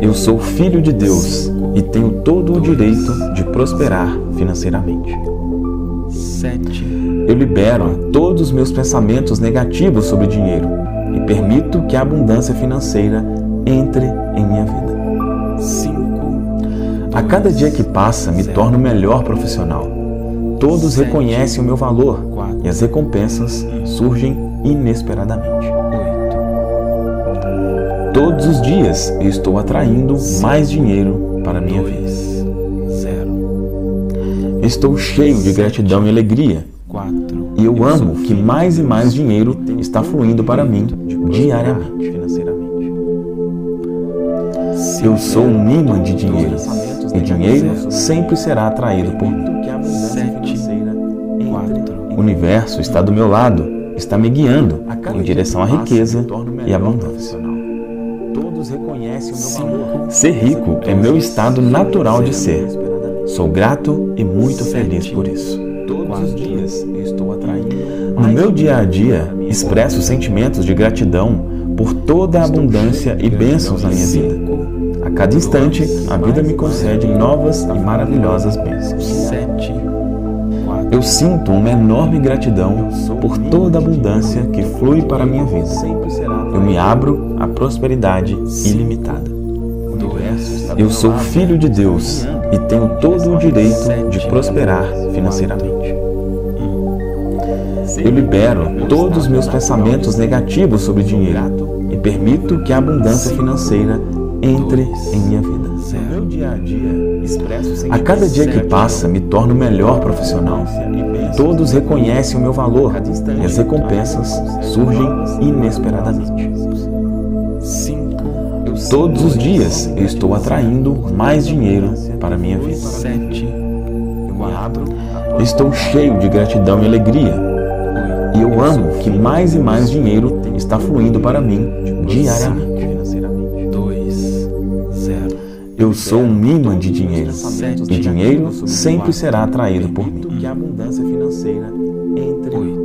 Eu sou filho de Deus e tenho todo o direito de prosperar financeiramente. Eu libero todos os meus pensamentos negativos sobre dinheiro e permito que a abundância financeira entre em minha vida. A cada dia que passa, me torno o melhor profissional. Todos reconhecem o meu valor e as recompensas surgem inesperadamente. Todos os dias eu estou atraindo mais dinheiro para minha vida. Estou cheio de gratidão e alegria. E eu amo que mais e mais dinheiro está fluindo para mim diariamente. Eu sou um imã de dinheiro. E dinheiro sempre será atraído por mim. O universo está do meu lado, está me guiando em direção à riqueza e à abundância. Ser rico é meu estado natural de ser. Sou grato e muito feliz por isso. No meu dia a dia, expresso sentimentos de gratidão por toda a abundância e bênçãos na minha vida. A cada instante, a vida me concede novas e maravilhosas bênçãos. Eu sinto uma enorme gratidão por toda a abundância que flui para a minha vida. Eu me abro à prosperidade ilimitada. Eu sou filho de Deus e tenho todo o direito de prosperar financeiramente. Eu libero todos os meus pensamentos negativos sobre dinheiro e permito que a abundância financeira entre em minha vida. A cada dia que passa, me torno o melhor profissional. Todos reconhecem o meu valor e as recompensas surgem inesperadamente. Todos os dias eu estou atraindo mais dinheiro para a minha vida. Estou cheio de gratidão e alegria. E eu amo que mais e mais dinheiro está fluindo para mim diariamente. Eu sou um imã de dinheiro. E dinheiro sempre será atraído por mim.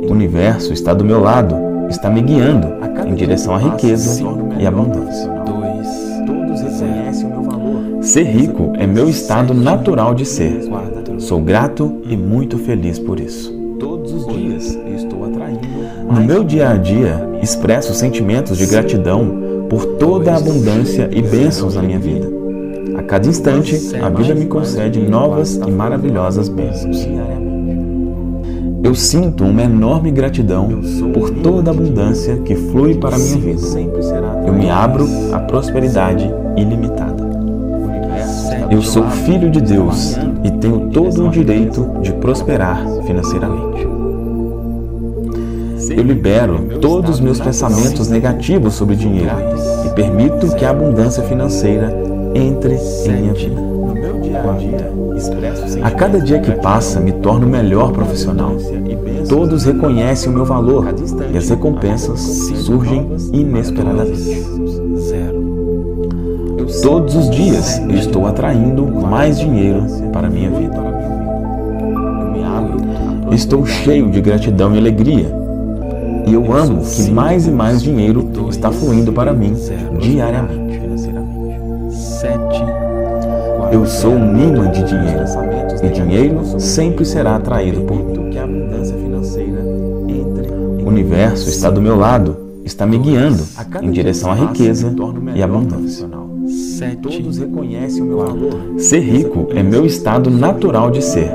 O universo está do meu lado, está me guiando em direção à riqueza e à abundância. Ser rico é meu estado natural de ser. Sou grato e muito feliz por isso. No meu dia a dia, expresso sentimentos de gratidão por toda a abundância e bênçãos na minha vida. A cada instante, a vida me concede novas e maravilhosas bênçãos. Eu sinto uma enorme gratidão por toda a abundância que flui para a minha vida. Eu me abro à prosperidade ilimitada. Eu sou filho de Deus e tenho todo o direito de prosperar financeiramente. Eu libero todos os meus pensamentos negativos sobre dinheiro e permito que a abundância financeira entre em minha vida. A cada dia que passa, me torno o melhor profissional. Todos reconhecem o meu valor e as recompensas surgem inesperadamente. Todos os dias eu estou atraindo mais dinheiro para a minha vida. Estou cheio de gratidão e alegria. E eu amo que mais e mais dinheiro está fluindo para mim diariamente. Eu sou um imã de dinheiro, e dinheiro sempre será atraído por mim. O universo está do meu lado, está me guiando em direção à riqueza e à abundância. Todos reconhecem o meu valor. Ser rico é meu estado natural de ser.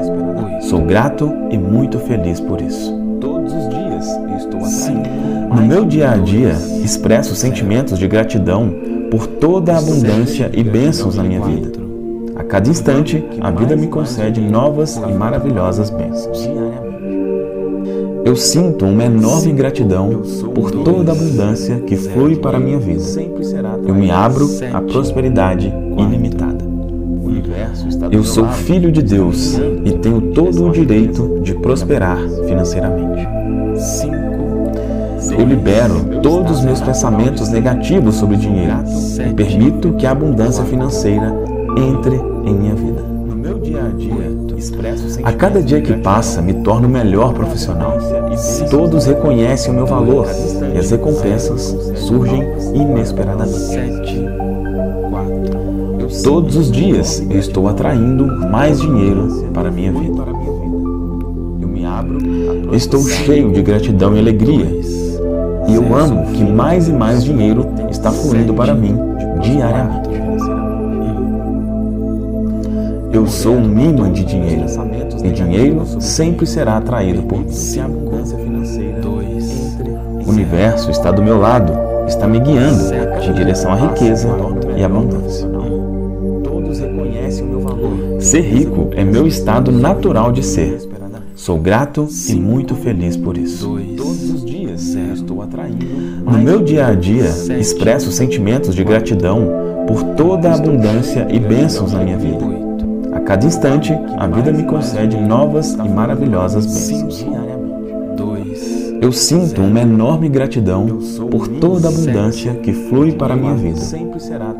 Sou grato e muito feliz por isso. Todos os dias eu estou atraindo. No meu dia a dia, expresso sentimentos de gratidão por toda a abundância e bênçãos na minha vida. A cada instante, a vida me concede novas e maravilhosas bênçãos. Eu sinto uma enorme gratidão por toda a abundância que flui para a minha vida. Eu me abro à prosperidade ilimitada. Eu sou filho de Deus e tenho todo o direito de prosperar financeiramente. Eu libero todos os meus pensamentos negativos sobre dinheiro e permito que a abundância financeira entre em minha vida. A cada dia que passa, me torno o melhor profissional. Todos reconhecem o meu valor e as recompensas surgem inesperadamente. Todos os dias eu estou atraindo mais dinheiro para a minha vida. Eu estou cheio de gratidão e alegria. E eu amo que mais e mais dinheiro está fluindo para mim diariamente. Eu sou um imã de dinheiro, e dinheiro sempre será atraído por mim. O universo está do meu lado, está me guiando em direção à riqueza e abundância. Ser rico é meu estado natural de ser. Sou grato e muito feliz por isso. No meu dia a dia, expresso sentimentos de gratidão por toda a abundância e bênçãos na minha vida. A cada instante, a vida me concede novas e maravilhosas bênçãos. Eu sinto uma enorme gratidão por toda a abundância que flui para a minha vida.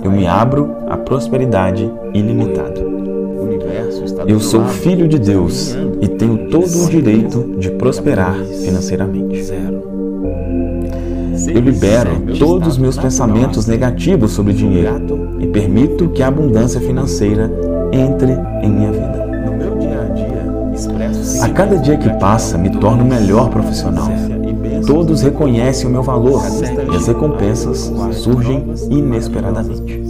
Eu me abro à prosperidade ilimitada. Eu sou filho de Deus e tenho todo o direito de prosperar financeiramente. Eu libero todos os meus pensamentos negativos sobre dinheiro e permito que a abundância financeira entre em minha vida. A cada dia que passa, me torno o melhor profissional. Todos reconhecem o meu valor e as recompensas surgem inesperadamente.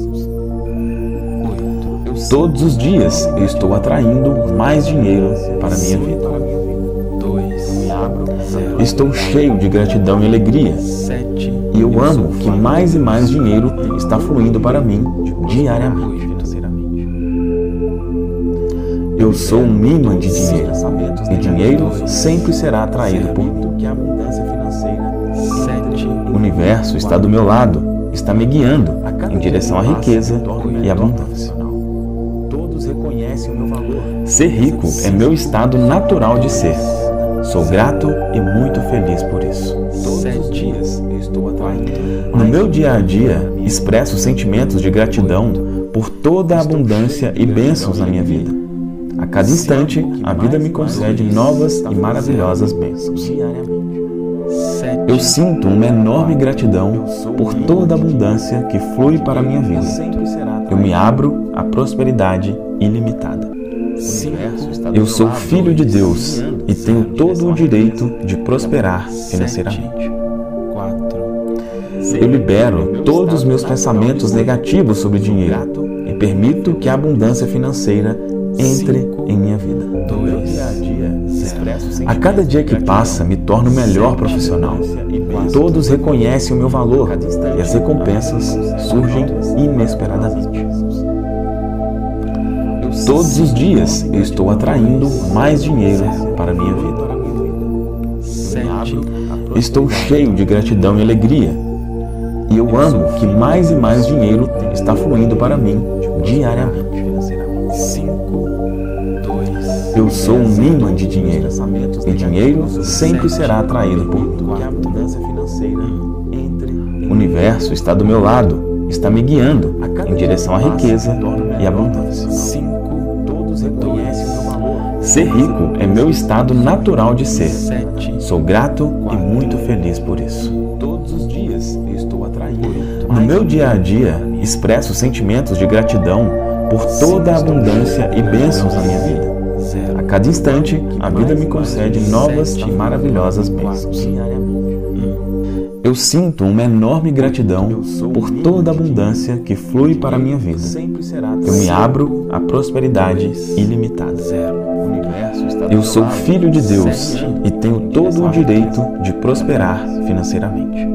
Todos os dias eu estou atraindo mais dinheiro para a minha vida. Estou cheio de gratidão e alegria. E eu amo que mais e mais dinheiro está fluindo para mim diariamente. Eu sou um imã de dinheiro, e dinheiro sempre será atraído por mim. O universo está do meu lado, está me guiando em direção à riqueza e abundância. Ser rico é meu estado natural de ser. Sou grato e muito feliz por isso. No meu dia a dia, expresso sentimentos de gratidão por toda a abundância e bênçãos na minha vida. A cada instante, a vida me concede novas e maravilhosas bênçãos. Eu sinto uma enorme gratidão por toda a abundância que flui para a minha vida. Eu me abro à prosperidade ilimitada. Eu sou filho de Deus e tenho todo o direito de prosperar financeiramente. Eu libero todos os meus pensamentos negativos sobre dinheiro e permito que a abundância financeira entre em minha vida. A cada dia que passa, me torno o melhor profissional. Todos reconhecem o meu valor e as recompensas surgem inesperadamente. Todos os dias eu estou atraindo mais dinheiro para a minha vida. Estou cheio de gratidão e alegria. E eu amo que mais e mais dinheiro está fluindo para mim diariamente. Eu sou um imã de dinheiro, e dinheiro sempre será atraído por mim. O universo está do meu lado, está me guiando em direção à riqueza e abundância. Ser rico é meu estado natural de ser. Sou grato e muito feliz por isso. No meu dia a dia, expresso sentimentos de gratidão por toda a abundância e bênçãos na minha vida. A cada instante, a vida me concede novas e maravilhosas bênçãos. Eu sinto uma enorme gratidão por toda a abundância que flui para a minha vida. Eu me abro à prosperidade ilimitada. Eu sou filho de Deus e tenho todo o direito de prosperar financeiramente.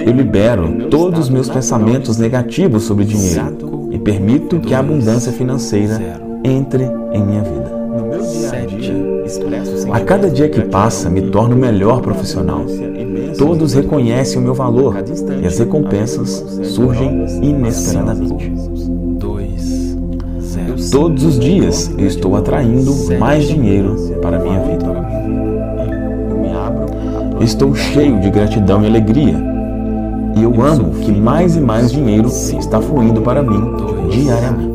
eu libero todos os meus pensamentos negativos sobre dinheiro e permito que a abundância financeira entre em minha vida. A cada dia que passa, me torno melhor profissional. Todos reconhecem o meu valor e as recompensas surgem inesperadamente. Todos os dias eu estou atraindo mais dinheiro para a minha vida. Estou cheio de gratidão e alegria, e eu amo que mais e mais dinheiro está fluindo para mim diariamente.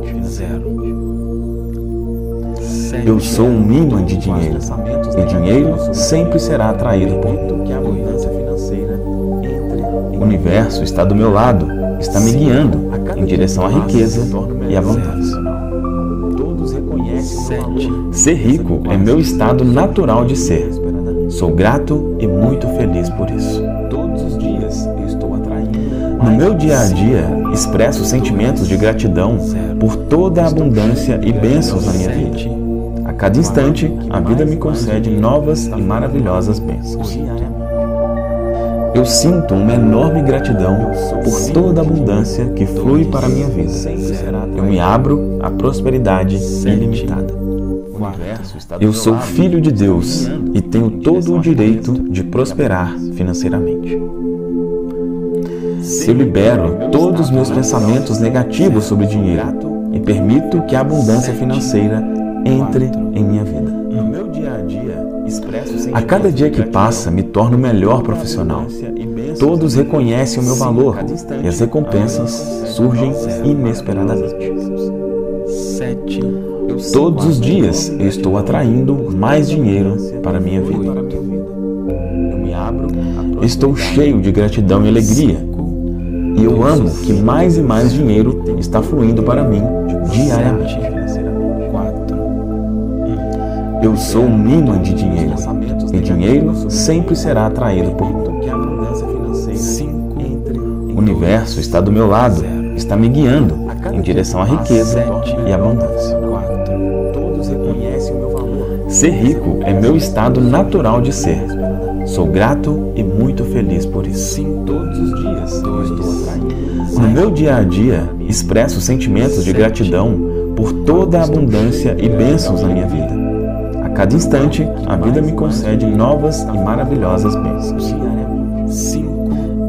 Eu sou um imã de dinheiro, e dinheiro sempre será atraído por mim. O universo está do meu lado, está me guiando em direção à riqueza e à abundância. Ser rico é meu estado natural de ser. Sou grato e muito feliz por isso. No meu dia a dia, expresso sentimentos de gratidão por toda a abundância e bênçãos na minha vida. A cada instante, a vida me concede novas e maravilhosas bênçãos. Eu sinto uma enorme gratidão por toda a abundância que flui para a minha vida. Eu me abro à prosperidade ilimitada. Eu sou filho de Deus e tenho todo o direito de prosperar financeiramente. Eu libero todos os meus pensamentos negativos sobre dinheiro e permito que a abundância financeira entre em minha vida. A cada dia que passa, me torno melhor profissional. Todos reconhecem o meu valor e as recompensas surgem inesperadamente. Todos os dias eu estou atraindo mais dinheiro para a minha vida. Estou cheio de gratidão e alegria, e eu amo que mais e mais dinheiro está fluindo para mim diariamente. Eu sou um imã de dinheiro, e dinheiro sempre será atraído por mim. O universo está do meu lado, está me guiando em direção à riqueza e à abundância. Ser rico é meu estado natural de ser. Sou grato e muito feliz por isso. No meu dia a dia, expresso sentimentos de gratidão por toda a abundância e bênçãos na minha vida. A cada instante, a vida me concede novas e maravilhosas bênçãos.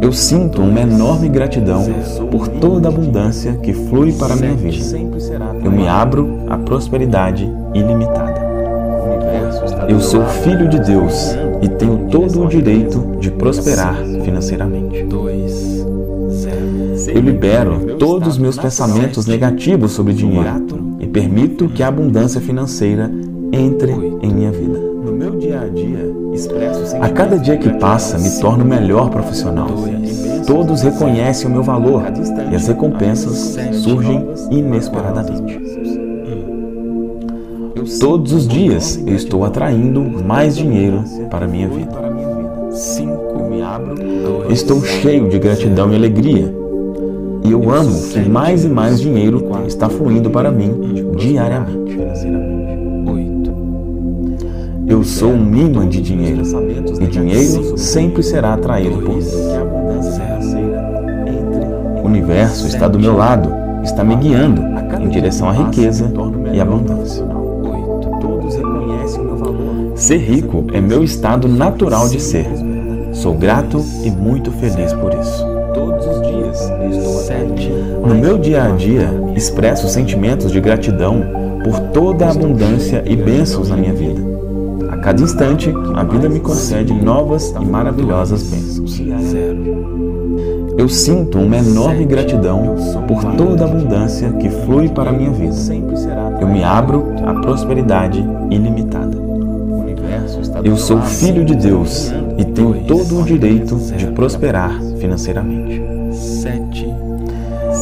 Eu sinto uma enorme gratidão por toda a abundância que flui para a minha vida. Eu me abro à prosperidade ilimitada. Eu sou filho de Deus e tenho todo o direito de prosperar financeiramente. Eu libero todos os meus pensamentos negativos sobre dinheiro e permito que a abundância financeira entre em minha vida. No meu dia a dia, expresso a cada dia que passa, me torno melhor profissional. Todos reconhecem o meu valor e as recompensas surgem inesperadamente. Todos os dias eu estou atraindo mais dinheiro para a minha vida. Estou cheio de gratidão e alegria, e eu amo que mais e mais dinheiro está fluindo para mim diariamente. Eu sou um imã de dinheiro, e dinheiro sempre será atraído por mim. O universo está do meu lado, está me guiando em direção à riqueza e abundância. Ser rico é meu estado natural de ser. Sou grato e muito feliz por isso. No meu dia a dia, expresso sentimentos de gratidão por toda a abundância e bênçãos na minha vida. A cada instante, a vida me concede novas e maravilhosas bênçãos. Eu sinto uma enorme gratidão por toda a abundância que flui para a minha vida. Eu me abro à prosperidade ilimitada. Eu sou filho de Deus e tenho todo o direito de prosperar financeiramente.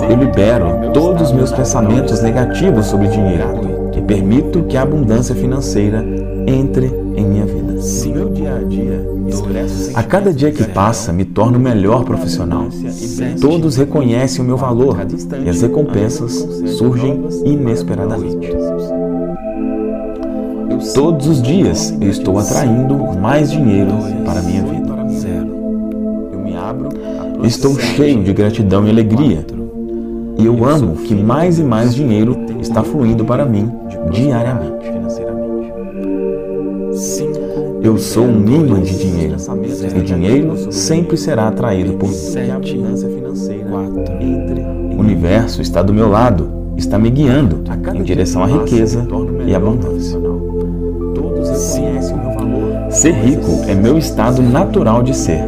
Eu libero todos os meus pensamentos negativos sobre dinheiro e permito que a abundância financeira entre em minha vida. A cada dia que passa, me torno melhor profissional. Todos reconhecem o meu valor e as recompensas surgem inesperadamente. Todos os dias eu estou atraindo mais dinheiro para a minha vida. Estou cheio de gratidão e alegria. E eu amo que mais e mais dinheiro está fluindo para mim diariamente. Eu sou um imã de dinheiro, e dinheiro sempre será atraído por mim. O universo está do meu lado, está me guiando em direção à riqueza e abundância. Ser rico é meu estado natural de ser.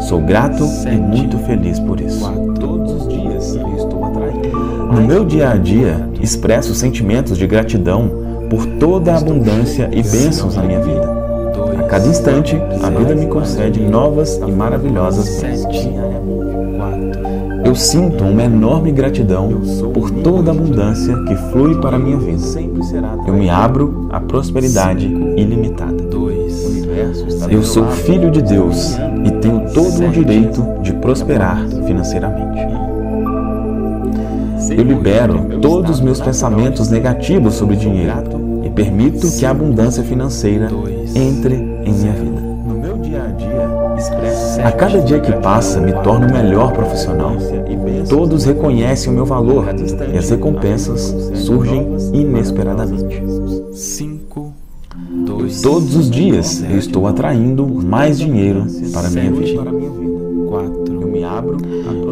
Sou grato e muito feliz por isso. No meu dia a dia, expresso sentimentos de gratidão por toda a abundância e bênçãos na minha vida. A cada instante, a vida me concede novas e maravilhosas bênçãos. Eu sinto uma enorme gratidão por toda a abundância que flui para a minha vida. Eu me abro à prosperidade ilimitada. Eu sou filho de Deus e tenho todo o direito de prosperar financeiramente. Eu libero todos os meus pensamentos negativos sobre dinheiro. Permito que a abundância financeira entre em minha vida. A cada dia que passa, me torno o melhor profissional. Todos reconhecem o meu valor e as recompensas surgem inesperadamente. Todos os dias eu estou atraindo mais dinheiro para a minha vida.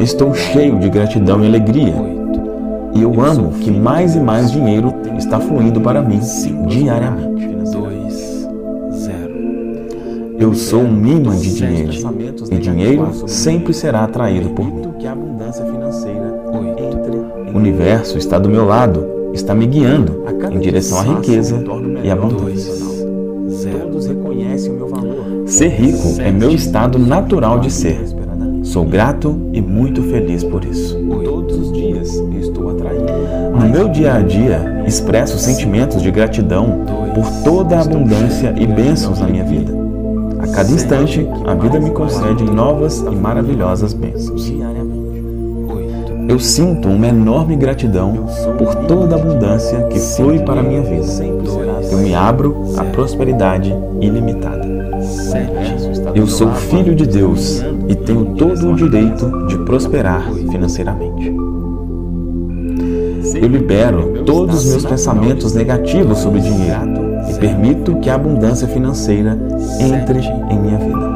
Estou cheio de gratidão e alegria. E eu amo que mais e mais dinheiro está fluindo para mim diariamente. Eu sou um imã de dinheiro, e dinheiro sempre será atraído por mim. O universo está do meu lado, está me guiando em direção à riqueza e abundância. Ser rico é meu estado natural de ser. Sou grato e muito feliz por isso. No meu dia a dia, expresso sentimentos de gratidão por toda a abundância e bênçãos na minha vida. A cada instante, a vida me concede novas e maravilhosas bênçãos. Eu sinto uma enorme gratidão por toda a abundância que flui para a minha vida. Eu me abro à prosperidade ilimitada. Eu sou filho de Deus e tenho todo o direito de prosperar financeiramente. Eu libero todos os meus pensamentos negativos sobre dinheiro e permito que a abundância financeira entre em minha vida.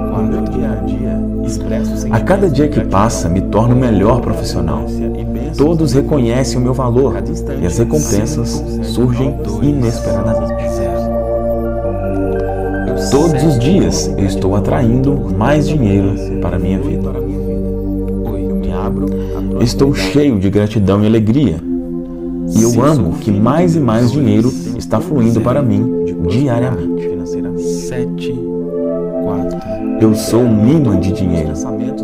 A cada dia que passa, me torno o melhor profissional. Todos reconhecem o meu valor e as recompensas surgem inesperadamente. Todos os dias eu estou atraindo mais dinheiro para a minha vida. Estou cheio de gratidão e alegria. E eu amo que mais e mais dinheiro está fluindo para mim diariamente. Eu sou um imã de dinheiro,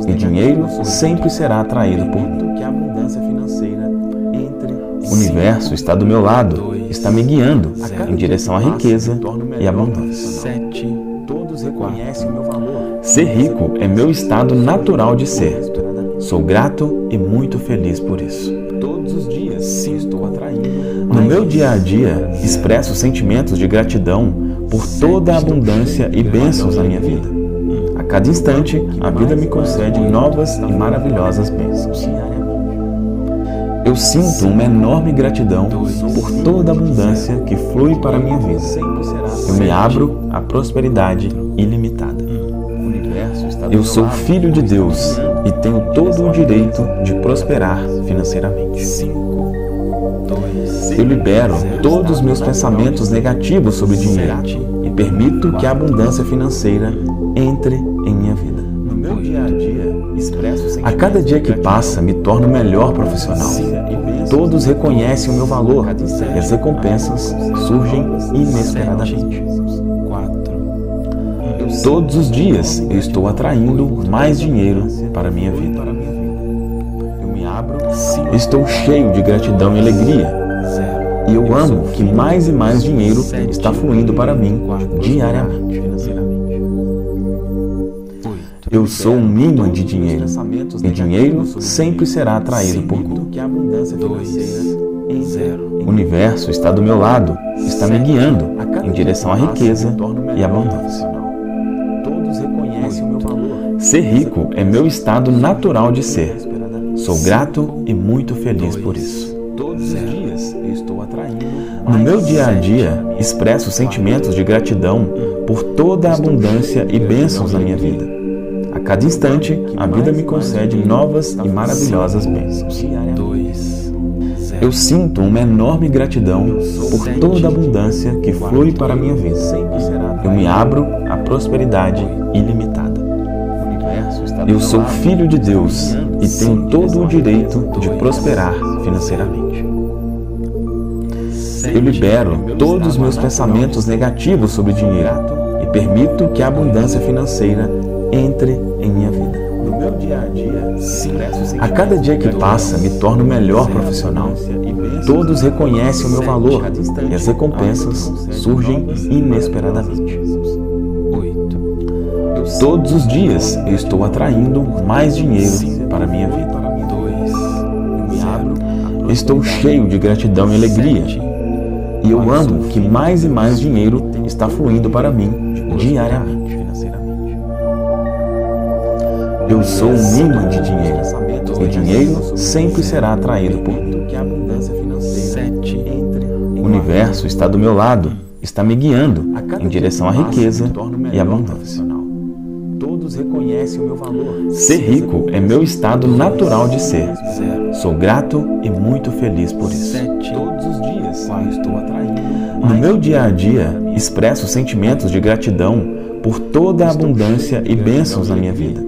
e dinheiro sempre será atraído por mim. O universo está do meu lado, está me guiando em direção à riqueza e abundância. Ser rico é meu estado natural de ser. Sou grato e muito feliz por isso. No meu dia a dia, expresso sentimentos de gratidão por toda a abundância e bênçãos na minha vida. A cada instante, a vida me concede novas e maravilhosas bênçãos. Eu sinto uma enorme gratidão por toda a abundância que flui para a minha vida. Eu me abro à prosperidade ilimitada. Eu sou filho de Deus e tenho todo o direito de prosperar financeiramente. Eu libero todos os meus pensamentos negativos sobre dinheiro e permito que a abundância financeira entre em minha vida. A cada dia que passa, me torno o melhor profissional. Todos reconhecem o meu valor e as recompensas surgem inesperadamente. Todos os dias eu estou atraindo mais dinheiro para a minha vida. Estou cheio de gratidão e alegria. E eu amo que mais e mais dinheiro está fluindo para mim diariamente. Eu sou um imã de dinheiro, e dinheiro sempre será atraído por mim. O universo está do meu lado, está me guiando em direção à riqueza e abundância. Ser rico é meu estado natural de ser. Sou grato e muito feliz por isso. No meu dia a dia, expresso sentimentos de gratidão por toda a abundância e bênçãos na minha vida. A cada instante, a vida me concede novas e maravilhosas bênçãos. Eu sinto uma enorme gratidão por toda a abundância que flui para a minha vida. Eu me abro à prosperidade ilimitada. Eu sou filho de Deus e tenho todo o direito de prosperar financeiramente. Eu libero todos os meus pensamentos negativos sobre dinheiro e permito que a abundância financeira entre em minha vida. A cada dia que passa, me torno melhor profissional. Todos reconhecem o meu valor e as recompensas surgem inesperadamente. Todos os dias eu estou atraindo mais dinheiro para a minha vida. Estou cheio de gratidão e alegria. E eu amo que mais e mais dinheiro está fluindo para mim diariamente. Eu sou um ímã de dinheiro. E o dinheiro sempre será atraído por mim. O universo está do meu lado, está me guiando em direção à riqueza e à abundância. Reconhece o meu valor. Ser rico é meu estado natural de ser. Sou grato e muito feliz por isso. Todos os dias estou atraindo. No meu dia a dia, expresso sentimentos de gratidão por toda a abundância e bênçãos na minha vida.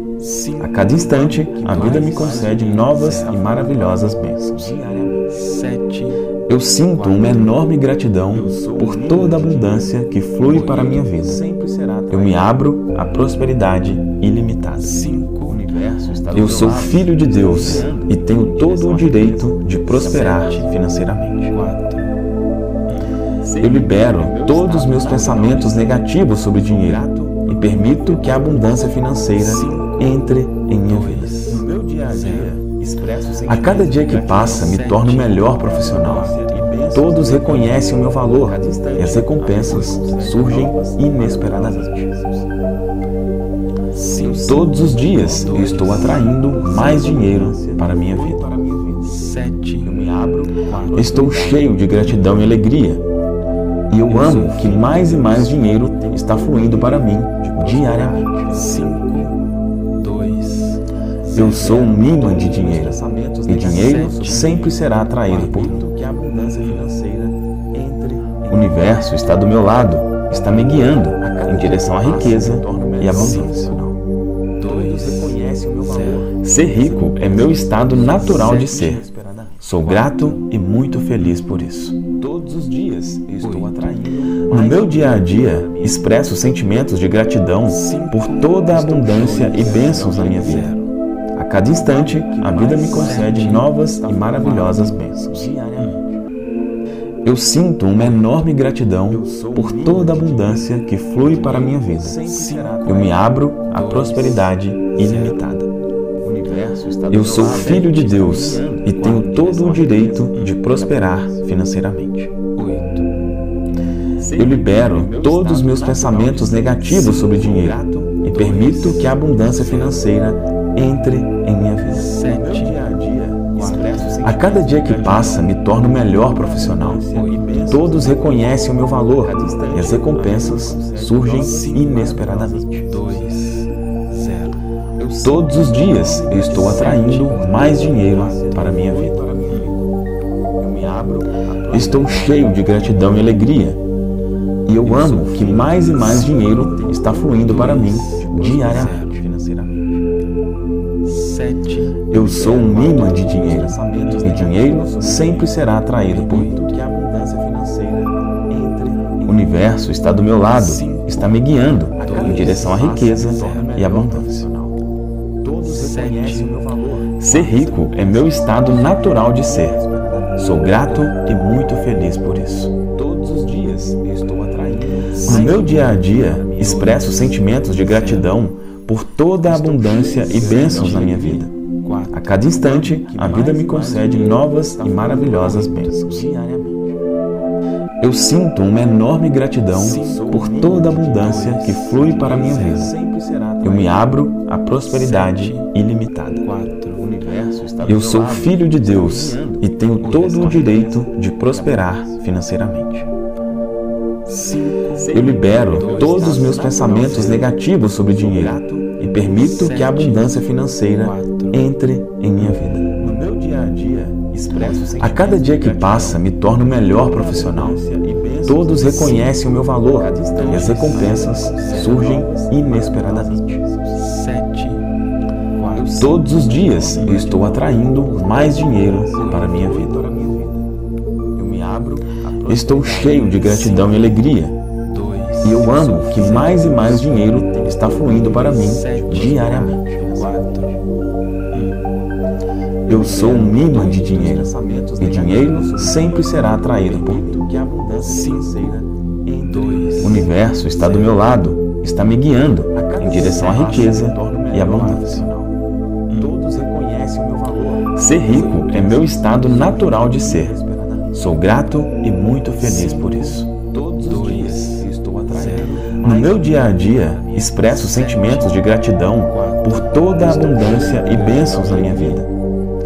A cada instante, a vida me concede novas e maravilhosas bênçãos. Eu sinto uma enorme gratidão por toda a abundância que flui para a minha vida. Eu me abro à prosperidade ilimitada. Eu sou filho de Deus e tenho todo o direito de prosperar financeiramente. Eu libero todos os meus pensamentos negativos sobre dinheiro e permito que a abundância financeira entre em minha vida. A cada dia que passa, me torno melhor profissional. Todos reconhecem o meu valor e as recompensas surgem inesperadamente. Todos os dias eu estou atraindo mais dinheiro para a minha vida. Estou cheio de gratidão e alegria. E eu amo que mais e mais dinheiro está fluindo para mim diariamente. Eu sou um ímã de dinheiro, e dinheiro sempre será atraído por mim. O universo está do meu lado, está me guiando em direção à riqueza e à abundância. Ser rico é meu estado natural de ser. Sou grato e muito feliz por isso. Todos os dias estou atraindo. No meu dia a dia, expresso sentimentos de gratidão por toda a abundância e bênçãos na minha vida. A cada instante, a vida me concede novas e maravilhosas bênçãos. Eu sinto uma enorme gratidão por toda a abundância que flui para a minha vida. Eu me abro à prosperidade ilimitada. Eu sou filho de Deus e tenho todo o direito de prosperar financeiramente. Eu libero todos os meus pensamentos negativos sobre dinheiro e permito que a abundância financeira entre em minha vida. A cada dia que passa, me torno melhor profissional. Todos reconhecem o meu valor e as recompensas surgem inesperadamente. Todos os dias eu estou atraindo mais dinheiro para a minha vida. Estou cheio de gratidão e alegria. E eu amo que mais e mais dinheiro está fluindo para mim diariamente. Eu sou um ímã de dinheiro, e dinheiro sempre será atraído por mim. O universo está do meu lado, está me guiando em direção à riqueza e à abundância. Ser rico é meu estado natural de ser. Sou grato e muito feliz por isso. No meu dia a dia, expresso sentimentos de gratidão por toda a abundância e bênçãos na minha vida. A cada instante, a vida me concede novas e maravilhosas bênçãos. Eu sinto uma enorme gratidão por toda a abundância que flui para a minha vida. Eu me abro à prosperidade ilimitada. Eu sou filho de Deus e tenho todo o direito de prosperar financeiramente. Eu libero todos os meus pensamentos negativos sobre dinheiro e permito que a abundância financeira entre em minha vida. A cada dia que passa, me torno melhor profissional. Todos reconhecem o meu valor e as recompensas surgem inesperadamente. Todos os dias eu estou atraindo mais dinheiro para a minha vida. Estou cheio de gratidão e alegria. E eu amo que mais e mais dinheiro está fluindo para mim diariamente. Eu sou um imã de dinheiro, e dinheiro sempre será atraído por mim. O universo está do meu lado, está me guiando em direção à riqueza e à abundância. Ser rico é meu estado natural de ser. Sou grato e muito feliz por isso. No meu dia a dia, expresso sentimentos de gratidão por toda a abundância e bênçãos na minha vida.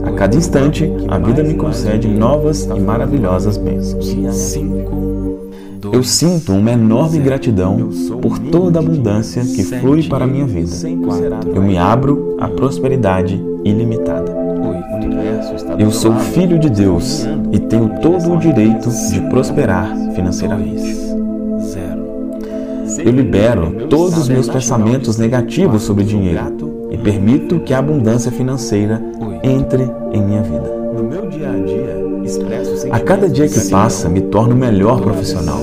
A cada instante, a vida me concede novas e maravilhosas bênçãos. Eu sinto uma enorme gratidão por toda a abundância que flui para a minha vida. Eu me abro à prosperidade ilimitada. Eu sou filho de Deus e tenho todo o direito de prosperar financeiramente. Eu libero todos os meus pensamentos negativos sobre dinheiro e permito que a abundância financeira entre em minha vida. A cada dia que passa, me torno melhor profissional.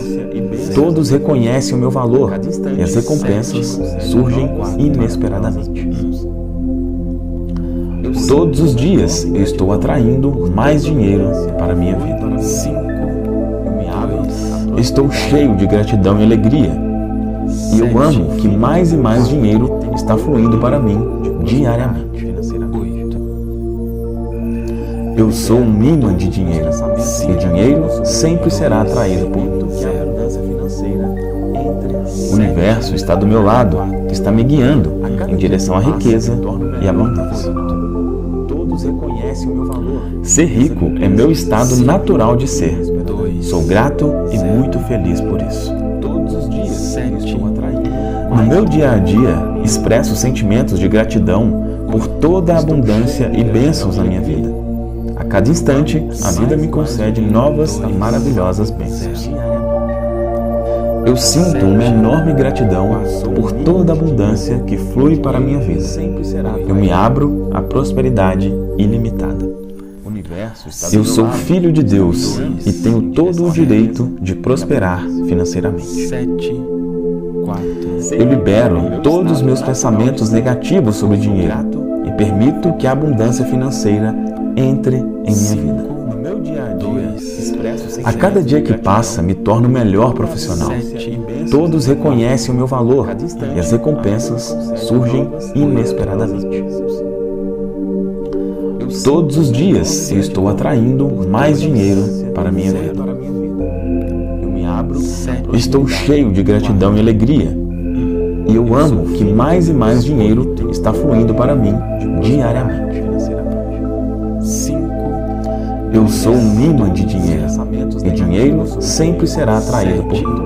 Todos reconhecem o meu valor e as recompensas surgem inesperadamente. Todos os dias eu estou atraindo mais dinheiro para a minha vida. Estou cheio de gratidão e alegria. E eu amo que mais e mais dinheiro está fluindo para mim diariamente. Eu sou um imã de dinheiro, e dinheiro sempre será atraído por mim. O universo está do meu lado, está me guiando em direção à riqueza e à abundância. Ser rico é meu estado natural de ser. Sou grato e muito feliz por isso. No meu dia a dia, expresso sentimentos de gratidão por toda a abundância e bênçãos na minha vida. A cada instante, a vida me concede novas e maravilhosas bênçãos. Eu sinto uma enorme gratidão por toda a abundância que flui para a minha vida. Eu me abro à prosperidade ilimitada. Eu sou filho de Deus e tenho todo o direito de prosperar financeiramente. Eu libero todos os meus pensamentos negativos sobre dinheiro e permito que a abundância financeira entre em minha vida. A cada dia que passa, me torno melhor profissional. Todos reconhecem o meu valor e as recompensas surgem inesperadamente. Todos os dias eu estou atraindo mais dinheiro para a minha vida. Estou cheio de gratidão e alegria. E eu amo que mais e mais dinheiro está fluindo para mim diariamente. Eu sou um imã de dinheiro, e dinheiro sempre será atraído por mim.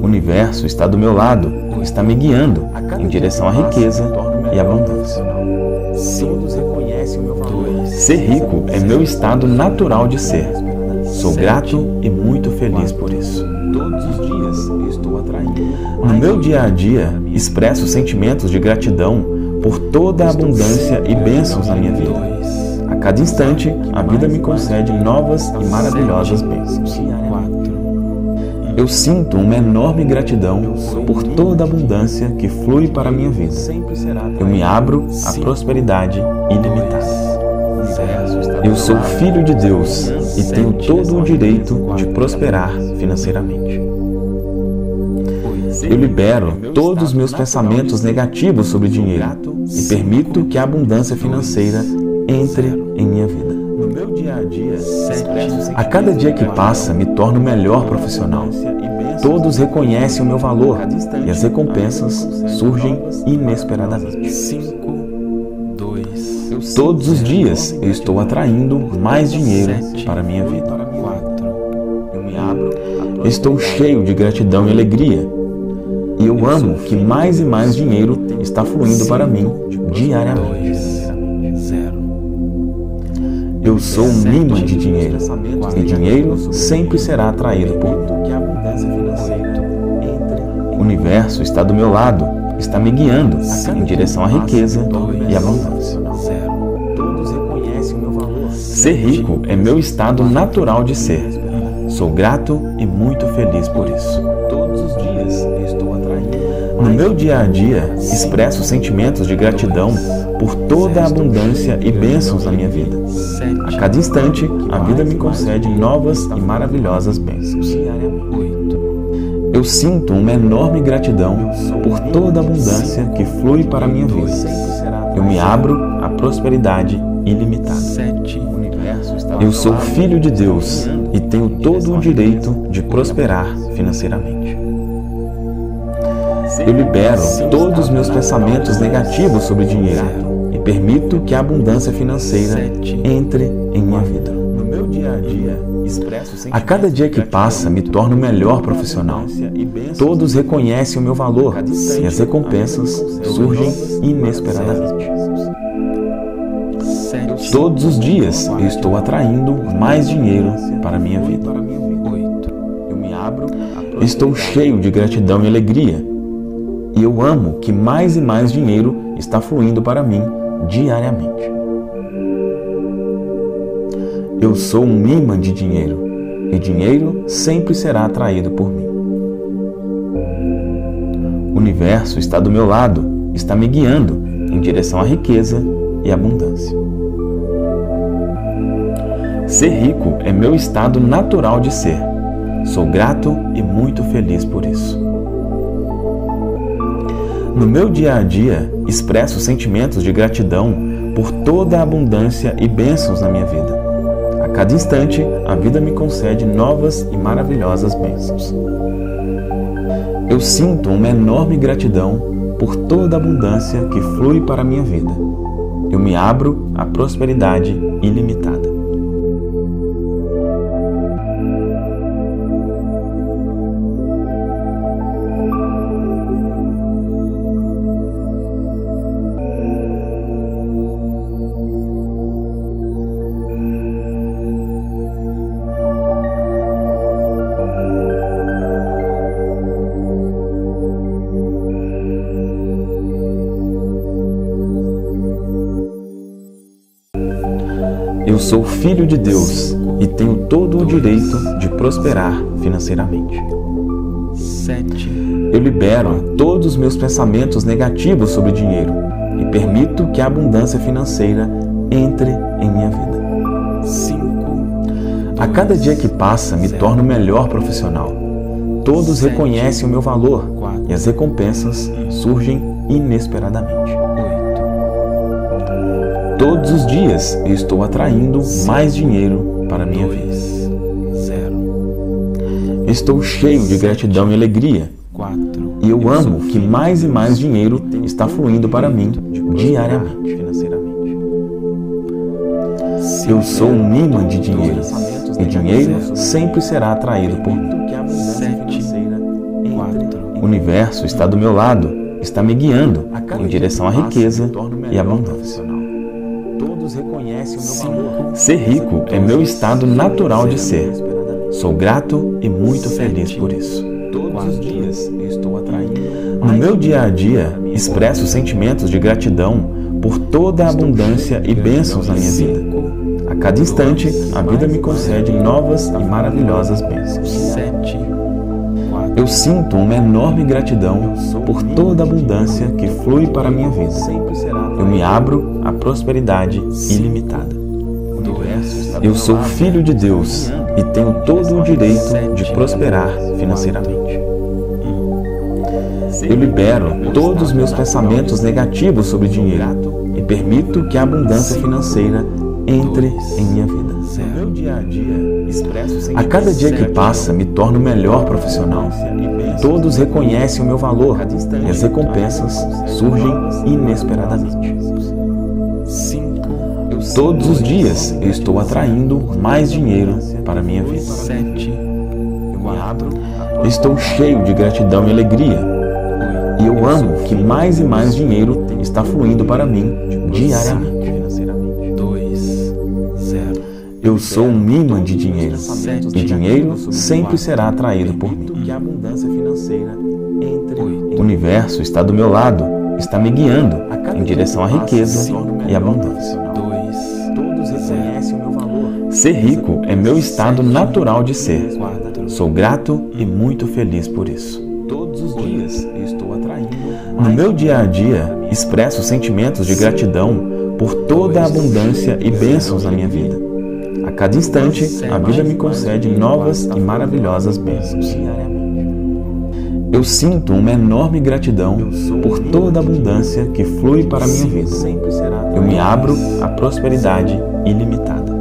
O universo está do meu lado, está me guiando em direção à riqueza e à abundância. Ser rico é meu estado natural de ser. Sou grato e muito feliz por isso. No meu dia a dia, expresso sentimentos de gratidão por toda a abundância e bênçãos na minha vida. A cada instante, a vida me concede novas e maravilhosas bênçãos. Eu sinto uma enorme gratidão por toda a abundância que flui para a minha vida. Eu me abro à prosperidade ilimitada. Eu sou filho de Deus e tenho todo o direito de prosperar financeiramente. Eu libero todos os meus pensamentos negativos sobre dinheiro e permito que a abundância financeira entre em minha vida. dia, a cada dia que passa, me torno melhor profissional. Todos reconhecem o meu valor e as recompensas surgem inesperadamente. Todos os dias eu estou atraindo mais dinheiro para a minha vida. Estou cheio de gratidão e alegria. E eu amo que mais e mais dinheiro está fluindo para mim diariamente. Eu sou um imã de dinheiro, e dinheiro sempre será atraído por mim. O universo está do meu lado, está me guiando em direção à riqueza e à abundância. Ser rico é meu estado natural de ser. Sou grato e muito feliz por isso. Todos os dias estou atraindo. No meu dia a dia, expresso sentimentos de gratidão por toda a abundância e bênçãos na minha vida. A cada instante, a vida me concede novas e maravilhosas bênçãos. Eu sinto uma enorme gratidão por toda a abundância que flui para a minha vida. Eu me abro à prosperidade ilimitada. Eu sou filho de Deus e tenho todo o direito de prosperar financeiramente. Eu libero todos os meus pensamentos negativos sobre dinheiro e permito que a abundância financeira entre em minha vida. A cada dia que passa, me torno melhor profissional. Todos reconhecem o meu valor e as recompensas surgem inesperadamente. Todos os dias eu estou atraindo mais dinheiro para a minha vida. Estou cheio de gratidão e alegria. E eu amo que mais e mais dinheiro está fluindo para mim diariamente. Eu sou um imã de dinheiro, e dinheiro sempre será atraído por mim. O universo está do meu lado, está me guiando em direção à riqueza e abundância. Ser rico é meu estado natural de ser. Sou grato e muito feliz por isso. No meu dia a dia, expresso sentimentos de gratidão por toda a abundância e bênçãos na minha vida. A cada instante, a vida me concede novas e maravilhosas bênçãos. Eu sinto uma enorme gratidão por toda a abundância que flui para a minha vida. Eu me abro à prosperidade ilimitada. Eu sou filho de Deus e tenho todo o direito de prosperar financeiramente. Eu libero todos os meus pensamentos negativos sobre dinheiro e permito que a abundância financeira entre em minha vida. A cada dia que passa, me torno melhor profissional. Todos reconhecem o meu valor e as recompensas surgem inesperadamente. Todos os dias eu estou atraindo mais dinheiro para a minha vida. Estou cheio de gratidão e alegria. E eu amo que mais e mais dinheiro está fluindo para mim diariamente. Eu sou um imã de dinheiro, e dinheiro sempre será atraído por mim. O universo está do meu lado, está me guiando em direção à riqueza e à abundância. Ser rico é meu estado natural de ser. Sou grato e muito feliz por isso. No meu dia a dia, expresso sentimentos de gratidão por toda a abundância e bênçãos na minha vida. A cada instante, a vida me concede novas e maravilhosas bênçãos. Eu sinto uma enorme gratidão por toda a abundância que flui para a minha vida. Eu me abro à prosperidade ilimitada. Eu sou filho de Deus e tenho todo o direito de prosperar financeiramente. Eu libero todos os meus pensamentos negativos sobre dinheiro e permito que a abundância financeira entre em minha vida. dia a dia expresso. A cada dia que passa, me torno melhor profissional. Todos reconhecem o meu valor e as recompensas surgem inesperadamente. Todos os dias eu estou atraindo mais dinheiro para a minha vida. Eu estou cheio de gratidão e alegria. E eu amo que mais e mais dinheiro está fluindo para mim diariamente. Eu sou um imã de dinheiro, e dinheiro sempre será atraído por mim. O universo está do meu lado, está me guiando em direção à riqueza e abundância. Ser rico é meu estado natural de ser. Sou grato e muito feliz por isso. No meu dia a dia, expresso sentimentos de gratidão por toda a abundância e bênçãos na minha vida. A cada instante, a vida me concede novas e maravilhosas bênçãos. Eu sinto uma enorme gratidão por toda a abundância que flui para a minha vida. Eu me abro à prosperidade ilimitada.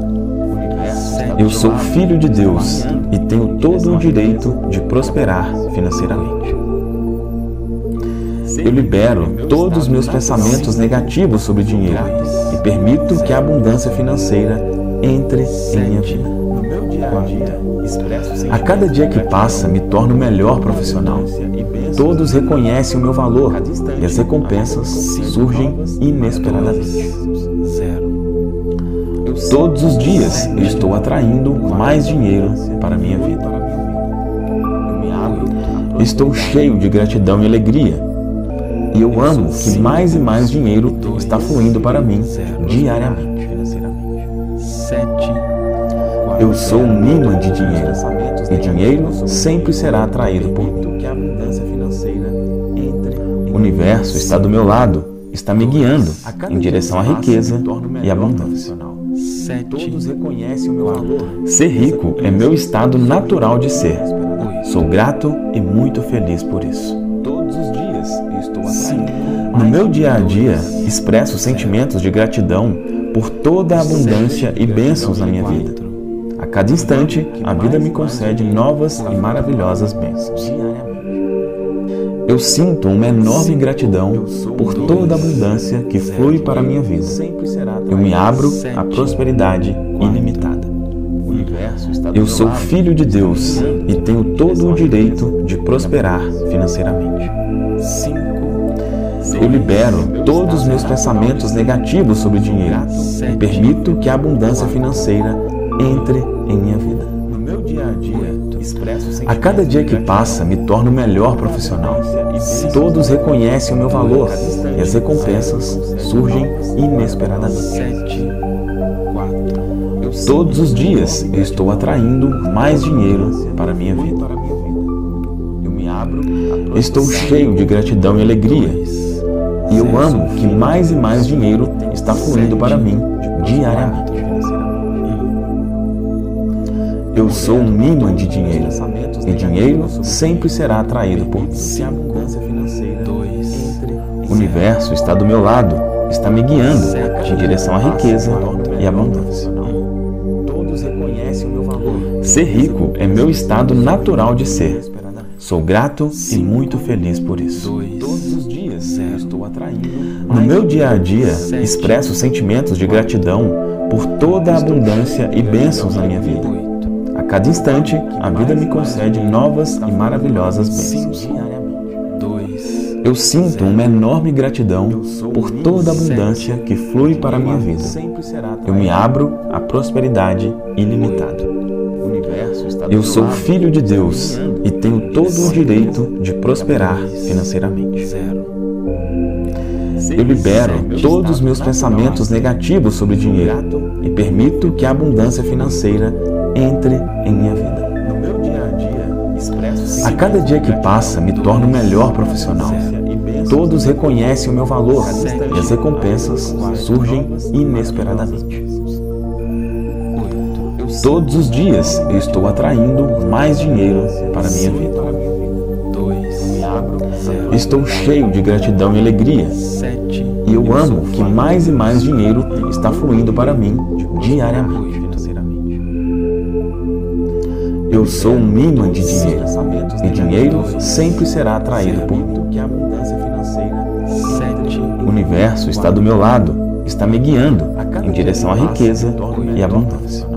Eu sou filho de Deus e tenho todo o direito de prosperar financeiramente. Eu libero todos os meus pensamentos negativos sobre dinheiro e permito que a abundância financeira entre em minha vida. A cada dia que passa, me torno melhor profissional. Todos reconhecem o meu valor e as recompensas surgem inesperadamente. Todos os dias eu estou atraindo mais dinheiro para a minha vida. Estou cheio de gratidão e alegria. E eu amo que mais e mais dinheiro está fluindo para mim diariamente. Eu sou um imã de dinheiro, e dinheiro sempre será atraído por mim. O universo está do meu lado, está me guiando em direção à riqueza e abundância. Todos reconhecem o meu valor. Ser rico é meu estado natural de ser. Sou grato e muito feliz por isso. Todos os dias estou assim. No meu dia a dia, expresso sentimentos de gratidão por toda a abundância e bênçãos na minha vida. A cada instante, a vida me concede novas e maravilhosas bênçãos. Eu sinto uma enorme gratidão por toda a abundância que flui para a minha vida. Eu me abro à prosperidade ilimitada. Eu sou filho de Deus e tenho todo o direito de prosperar financeiramente. Eu libero todos os meus pensamentos negativos sobre dinheiro e permito que a abundância financeira entre em minha vida. A cada dia que passa, me torno melhor profissional. Todos reconhecem o meu valor e as recompensas surgem inesperadamente. Todos os dias eu estou atraindo mais dinheiro para a minha vida. Estou cheio de gratidão e alegria. E eu amo que mais e mais dinheiro está fluindo para mim diariamente. Eu sou um imã de dinheiro, e dinheiro sempre será atraído por mim. O universo está do meu lado, está me guiando em direção à riqueza e abundância. Ser rico é meu estado natural de ser. Sou grato e muito feliz por isso. No meu dia a dia, expresso sentimentos de gratidão por toda a abundância e bênçãos na minha vida. A cada instante, a vida me concede novas e maravilhosas bênçãos. Eu sinto uma enorme gratidão por toda a abundância que flui para a minha vida. Eu me abro à prosperidade ilimitada. Eu sou filho de Deus e tenho todo o direito de prosperar financeiramente. Eu libero todos os meus pensamentos negativos sobre dinheiro e permito que a abundância financeira entre em minha vida. A cada dia que passa, me torno melhor profissional. Todos reconhecem o meu valor e as recompensas surgem inesperadamente. Todos os dias eu estou atraindo mais dinheiro para a minha vida. Estou cheio de gratidão e alegria. E eu amo que mais e mais dinheiro está fluindo para mim diariamente. Eu sou um ímã de dinheiro, e dinheiro sempre será atraído por mim. O universo está do meu lado, está me guiando em direção à riqueza e abundância.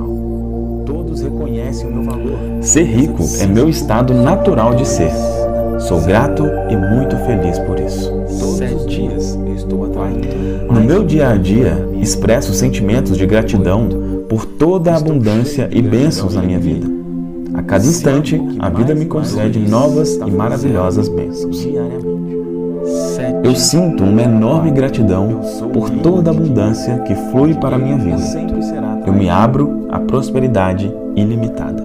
Ser rico é meu estado natural de ser. Sou grato e muito feliz por isso. No meu dia a dia, expresso sentimentos de gratidão por toda a abundância e bênçãos na minha vida. A cada instante, a vida me concede novas e maravilhosas bênçãos. Eu sinto uma enorme gratidão por toda a abundância que flui para a minha vida. Eu me abro à prosperidade ilimitada.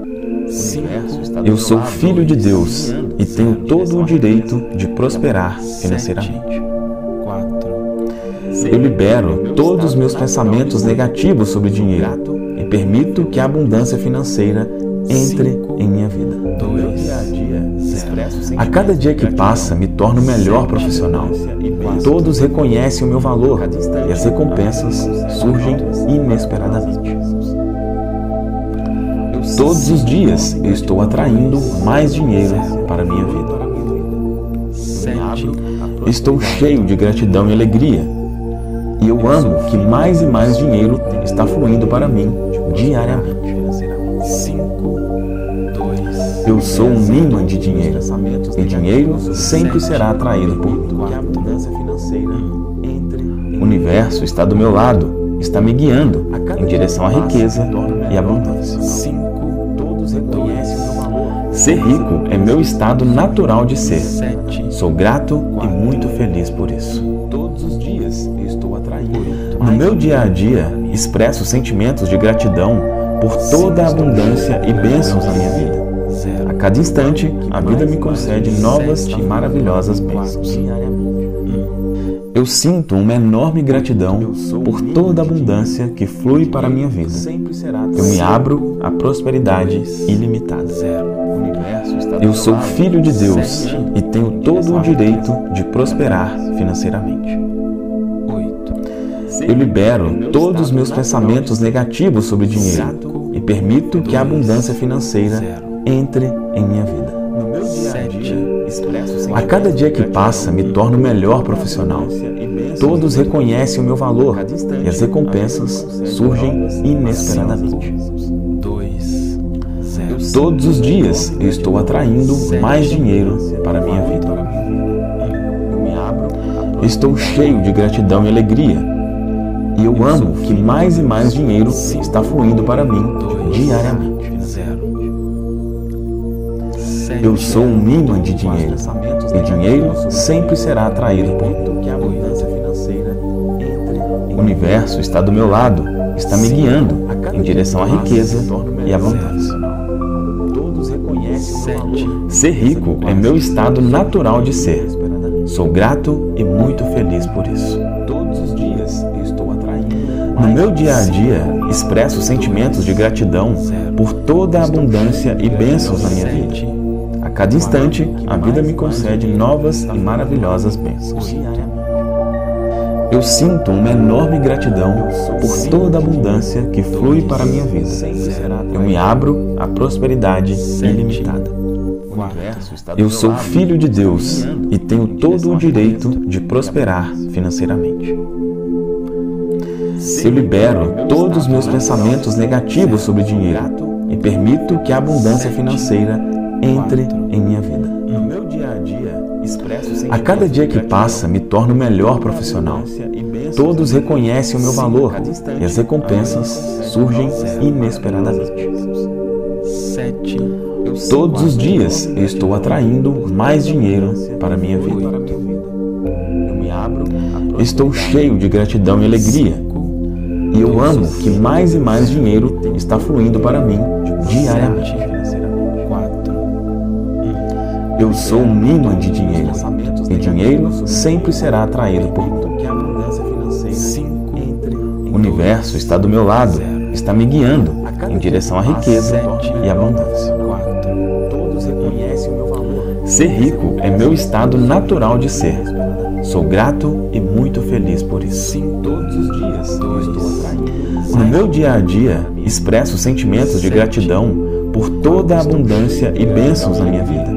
Eu sou filho de Deus e tenho todo o direito de prosperar financeiramente. Eu libero todos os meus pensamentos negativos sobre dinheiro e permito que a abundância financeira entre em minha vida. A cada dia que passa, me torno o melhor profissional. Todos reconhecem o meu valor e as recompensas surgem inesperadamente. Todos os dias eu estou atraindo mais dinheiro para a minha vida. Estou cheio de gratidão e alegria, e eu amo que mais e mais dinheiro está fluindo para mim diariamente. Eu sou um ímã de dinheiro, e dinheiro sempre será atraído por mim. O universo está do meu lado, está me guiando em direção à riqueza e abundância. Ser rico é meu estado natural de ser. Sou grato e muito feliz por isso. No meu dia a dia, expresso sentimentos de gratidão por toda a abundância e bênçãos na minha vida. A cada instante, a vida me concede novas e maravilhosas bênçãos. Eu sinto uma enorme gratidão por toda a abundância que flui para a minha vida. Eu me abro à prosperidade ilimitada. Eu sou filho de Deus e tenho todo o direito de prosperar financeiramente. Eu libero todos os meus pensamentos negativos sobre dinheiro e permito que a abundância financeira entre em minha vida. A cada dia que passa, me torno o melhor profissional. Todos reconhecem o meu valor e as recompensas surgem inesperadamente. Todos os dias eu estou atraindo mais dinheiro para a minha vida. Estou cheio de gratidão e alegria, e eu amo que mais e mais dinheiro está fluindo para mim diariamente. Eu sou um ímã de dinheiro, e dinheiro sempre será atraído por mim. O universo está do meu lado, está me guiando em direção à riqueza e abundância. Ser rico é meu estado natural de ser. Sou grato e muito feliz por isso. No meu dia a dia, expresso sentimentos de gratidão por toda a abundância e bênçãos na minha vida. A cada instante, a vida me concede novas e maravilhosas bênçãos. Eu sinto uma enorme gratidão por toda a abundância que flui para a minha vida. Eu me abro à prosperidade ilimitada. Eu sou filho de Deus e tenho todo o direito de prosperar financeiramente. Eu libero todos os meus pensamentos negativos sobre dinheiro e permito que a abundância financeira entre em minha vida. A cada dia que passa, me torno o melhor profissional. Todos reconhecem o meu valor e as recompensas surgem inesperadamente. Todos os dias eu estou atraindo mais dinheiro para a minha vida. Estou cheio de gratidão e alegria, e eu amo que mais e mais dinheiro está fluindo para mim diariamente. Eu sou um ímã de dinheiro, e dinheiro sempre será atraído por mim. O universo está do meu lado, está me guiando em direção à riqueza e abundância. Ser rico é meu estado natural de ser. Sou grato e muito feliz por isso. No meu dia a dia, expresso sentimentos de gratidão por toda a abundância e bênçãos na minha vida.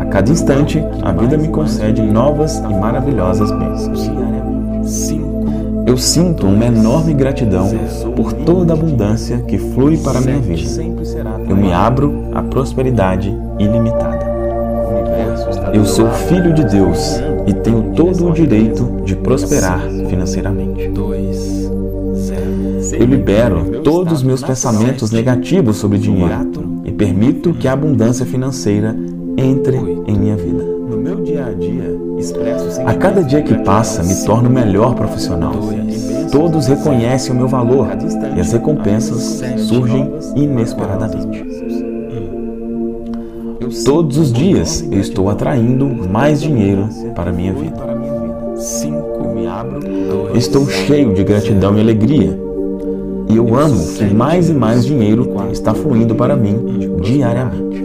A cada instante, a vida me concede novas e maravilhosas bênçãos. Eu sinto uma enorme gratidão por toda a abundância que flui para a minha vida. Eu me abro à prosperidade ilimitada. Eu sou filho de Deus e tenho todo o direito de prosperar financeiramente. Eu libero todos os meus pensamentos negativos sobre dinheiro e permito que a abundância financeira entre em minha vida. A cada dia que passa, me torno o melhor profissional. Todos reconhecem o meu valor e as recompensas surgem inesperadamente. Todos os dias eu estou atraindo mais dinheiro para a minha vida. Estou cheio de gratidão e alegria. E eu amo que mais e mais dinheiro está fluindo para mim diariamente.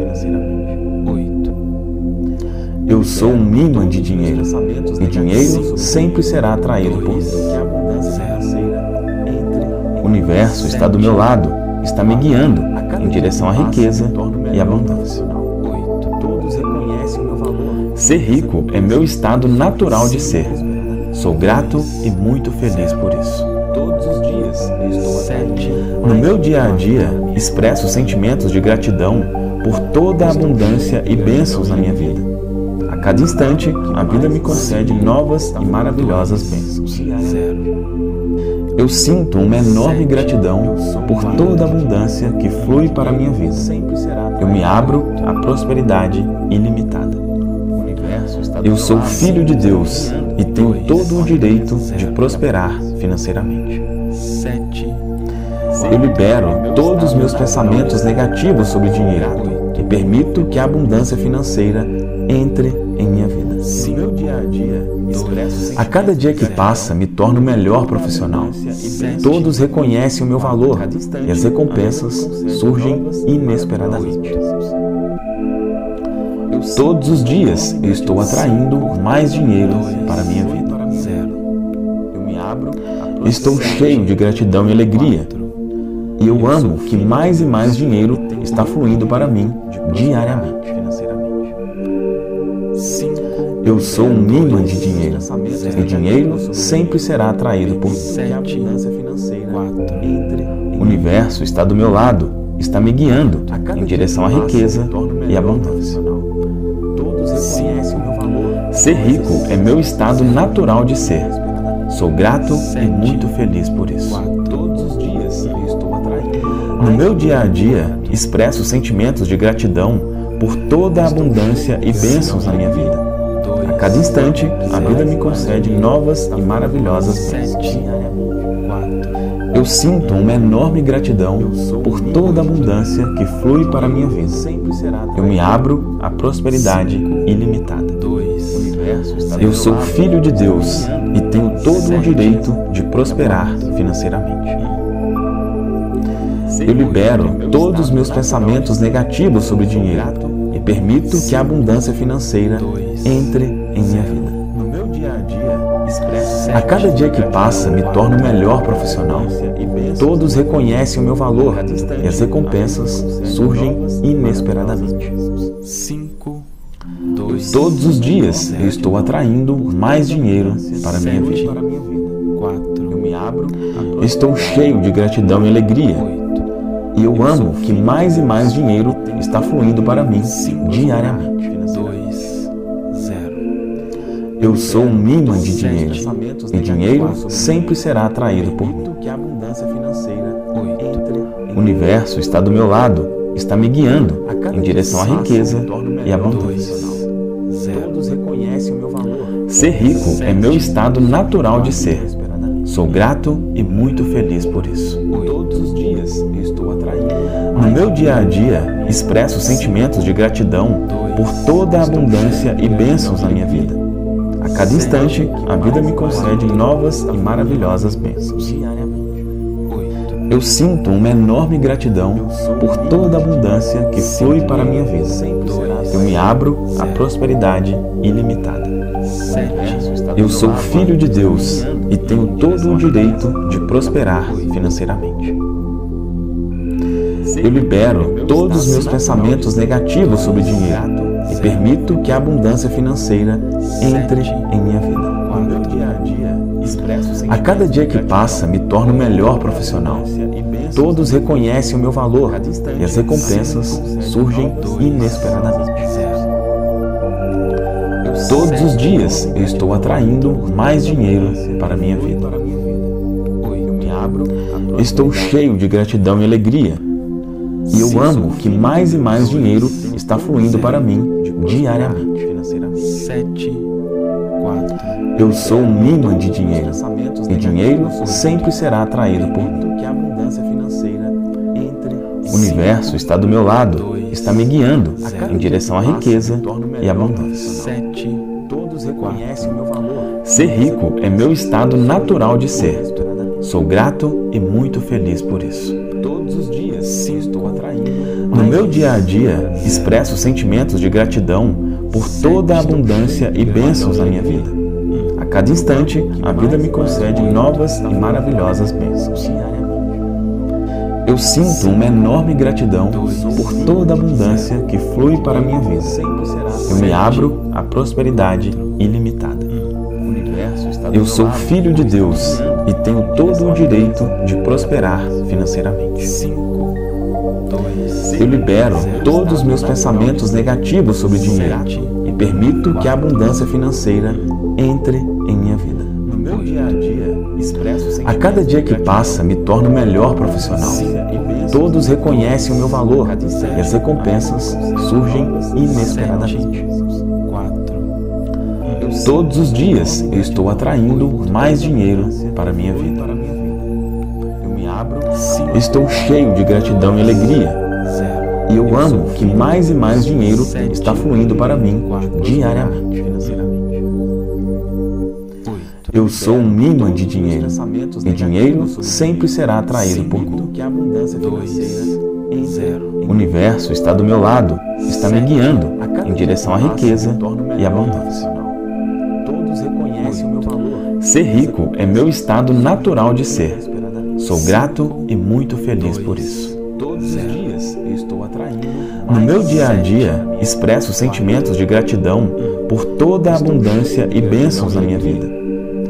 Eu sou um imã de dinheiro, e dinheiro sempre será atraído por mim. O universo está do meu lado, está me guiando em direção à riqueza e abundância. Ser rico é meu estado natural de ser. Sou grato e muito feliz por isso. No meu dia a dia, expresso sentimentos de gratidão por toda a abundância e bênçãos na minha vida. A cada instante, a vida me concede novas e maravilhosas bênçãos. Eu sinto uma enorme gratidão por toda a abundância que flui para a minha vida. Eu me abro à prosperidade ilimitada. Eu sou filho de Deus e tenho todo o direito de prosperar financeiramente. Eu libero todos os meus pensamentos negativos sobre dinheiro e permito que a abundância financeira entre em minha vida. A cada dia que passa, me torno o melhor profissional. Todos reconhecem o meu valor e as recompensas surgem inesperadamente. Todos os dias eu estou atraindo mais dinheiro para a minha vida. Estou cheio de gratidão e alegria. E eu amo que mais e mais dinheiro está fluindo para mim diariamente. Eu sou um imã de dinheiro, e dinheiro sempre será atraído por mim. O universo está do meu lado, está me guiando em direção à riqueza e abundância. Ser rico é meu estado natural de ser. Sou grato e muito feliz por isso. No meu dia a dia, expresso sentimentos de gratidão por toda a abundância e bênçãos na minha vida. A cada instante, a vida me concede novas e maravilhosas bênçãos. Eu sinto uma enorme gratidão por toda a abundância que flui para a minha vida. Eu me abro à prosperidade ilimitada. Eu sou filho de Deus e tenho todo o direito de prosperar financeiramente. Eu libero todos os meus pensamentos negativos sobre dinheiro e permito que a abundância financeira entre em minha vida. A cada dia que passa, me torno o melhor profissional. Todos reconhecem o meu valor e as recompensas surgem inesperadamente. Todos os dias eu estou atraindo mais dinheiro para a minha vida. Estou cheio de gratidão e alegria. E eu amo que mais e mais dinheiro está fluindo para mim diariamente. Eu sou um imã de dinheiro, e dinheiro sempre será atraído por mim. O universo está do meu lado, está me guiando em direção à riqueza e abundância. Ser rico é meu estado natural de ser. Sou grato e muito feliz por isso. No meu dia a dia, expresso sentimentos de gratidão por toda a abundância e bênçãos na minha vida. A cada instante, a vida me concede novas e maravilhosas bênçãos. Eu sinto uma enorme gratidão por toda a abundância que flui para a minha vida. Eu me abro à prosperidade ilimitada. Eu sou filho de Deus e tenho todo o direito de prosperar financeiramente. eu libero todos os meus pensamentos negativos sobre dinheiro e permito que a abundância financeira entre em minha vida. A cada dia que passa, me torno melhor profissional. Todos reconhecem o meu valor e as recompensas surgem inesperadamente. Todos os dias eu estou atraindo mais dinheiro para a minha vida. Estou cheio de gratidão e alegria. E eu amo que mais e mais dinheiro está fluindo para mim diariamente. Eu sou um imã de dinheiro, e dinheiro sempre será atraído por mim. O universo está do meu lado, está me guiando em direção à riqueza e abundância. Ser rico é meu estado natural de ser. Sou grato e muito feliz por isso. No meu dia a dia, expresso sentimentos de gratidão por toda a abundância e bênçãos na minha vida. A cada instante, a vida me concede novas e maravilhosas bênçãos. Eu sinto uma enorme gratidão por toda a abundância que flui para a minha vida. Eu me abro à prosperidade ilimitada. Eu sou filho de Deus e tenho todo o direito de prosperar financeiramente. Eu libero todos os meus pensamentos negativos sobre dinheiro e permito que a abundância financeira entre em minha vida. A cada dia que passa, me torno melhor profissional. Todos reconhecem o meu valor e as recompensas surgem inesperadamente. Todos os dias eu estou atraindo mais dinheiro para a minha vida. Estou cheio de gratidão e alegria. E eu amo que mais e mais dinheiro está fluindo para mim diariamente. Eu sou um imã de dinheiro, e dinheiro sempre será atraído por mim. O universo está do meu lado, está me guiando em direção à riqueza e abundância. Ser rico é meu estado natural de ser. Sou grato e muito feliz por isso. No meu dia a dia, expresso sentimentos de gratidão por toda a abundância e bênçãos na minha vida.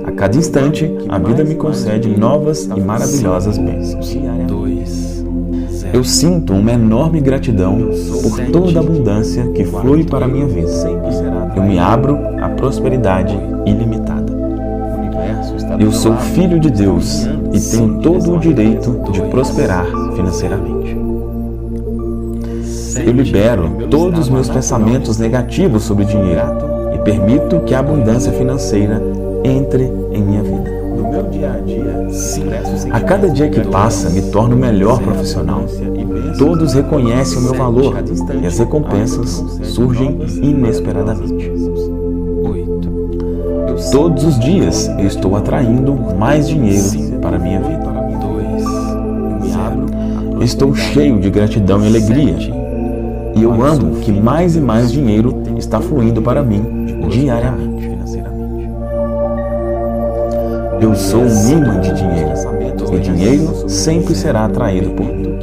A cada instante, a vida me concede novas e maravilhosas bênçãos. Eu sinto uma enorme gratidão por toda a abundância que flui para a minha vida. Eu me abro à prosperidade ilimitada. Eu sou filho de Deus e tenho todo o direito de prosperar financeiramente. Eu libero todos os meus pensamentos negativos sobre dinheiro e permito que a abundância financeira entre em minha vida. A cada dia que passa, me torno melhor profissional. Todos reconhecem o meu valor e as recompensas surgem inesperadamente. Todos os dias eu estou atraindo mais dinheiro para a minha vida. Estou cheio de gratidão e alegria. E eu amo que mais e mais dinheiro está fluindo para mim diariamente. Eu sou um imã de dinheiro, e dinheiro sempre será atraído por mim.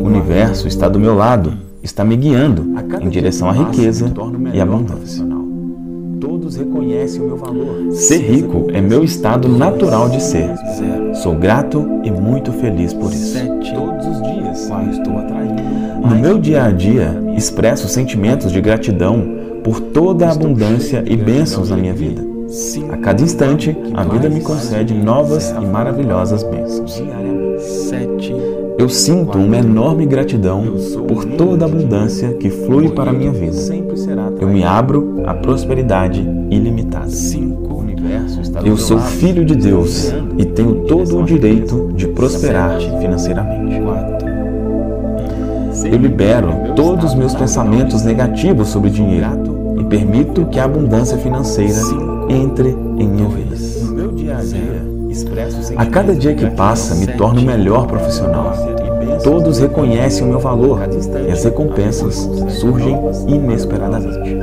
O universo está do meu lado, está me guiando em direção à riqueza e abundância. Ser rico é meu estado natural de ser. Sou grato e muito feliz por isso. No meu dia a dia, expresso sentimentos de gratidão por toda a abundância e bênçãos na minha vida. A cada instante, a vida me concede novas e maravilhosas bênçãos. Eu sinto uma enorme gratidão por toda a abundância que flui para a minha vida. Eu me abro à prosperidade ilimitada. Eu sou filho de Deus e tenho todo o direito de prosperar financeiramente. Eu libero todos os meus pensamentos negativos sobre dinheiro e permito que a abundância financeira entre em minha vida. A cada dia que passa, me torno melhor profissional. Todos reconhecem o meu valor e as recompensas surgem inesperadamente.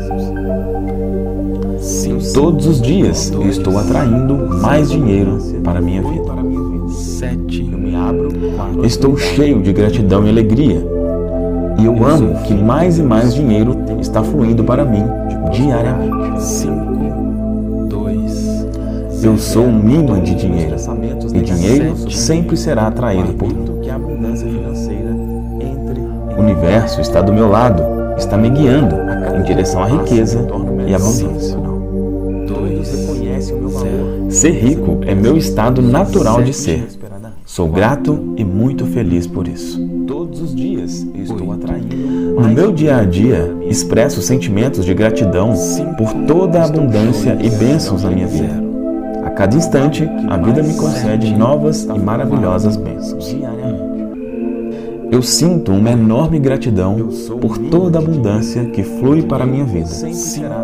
Todos os dias eu estou atraindo mais dinheiro para a minha vida. Estou cheio de gratidão e alegria. E eu amo que mais e mais dinheiro está fluindo para mim diariamente. Eu sou um imã de dinheiro, e dinheiro sempre será atraído por mim. O universo está do meu lado, está me guiando em direção à riqueza e abundância. Ser rico é meu estado natural de ser. Sou grato e muito feliz por isso. Todos os dias estou atraindo. No meu dia a dia, expresso sentimentos de gratidão por toda a abundância e bênçãos na minha vida. A cada instante, a vida me concede novas e maravilhosas bênçãos. Eu sinto uma enorme gratidão por toda a abundância que flui para a minha vida.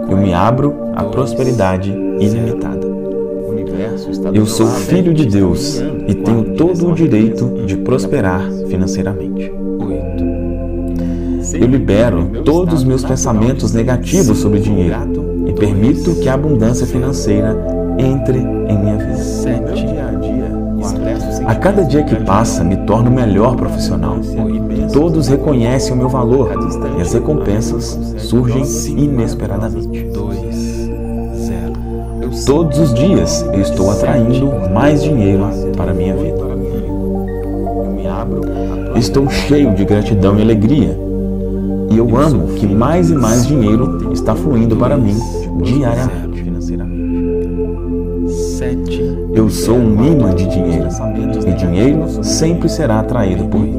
Eu me abro à prosperidade ilimitada. Eu sou filho de Deus e tenho todo o direito de prosperar financeiramente. Eu libero todos os meus pensamentos negativos sobre dinheiro e permito que a abundância financeira entre em minha vida. A cada dia que passa, me torno o melhor profissional. Todos reconhecem o meu valor e as recompensas surgem inesperadamente. Todos os dias eu estou atraindo mais dinheiro para a minha vida. Estou cheio de gratidão e alegria. E eu amo que mais e mais dinheiro está fluindo para mim diariamente. Eu sou um imã de dinheiro, e dinheiro sempre será atraído por mim.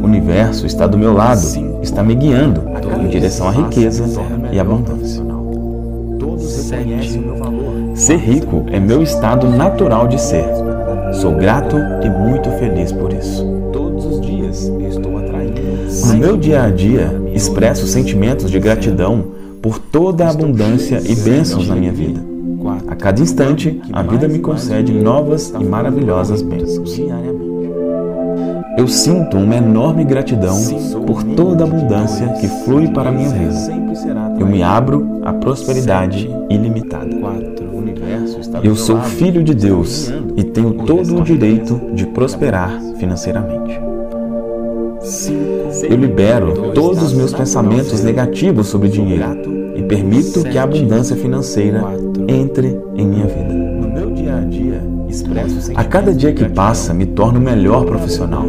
O universo está do meu lado, está me guiando em direção à riqueza e abundância. Ser rico é meu estado natural de ser. Sou grato e muito feliz por isso. Todos os dias estou atraindo. No meu dia a dia, expresso sentimentos de gratidão por toda a abundância e bênçãos na minha vida. A cada instante, a vida me concede novas e maravilhosas bênçãos. Eu sinto uma enorme gratidão por toda a abundância que flui para a minha vida. Eu me abro à prosperidade ilimitada. Eu sou filho de Deus e tenho todo o direito de prosperar financeiramente. Eu libero todos os meus pensamentos negativos sobre dinheiro e permito que a abundância financeira entre em minha vida. A cada dia que passa, me torno o melhor profissional.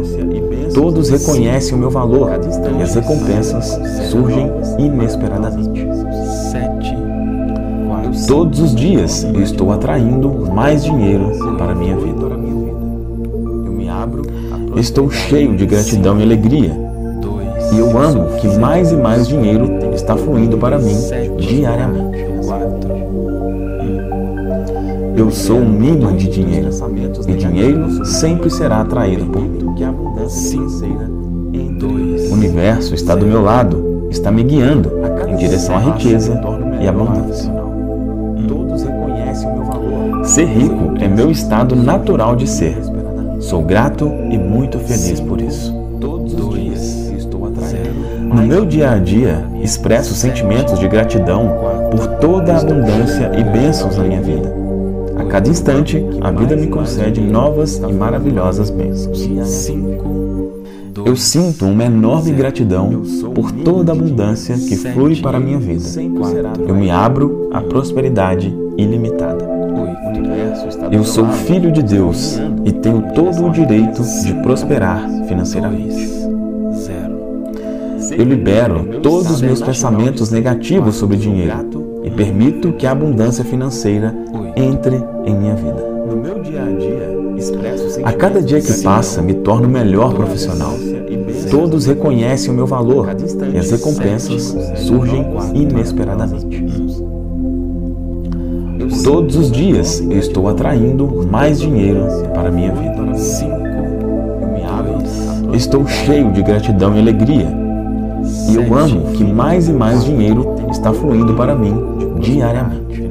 Todos reconhecem o meu valor e as recompensas surgem inesperadamente. Todos os dias eu estou atraindo mais dinheiro para a minha vida. Estou cheio de gratidão e alegria. E eu amo que mais e mais dinheiro está fluindo para mim diariamente. Eu sou um imã de dinheiro, e dinheiro sempre será atraído por mim. O universo está do meu lado, está me guiando em direção à riqueza e abundância. Ser rico é meu estado natural de ser. Sou grato e muito feliz por isso. No meu dia a dia, expresso sentimentos de gratidão por toda a abundância e bênçãos na minha vida. A cada instante, a vida me concede novas e maravilhosas bênçãos. Eu sinto uma enorme gratidão por toda a abundância que flui para a minha vida. Eu me abro à prosperidade ilimitada. Eu sou filho de Deus e tenho todo o direito de prosperar financeiramente. Eu libero todos os meus pensamentos negativos sobre dinheiro e permito que a abundância financeira entre em minha vida. A cada dia que passa, me torno o melhor profissional. Todos reconhecem o meu valor e as recompensas surgem inesperadamente. Todos os dias eu estou atraindo mais dinheiro para a minha vida. Estou cheio de gratidão e alegria. E eu amo que mais e mais dinheiro está fluindo para mim diariamente.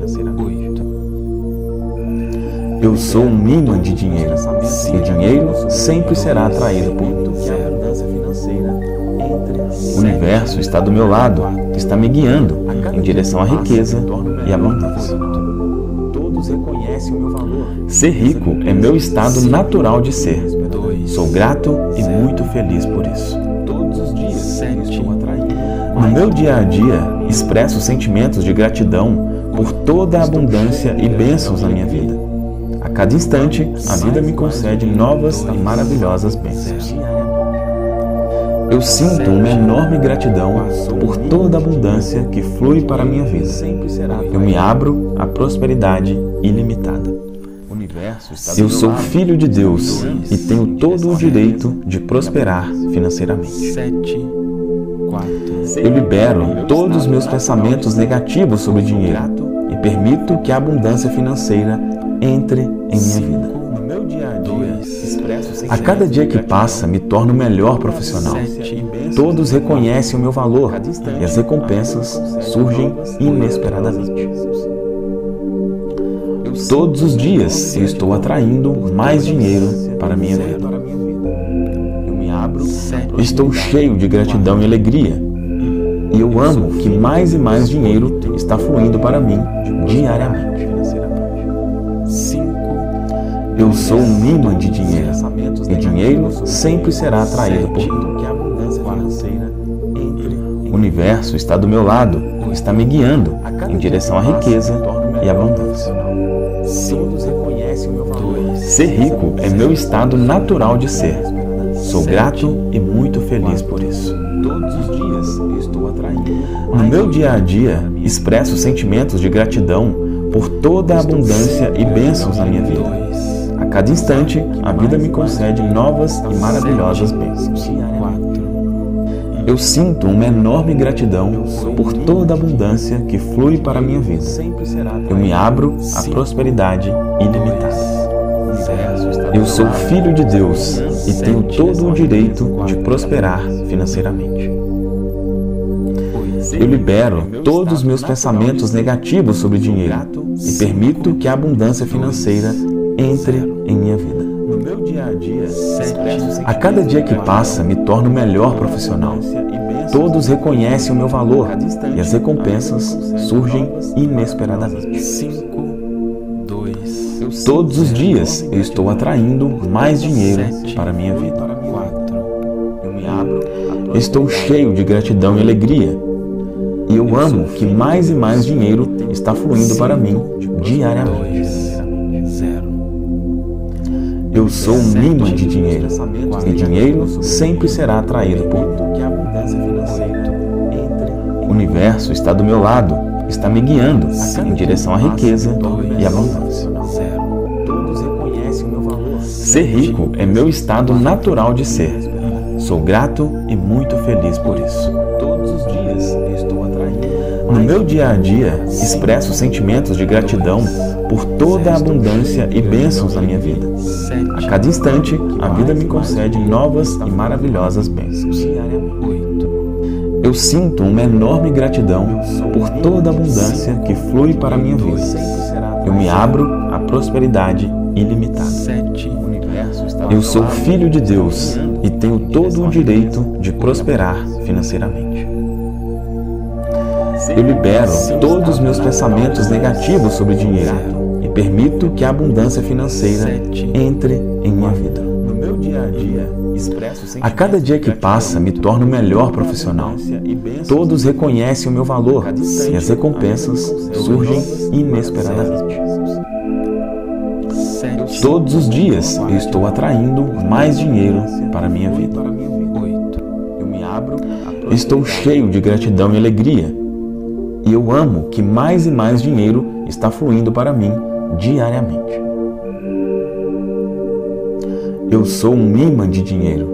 Eu sou um imã de dinheiro, e dinheiro sempre será atraído por mim. O universo está do meu lado, está me guiando em direção à riqueza e abundância. reconhece o meu valor. Ser rico é meu estado natural de ser. Sou grato e muito feliz por isso. Todos os dias estou atraído. No meu dia a dia, expresso sentimentos de gratidão por toda a abundância e bênçãos na minha vida. A cada instante, a vida me concede novas e maravilhosas bênçãos. Eu sinto uma enorme gratidão por toda a abundância que flui para a minha vida. Eu me abro à prosperidade ilimitada. Eu sou filho de Deus e tenho todo o direito de prosperar financeiramente. Eu libero todos os meus pensamentos negativos sobre dinheiro e permito que a abundância financeira entre em minha vida. A cada dia que passa, me torno melhor profissional. Todos reconhecem o meu valor e as recompensas surgem inesperadamente. Todos os dias eu estou atraindo mais dinheiro para a minha vida. Estou cheio de gratidão e alegria e eu amo que mais e mais dinheiro está fluindo para mim diariamente. Eu sou um imã de dinheiro, e dinheiro sempre será atraído por mim. O universo está do meu lado, está me guiando em direção à riqueza e abundância. Ser rico é meu estado natural de ser. Sou grato e muito feliz por isso. No meu dia a dia, expresso sentimentos de gratidão por toda a abundância e bênçãos na minha vida. A cada instante, a vida me concede novas e maravilhosas bênçãos. Eu sinto uma enorme gratidão por toda a abundância que flui para a minha vida. Eu me abro à prosperidade ilimitada. Eu sou filho de Deus e tenho todo o direito de prosperar financeiramente. Eu libero todos os meus pensamentos negativos sobre dinheiro e permito que a abundância financeira entre em minha vida. A cada dia que passa, me torno melhor profissional. Todos reconhecem o meu valor e as recompensas surgem inesperadamente. Todos os dias eu estou atraindo mais dinheiro para a minha vida. Estou cheio de gratidão e alegria e eu amo que mais e mais dinheiro está fluindo para mim diariamente. Eu sou um imã de dinheiro, e dinheiro sempre será atraído por mim. O universo está do meu lado, está me guiando em direção à riqueza e abundância. Ser rico é meu estado natural de ser. Sou grato e muito feliz por isso. No meu dia a dia, expresso sentimentos de gratidão por toda a abundância e bênçãos na minha vida. A cada instante, a vida me concede novas e maravilhosas bênçãos. Eu sinto uma enorme gratidão por toda a abundância que flui para a minha vida. Eu me abro à prosperidade ilimitada. Eu sou filho de Deus e tenho todo o direito de prosperar financeiramente. Eu libero todos os meus pensamentos negativos sobre dinheiro e permito que a abundância financeira entre em minha vida. A cada dia que passa, me torno melhor profissional. Todos reconhecem o meu valor e as recompensas surgem inesperadamente. Todos os dias eu estou atraindo mais dinheiro para a minha vida. Estou cheio de gratidão e alegria. E eu amo que mais e mais dinheiro está fluindo para mim diariamente. Eu sou um imã de dinheiro,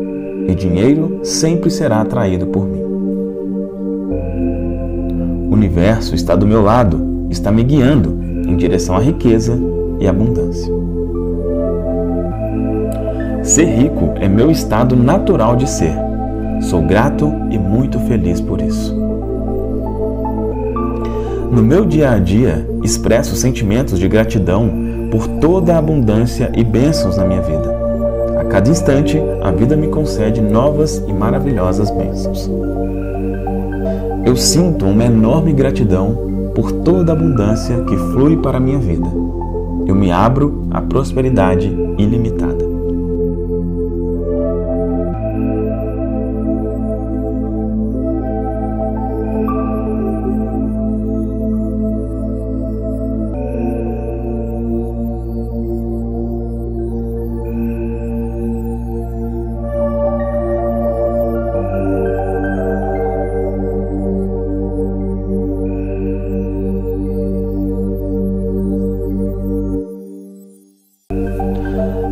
e dinheiro sempre será atraído por mim. O universo está do meu lado, está me guiando em direção à riqueza e abundância. Ser rico é meu estado natural de ser. Sou grato e muito feliz por isso. No meu dia a dia, expresso sentimentos de gratidão por toda a abundância e bênçãos na minha vida. A cada instante, a vida me concede novas e maravilhosas bênçãos. Eu sinto uma enorme gratidão por toda a abundância que flui para a minha vida. eu me abro à prosperidade ilimitada.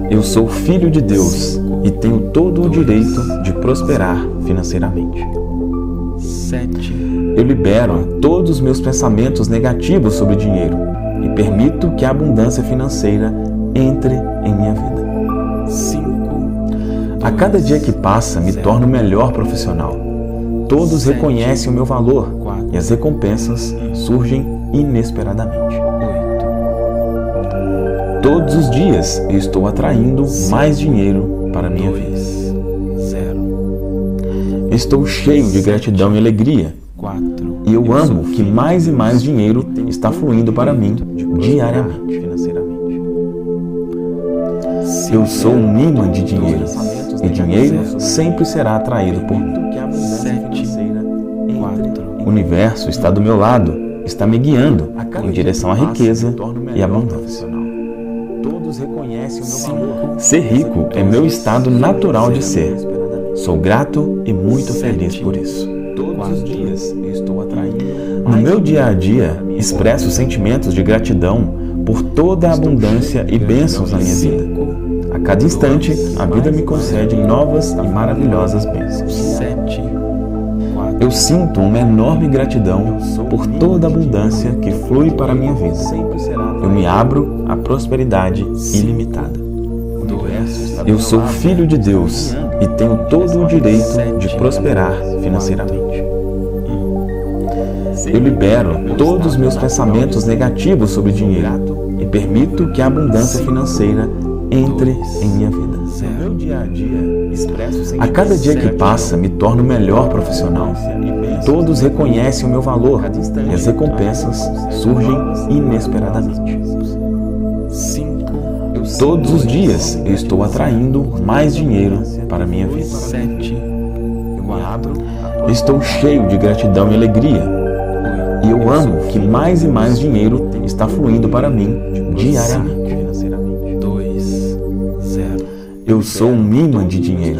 Eu sou filho de Deus e tenho todo o direito de prosperar financeiramente. Eu libero a todos os meus pensamentos negativos sobre dinheiro e permito que a abundância financeira entre em minha vida. A cada dia que passa, me torno melhor profissional. Todos reconhecem o meu valor e as recompensas surgem inesperadamente. Todos os dias eu estou atraindo mais dinheiro para minha vida. Estou cheio de gratidão e alegria. E eu amo que mais e mais dinheiro está fluindo para mim diariamente. Eu sou um imã de dinheiro e dinheiro sempre será atraído por mim. O universo está do meu lado, está me guiando em direção à riqueza e à abundância. Ser rico é meu estado natural de ser. Sou grato e muito feliz por isso. No meu dia a dia, expresso sentimentos de gratidão por toda a abundância e bênçãos na minha vida. A cada instante, a vida me concede novas e maravilhosas bênçãos. Eu sinto uma enorme gratidão por toda a abundância que flui para a minha vida. Eu me abro à prosperidade ilimitada. Eu sou filho de Deus e tenho todo o direito de prosperar financeiramente. Eu libero todos os meus pensamentos negativos sobre dinheiro e permito que a abundância financeira entre em minha vida. A cada dia que passa, me torno melhor profissional. Todos reconhecem o meu valor e as recompensas surgem inesperadamente. Todos os dias eu estou atraindo mais dinheiro para a minha vida. Estou cheio de gratidão e alegria. E eu amo que mais e mais dinheiro está fluindo para mim diariamente. Eu sou um imã de dinheiro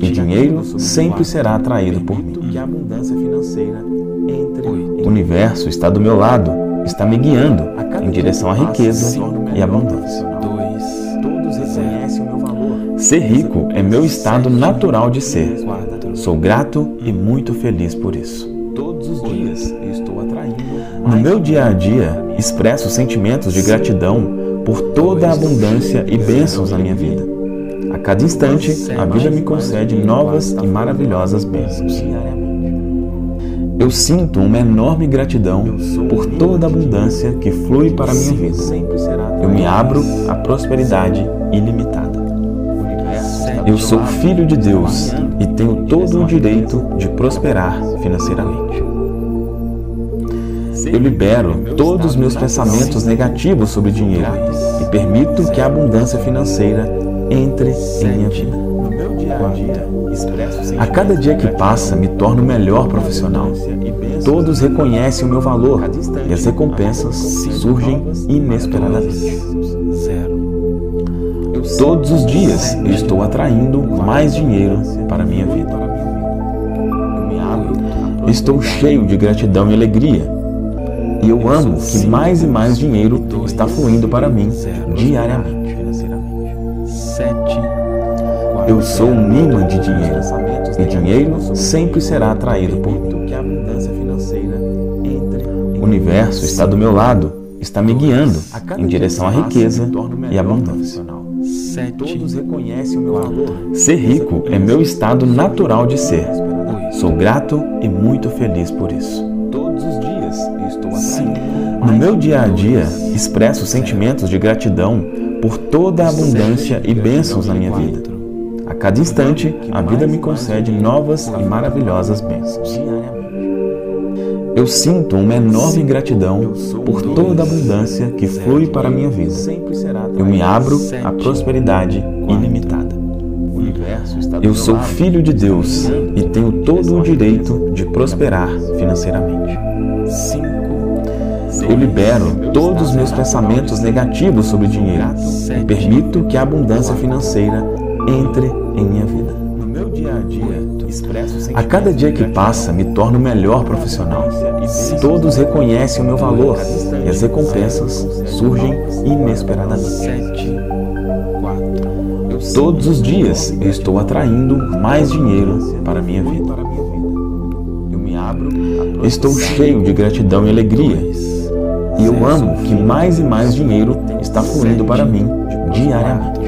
e dinheiro sempre será atraído por mim. O universo está do meu lado, está me guiando em direção à riqueza e abundância. Ser rico é meu estado natural de ser. Sou grato e muito feliz por isso. No meu dia a dia, expresso sentimentos de gratidão por toda a abundância e bênçãos na minha vida. A cada instante, a vida me concede novas e maravilhosas bênçãos. Eu sinto uma enorme gratidão por toda a abundância que flui para a minha vida. Eu me abro à prosperidade ilimitada. Eu sou filho de Deus e tenho todo o direito de prosperar financeiramente. Eu libero todos os meus pensamentos negativos sobre dinheiro e permito que a abundância financeira entre em minha vida. A cada dia que passa, me torno melhor profissional. Todos reconhecem o meu valor e as recompensas surgem inesperadamente. Todos os dias eu estou atraindo mais dinheiro para a minha vida. Estou cheio de gratidão e alegria. E eu amo que mais e mais dinheiro está fluindo para mim diariamente. Eu sou um imã de dinheiro e dinheiro sempre será atraído por mim. O universo está do meu lado, está me guiando em direção à riqueza e abundância. Ser rico é meu estado natural de ser. Sou grato e muito feliz por isso. No meu dia a dia, expresso sentimentos de gratidão por toda a abundância e bênçãos na minha vida. A cada instante, a vida me concede novas e maravilhosas bênçãos. Eu sinto uma enorme gratidão por toda a abundância que flui para a minha vida. Eu me abro à prosperidade ilimitada. Eu sou filho de Deus e tenho todo o direito de prosperar financeiramente. Eu libero todos os meus pensamentos negativos sobre dinheiro e permito que a abundância financeira entre em minha vida. A cada dia que passa, me torno o melhor profissional. Todos reconhecem o meu valor e as recompensas surgem inesperadamente. Todos os dias eu estou atraindo mais dinheiro para a minha vida. Estou cheio de gratidão e alegria. E eu amo que mais e mais dinheiro está fluindo para mim diariamente.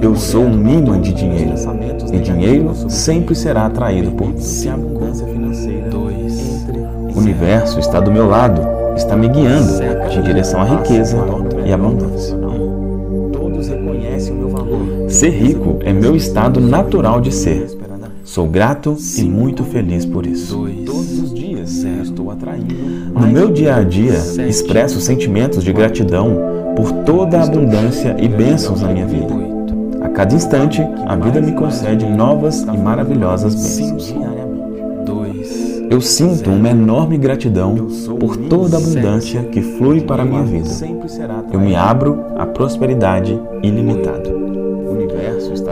Eu sou um ímã de dinheiro, e dinheiro sempre será atraído por mim. O universo está do meu lado, está me guiando em direção à riqueza e à abundância. Ser rico é meu estado natural de ser. Sou grato e muito feliz por isso. No meu dia a dia, expresso sentimentos de gratidão por toda a abundância e bênçãos na minha vida. A cada instante, a vida me concede novas e maravilhosas bênçãos. Eu sinto uma enorme gratidão por toda a abundância que flui para a minha vida. Eu me abro à prosperidade ilimitada.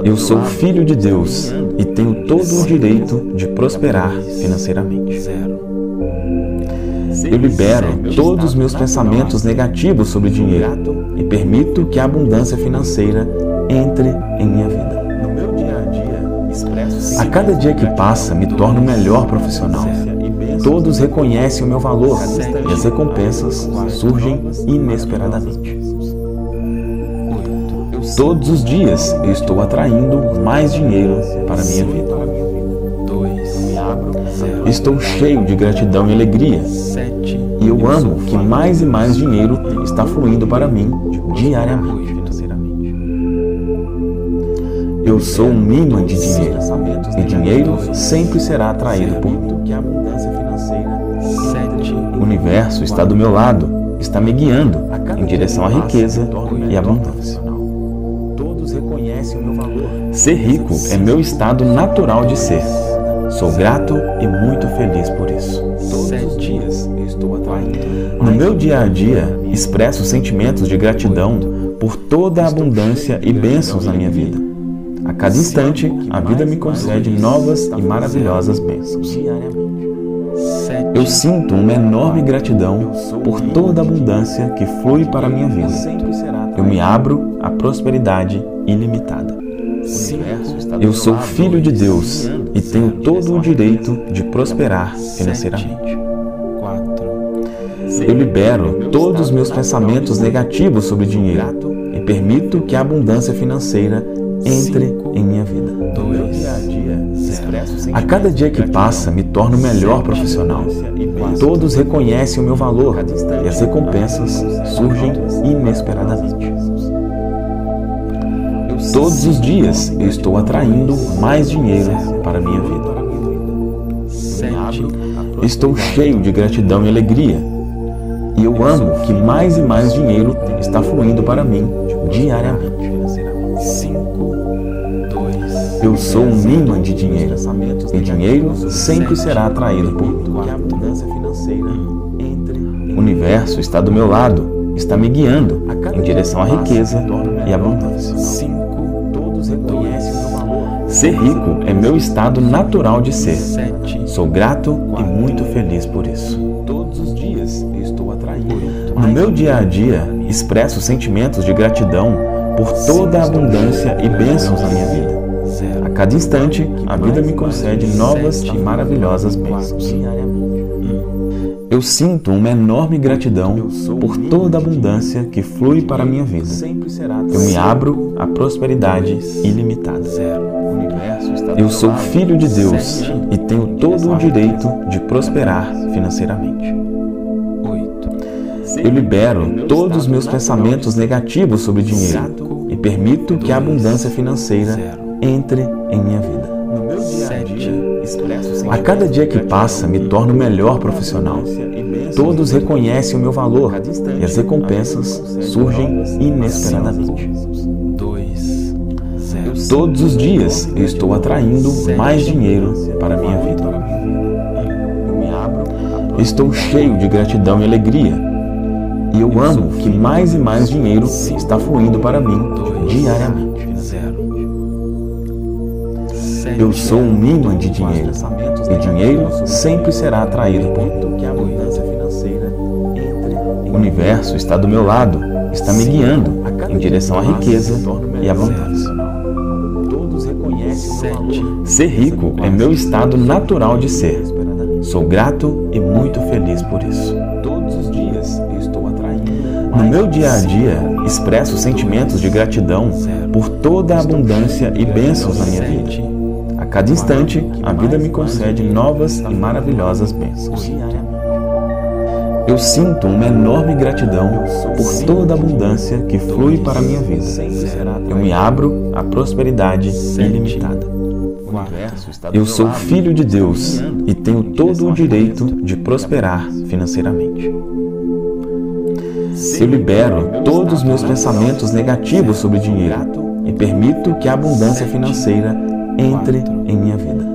Eu sou filho de Deus e tenho todo o direito de prosperar financeiramente. Eu libero todos os meus pensamentos negativos sobre dinheiro e permito que a abundância financeira entre em minha vida. A cada dia que passa, me torno o melhor profissional. Todos reconhecem o meu valor e as recompensas surgem inesperadamente. Todos os dias eu estou atraindo mais dinheiro para a minha vida. Estou cheio de gratidão e alegria. E eu amo que mais e mais dinheiro está fluindo para mim diariamente. Eu sou um ímã de dinheiro, e dinheiro sempre será atraído por mim. O universo está do meu lado, está me guiando em direção à riqueza e à abundância. Ser rico é meu estado natural de ser. Sou grato e muito feliz por isso. No meu dia a dia, expresso sentimentos de gratidão por toda a abundância e bênçãos na minha vida. A cada instante, a vida me concede novas e maravilhosas bênçãos. Eu sinto uma enorme gratidão por toda a abundância que flui para a minha vida. Eu me abro à prosperidade ilimitada. Eu sou filho de Deus e tenho todo o direito de prosperar financeiramente. Eu libero todos os meus pensamentos negativos sobre dinheiro e permito que a abundância financeira entre em minha vida. A cada dia que passa, me torno o melhor profissional. Todos reconhecem o meu valor e as recompensas surgem inesperadamente. Todos os dias eu estou atraindo mais dinheiro para a minha vida. Estou cheio de gratidão e alegria. E eu amo que mais e mais dinheiro está fluindo para mim diariamente. Eu sou um ímã de dinheiro, e dinheiro sempre será atraído por mim. O universo está do meu lado, está me guiando em direção à riqueza e abundância. Ser rico é meu estado natural de ser. Sou grato e muito feliz por isso. No meu dia a dia, expresso sentimentos de gratidão por toda a abundância e bênçãos na minha vida. A cada instante, a vida me concede novas e maravilhosas bênçãos. Eu sinto uma enorme gratidão por toda a abundância que flui para a minha vida. Eu me abro à prosperidade ilimitada. Eu sou filho de Deus e tenho todo o direito de prosperar financeiramente. Eu libero todos os meus pensamentos negativos sobre dinheiro e permito que a abundância financeira entre em minha vida. A cada dia que passa, me torno melhor profissional. Todos reconhecem o meu valor e as recompensas surgem inesperadamente. Todos os dias eu estou atraindo mais dinheiro para a minha vida. Estou cheio de gratidão e alegria e eu amo que mais e mais dinheiro está fluindo para mim diariamente. Eu sou um imã de dinheiro e dinheiro sempre será atraído por mim. O universo está do meu lado, está me guiando em direção à riqueza e à abundância. Ser rico é meu estado natural de ser. Sou grato e muito feliz por isso. No meu dia a dia, expresso sentimentos de gratidão por toda a abundância e bênçãos na minha vida. A cada instante, a vida me concede novas e maravilhosas bênçãos. Eu sinto uma enorme gratidão por toda a abundância que flui para a minha vida. Eu me abro à prosperidade ilimitada. Eu sou filho de Deus e tenho todo o direito de prosperar financeiramente. Eu libero todos os meus pensamentos negativos sobre dinheiro e permito que a abundância financeira entre em minha vida.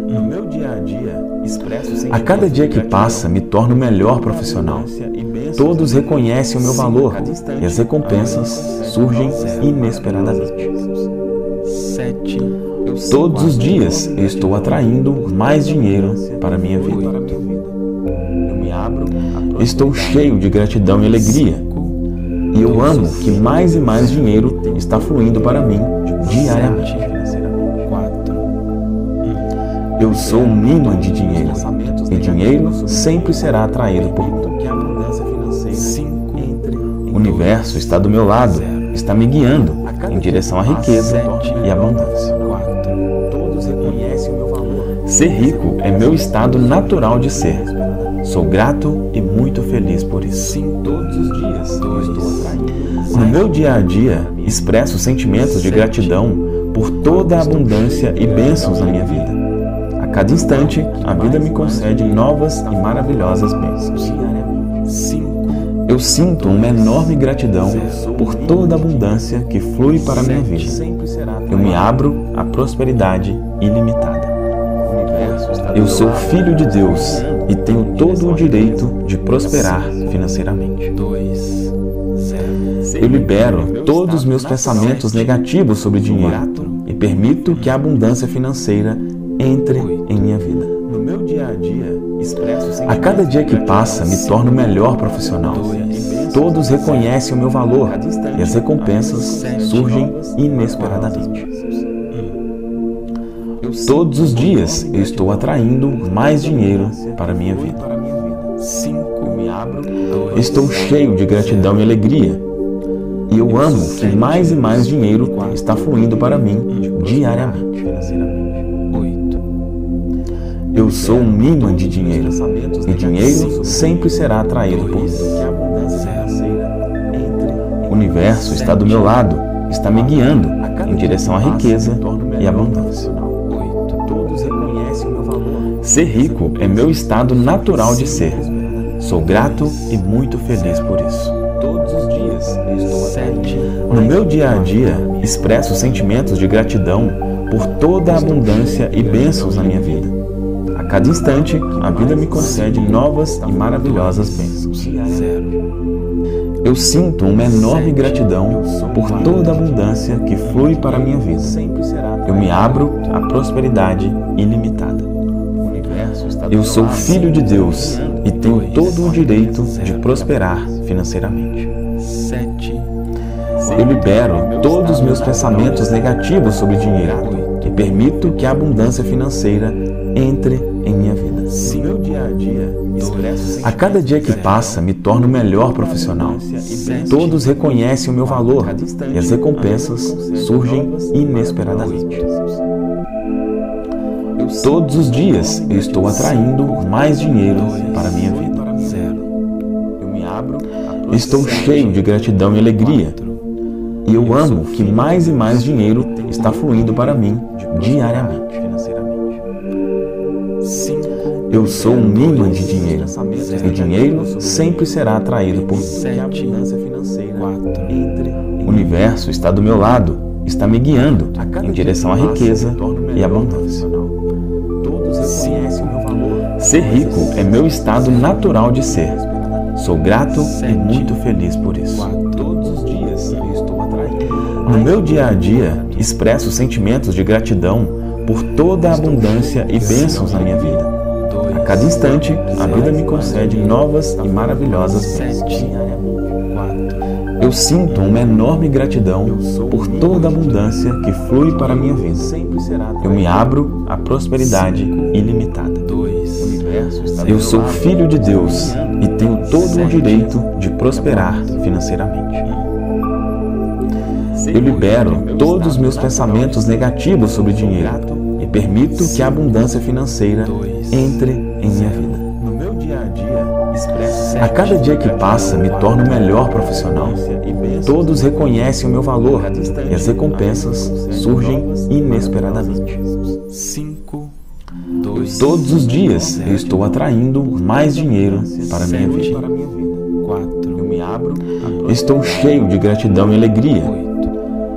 A cada dia que passa, me torno melhor profissional. Todos reconhecem o meu valor e as recompensas surgem inesperadamente. Todos os dias eu estou atraindo mais dinheiro para a minha vida. Estou cheio de gratidão e alegria e eu amo que mais e mais dinheiro está fluindo para mim diariamente. Eu sou um imã de dinheiro e dinheiro sempre será atraído por mim. O universo está do meu lado, está me guiando em direção à riqueza e à abundância. Ser rico é meu estado natural de ser. Sou grato e muito feliz por isso. No meu dia a dia, expresso sentimentos de gratidão por toda a abundância e bênçãos na minha vida. A cada instante, a vida me concede novas e maravilhosas bênçãos. Eu sinto uma enorme gratidão por toda a abundância que flui para a minha vida. Eu me abro à prosperidade ilimitada. Eu sou filho de Deus e tenho todo o direito de prosperar financeiramente. Eu libero todos os meus pensamentos negativos sobre dinheiro e permito que a abundância financeira entre em minha vida. A cada dia que passa, me torno melhor profissional. Todos reconhecem o meu valor e as recompensas surgem inesperadamente. Todos os dias eu estou atraindo mais dinheiro para a minha vida. Estou cheio de gratidão e alegria e eu amo que mais e mais dinheiro está fluindo para mim diariamente. Eu sou um imã de dinheiro e dinheiro sempre será atraído por mim. O universo está do meu lado, está me guiando em direção à riqueza e à abundância. Ser rico é meu estado natural de ser. Sou grato e muito feliz por isso. No meu dia a dia, expresso sentimentos de gratidão por toda a abundância e bênçãos na minha vida. A cada instante, a vida me concede novas e maravilhosas bênçãos. Eu sinto uma enorme gratidão por toda a abundância que flui para a minha vida. Eu me abro à prosperidade ilimitada. Eu sou filho de Deus e tenho todo o direito de prosperar financeiramente. Eu libero todos os meus pensamentos negativos sobre dinheiro e permito que a abundância financeira entre em minha vida. A cada dia que passa, me torno melhor profissional. Todos reconhecem o meu valor e as recompensas surgem inesperadamente. Todos os dias eu estou atraindo mais dinheiro para a minha vida. Estou cheio de gratidão e alegria e eu amo que mais e mais dinheiro está fluindo para mim diariamente. Eu sou um imã de dinheiro, e dinheiro sempre será atraído por mim. O universo está do meu lado, está me guiando em direção à riqueza e abundância. Ser rico é meu estado natural de ser. Sou grato e muito feliz por isso. No meu dia a dia, expresso sentimentos de gratidão por toda a abundância e bênçãos na minha vida. A cada instante, a vida me concede novas e maravilhosas bênçãos. Eu sinto uma enorme gratidão por toda a abundância que flui para a minha vida. Eu me abro à prosperidade ilimitada. Eu sou filho de Deus e tenho todo o direito de prosperar financeiramente. Eu libero todos os meus pensamentos negativos sobre dinheiro e permito que a abundância financeira entre em minha vida. A cada dia que passa, me torno o melhor profissional. Todos reconhecem o meu valor e as recompensas surgem inesperadamente. Todos os dias eu estou atraindo mais dinheiro para a minha vida. Estou cheio de gratidão e alegria.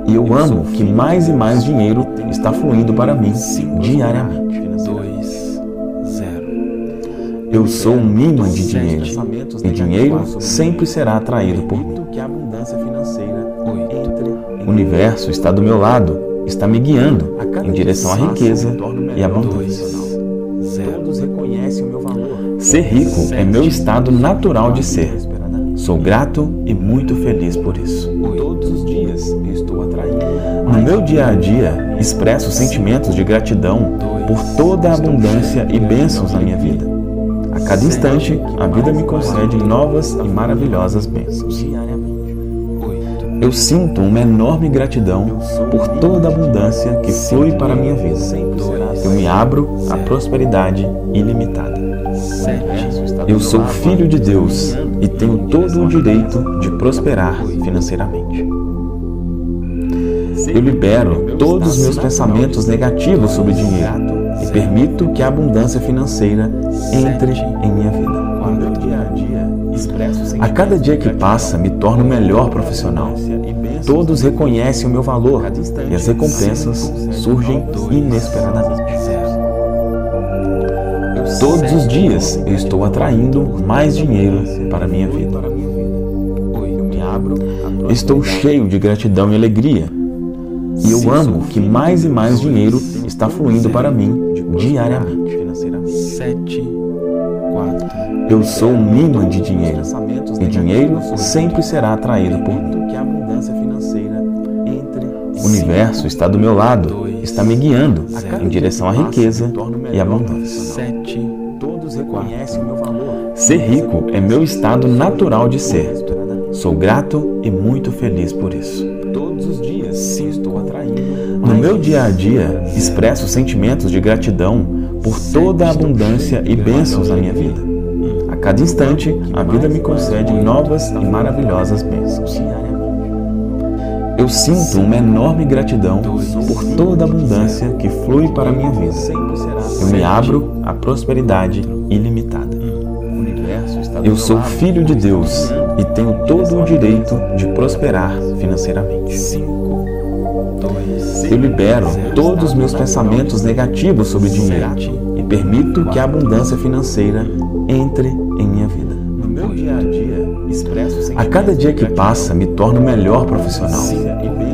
E eu amo que mais e mais dinheiro está fluindo para mim diariamente. Eu sou um imã de dinheiro, e dinheiro sempre será atraído por mim. O universo está do meu lado, está me guiando em direção à riqueza e abundância. Ser rico é meu estado natural de ser. Sou grato e muito feliz por isso. No meu dia a dia, expresso sentimentos de gratidão por toda a abundância e bênçãos na minha vida. A cada instante, a vida me concede novas e maravilhosas bênçãos. Eu sinto uma enorme gratidão por toda a abundância que flui para a minha vida. Eu me abro à prosperidade ilimitada. Eu sou filho de Deus e tenho todo o direito de prosperar financeiramente. Eu libero todos os meus pensamentos negativos sobre dinheiro e permito que a abundância financeira entre em minha vida. A cada dia que passa, me torno o melhor profissional. Todos reconhecem o meu valor e as recompensas surgem inesperadamente. Todos os dias eu estou atraindo mais dinheiro para a minha vida. Estou cheio de gratidão e alegria. E eu amo que mais e mais dinheiro está fluindo para mim diariamente. Eu sou um imã de dinheiro, e dinheiro sempre será atraído por mim. O universo está do meu lado, está me guiando em direção à riqueza e abundância. Ser rico é meu estado natural de ser. Sou grato e muito feliz por isso. No meu dia a dia, expresso sentimentos de gratidão por toda a abundância e bênçãos na minha vida. A cada instante, a vida me concede novas e maravilhosas bênçãos. Eu sinto uma enorme gratidão por toda a abundância que flui para a minha vida. Eu me abro à prosperidade ilimitada. Eu sou filho de Deus e tenho todo o direito de prosperar financeiramente. Eu libero todos os meus pensamentos negativos sobre dinheiro e permito que a abundância financeira entre em minha vida. A cada dia que passa, me torno o melhor profissional.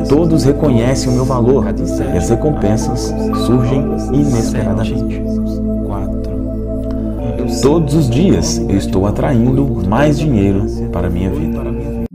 Todos reconhecem o meu valor e as recompensas surgem inesperadamente. Todos os dias eu estou atraindo mais dinheiro para a minha vida.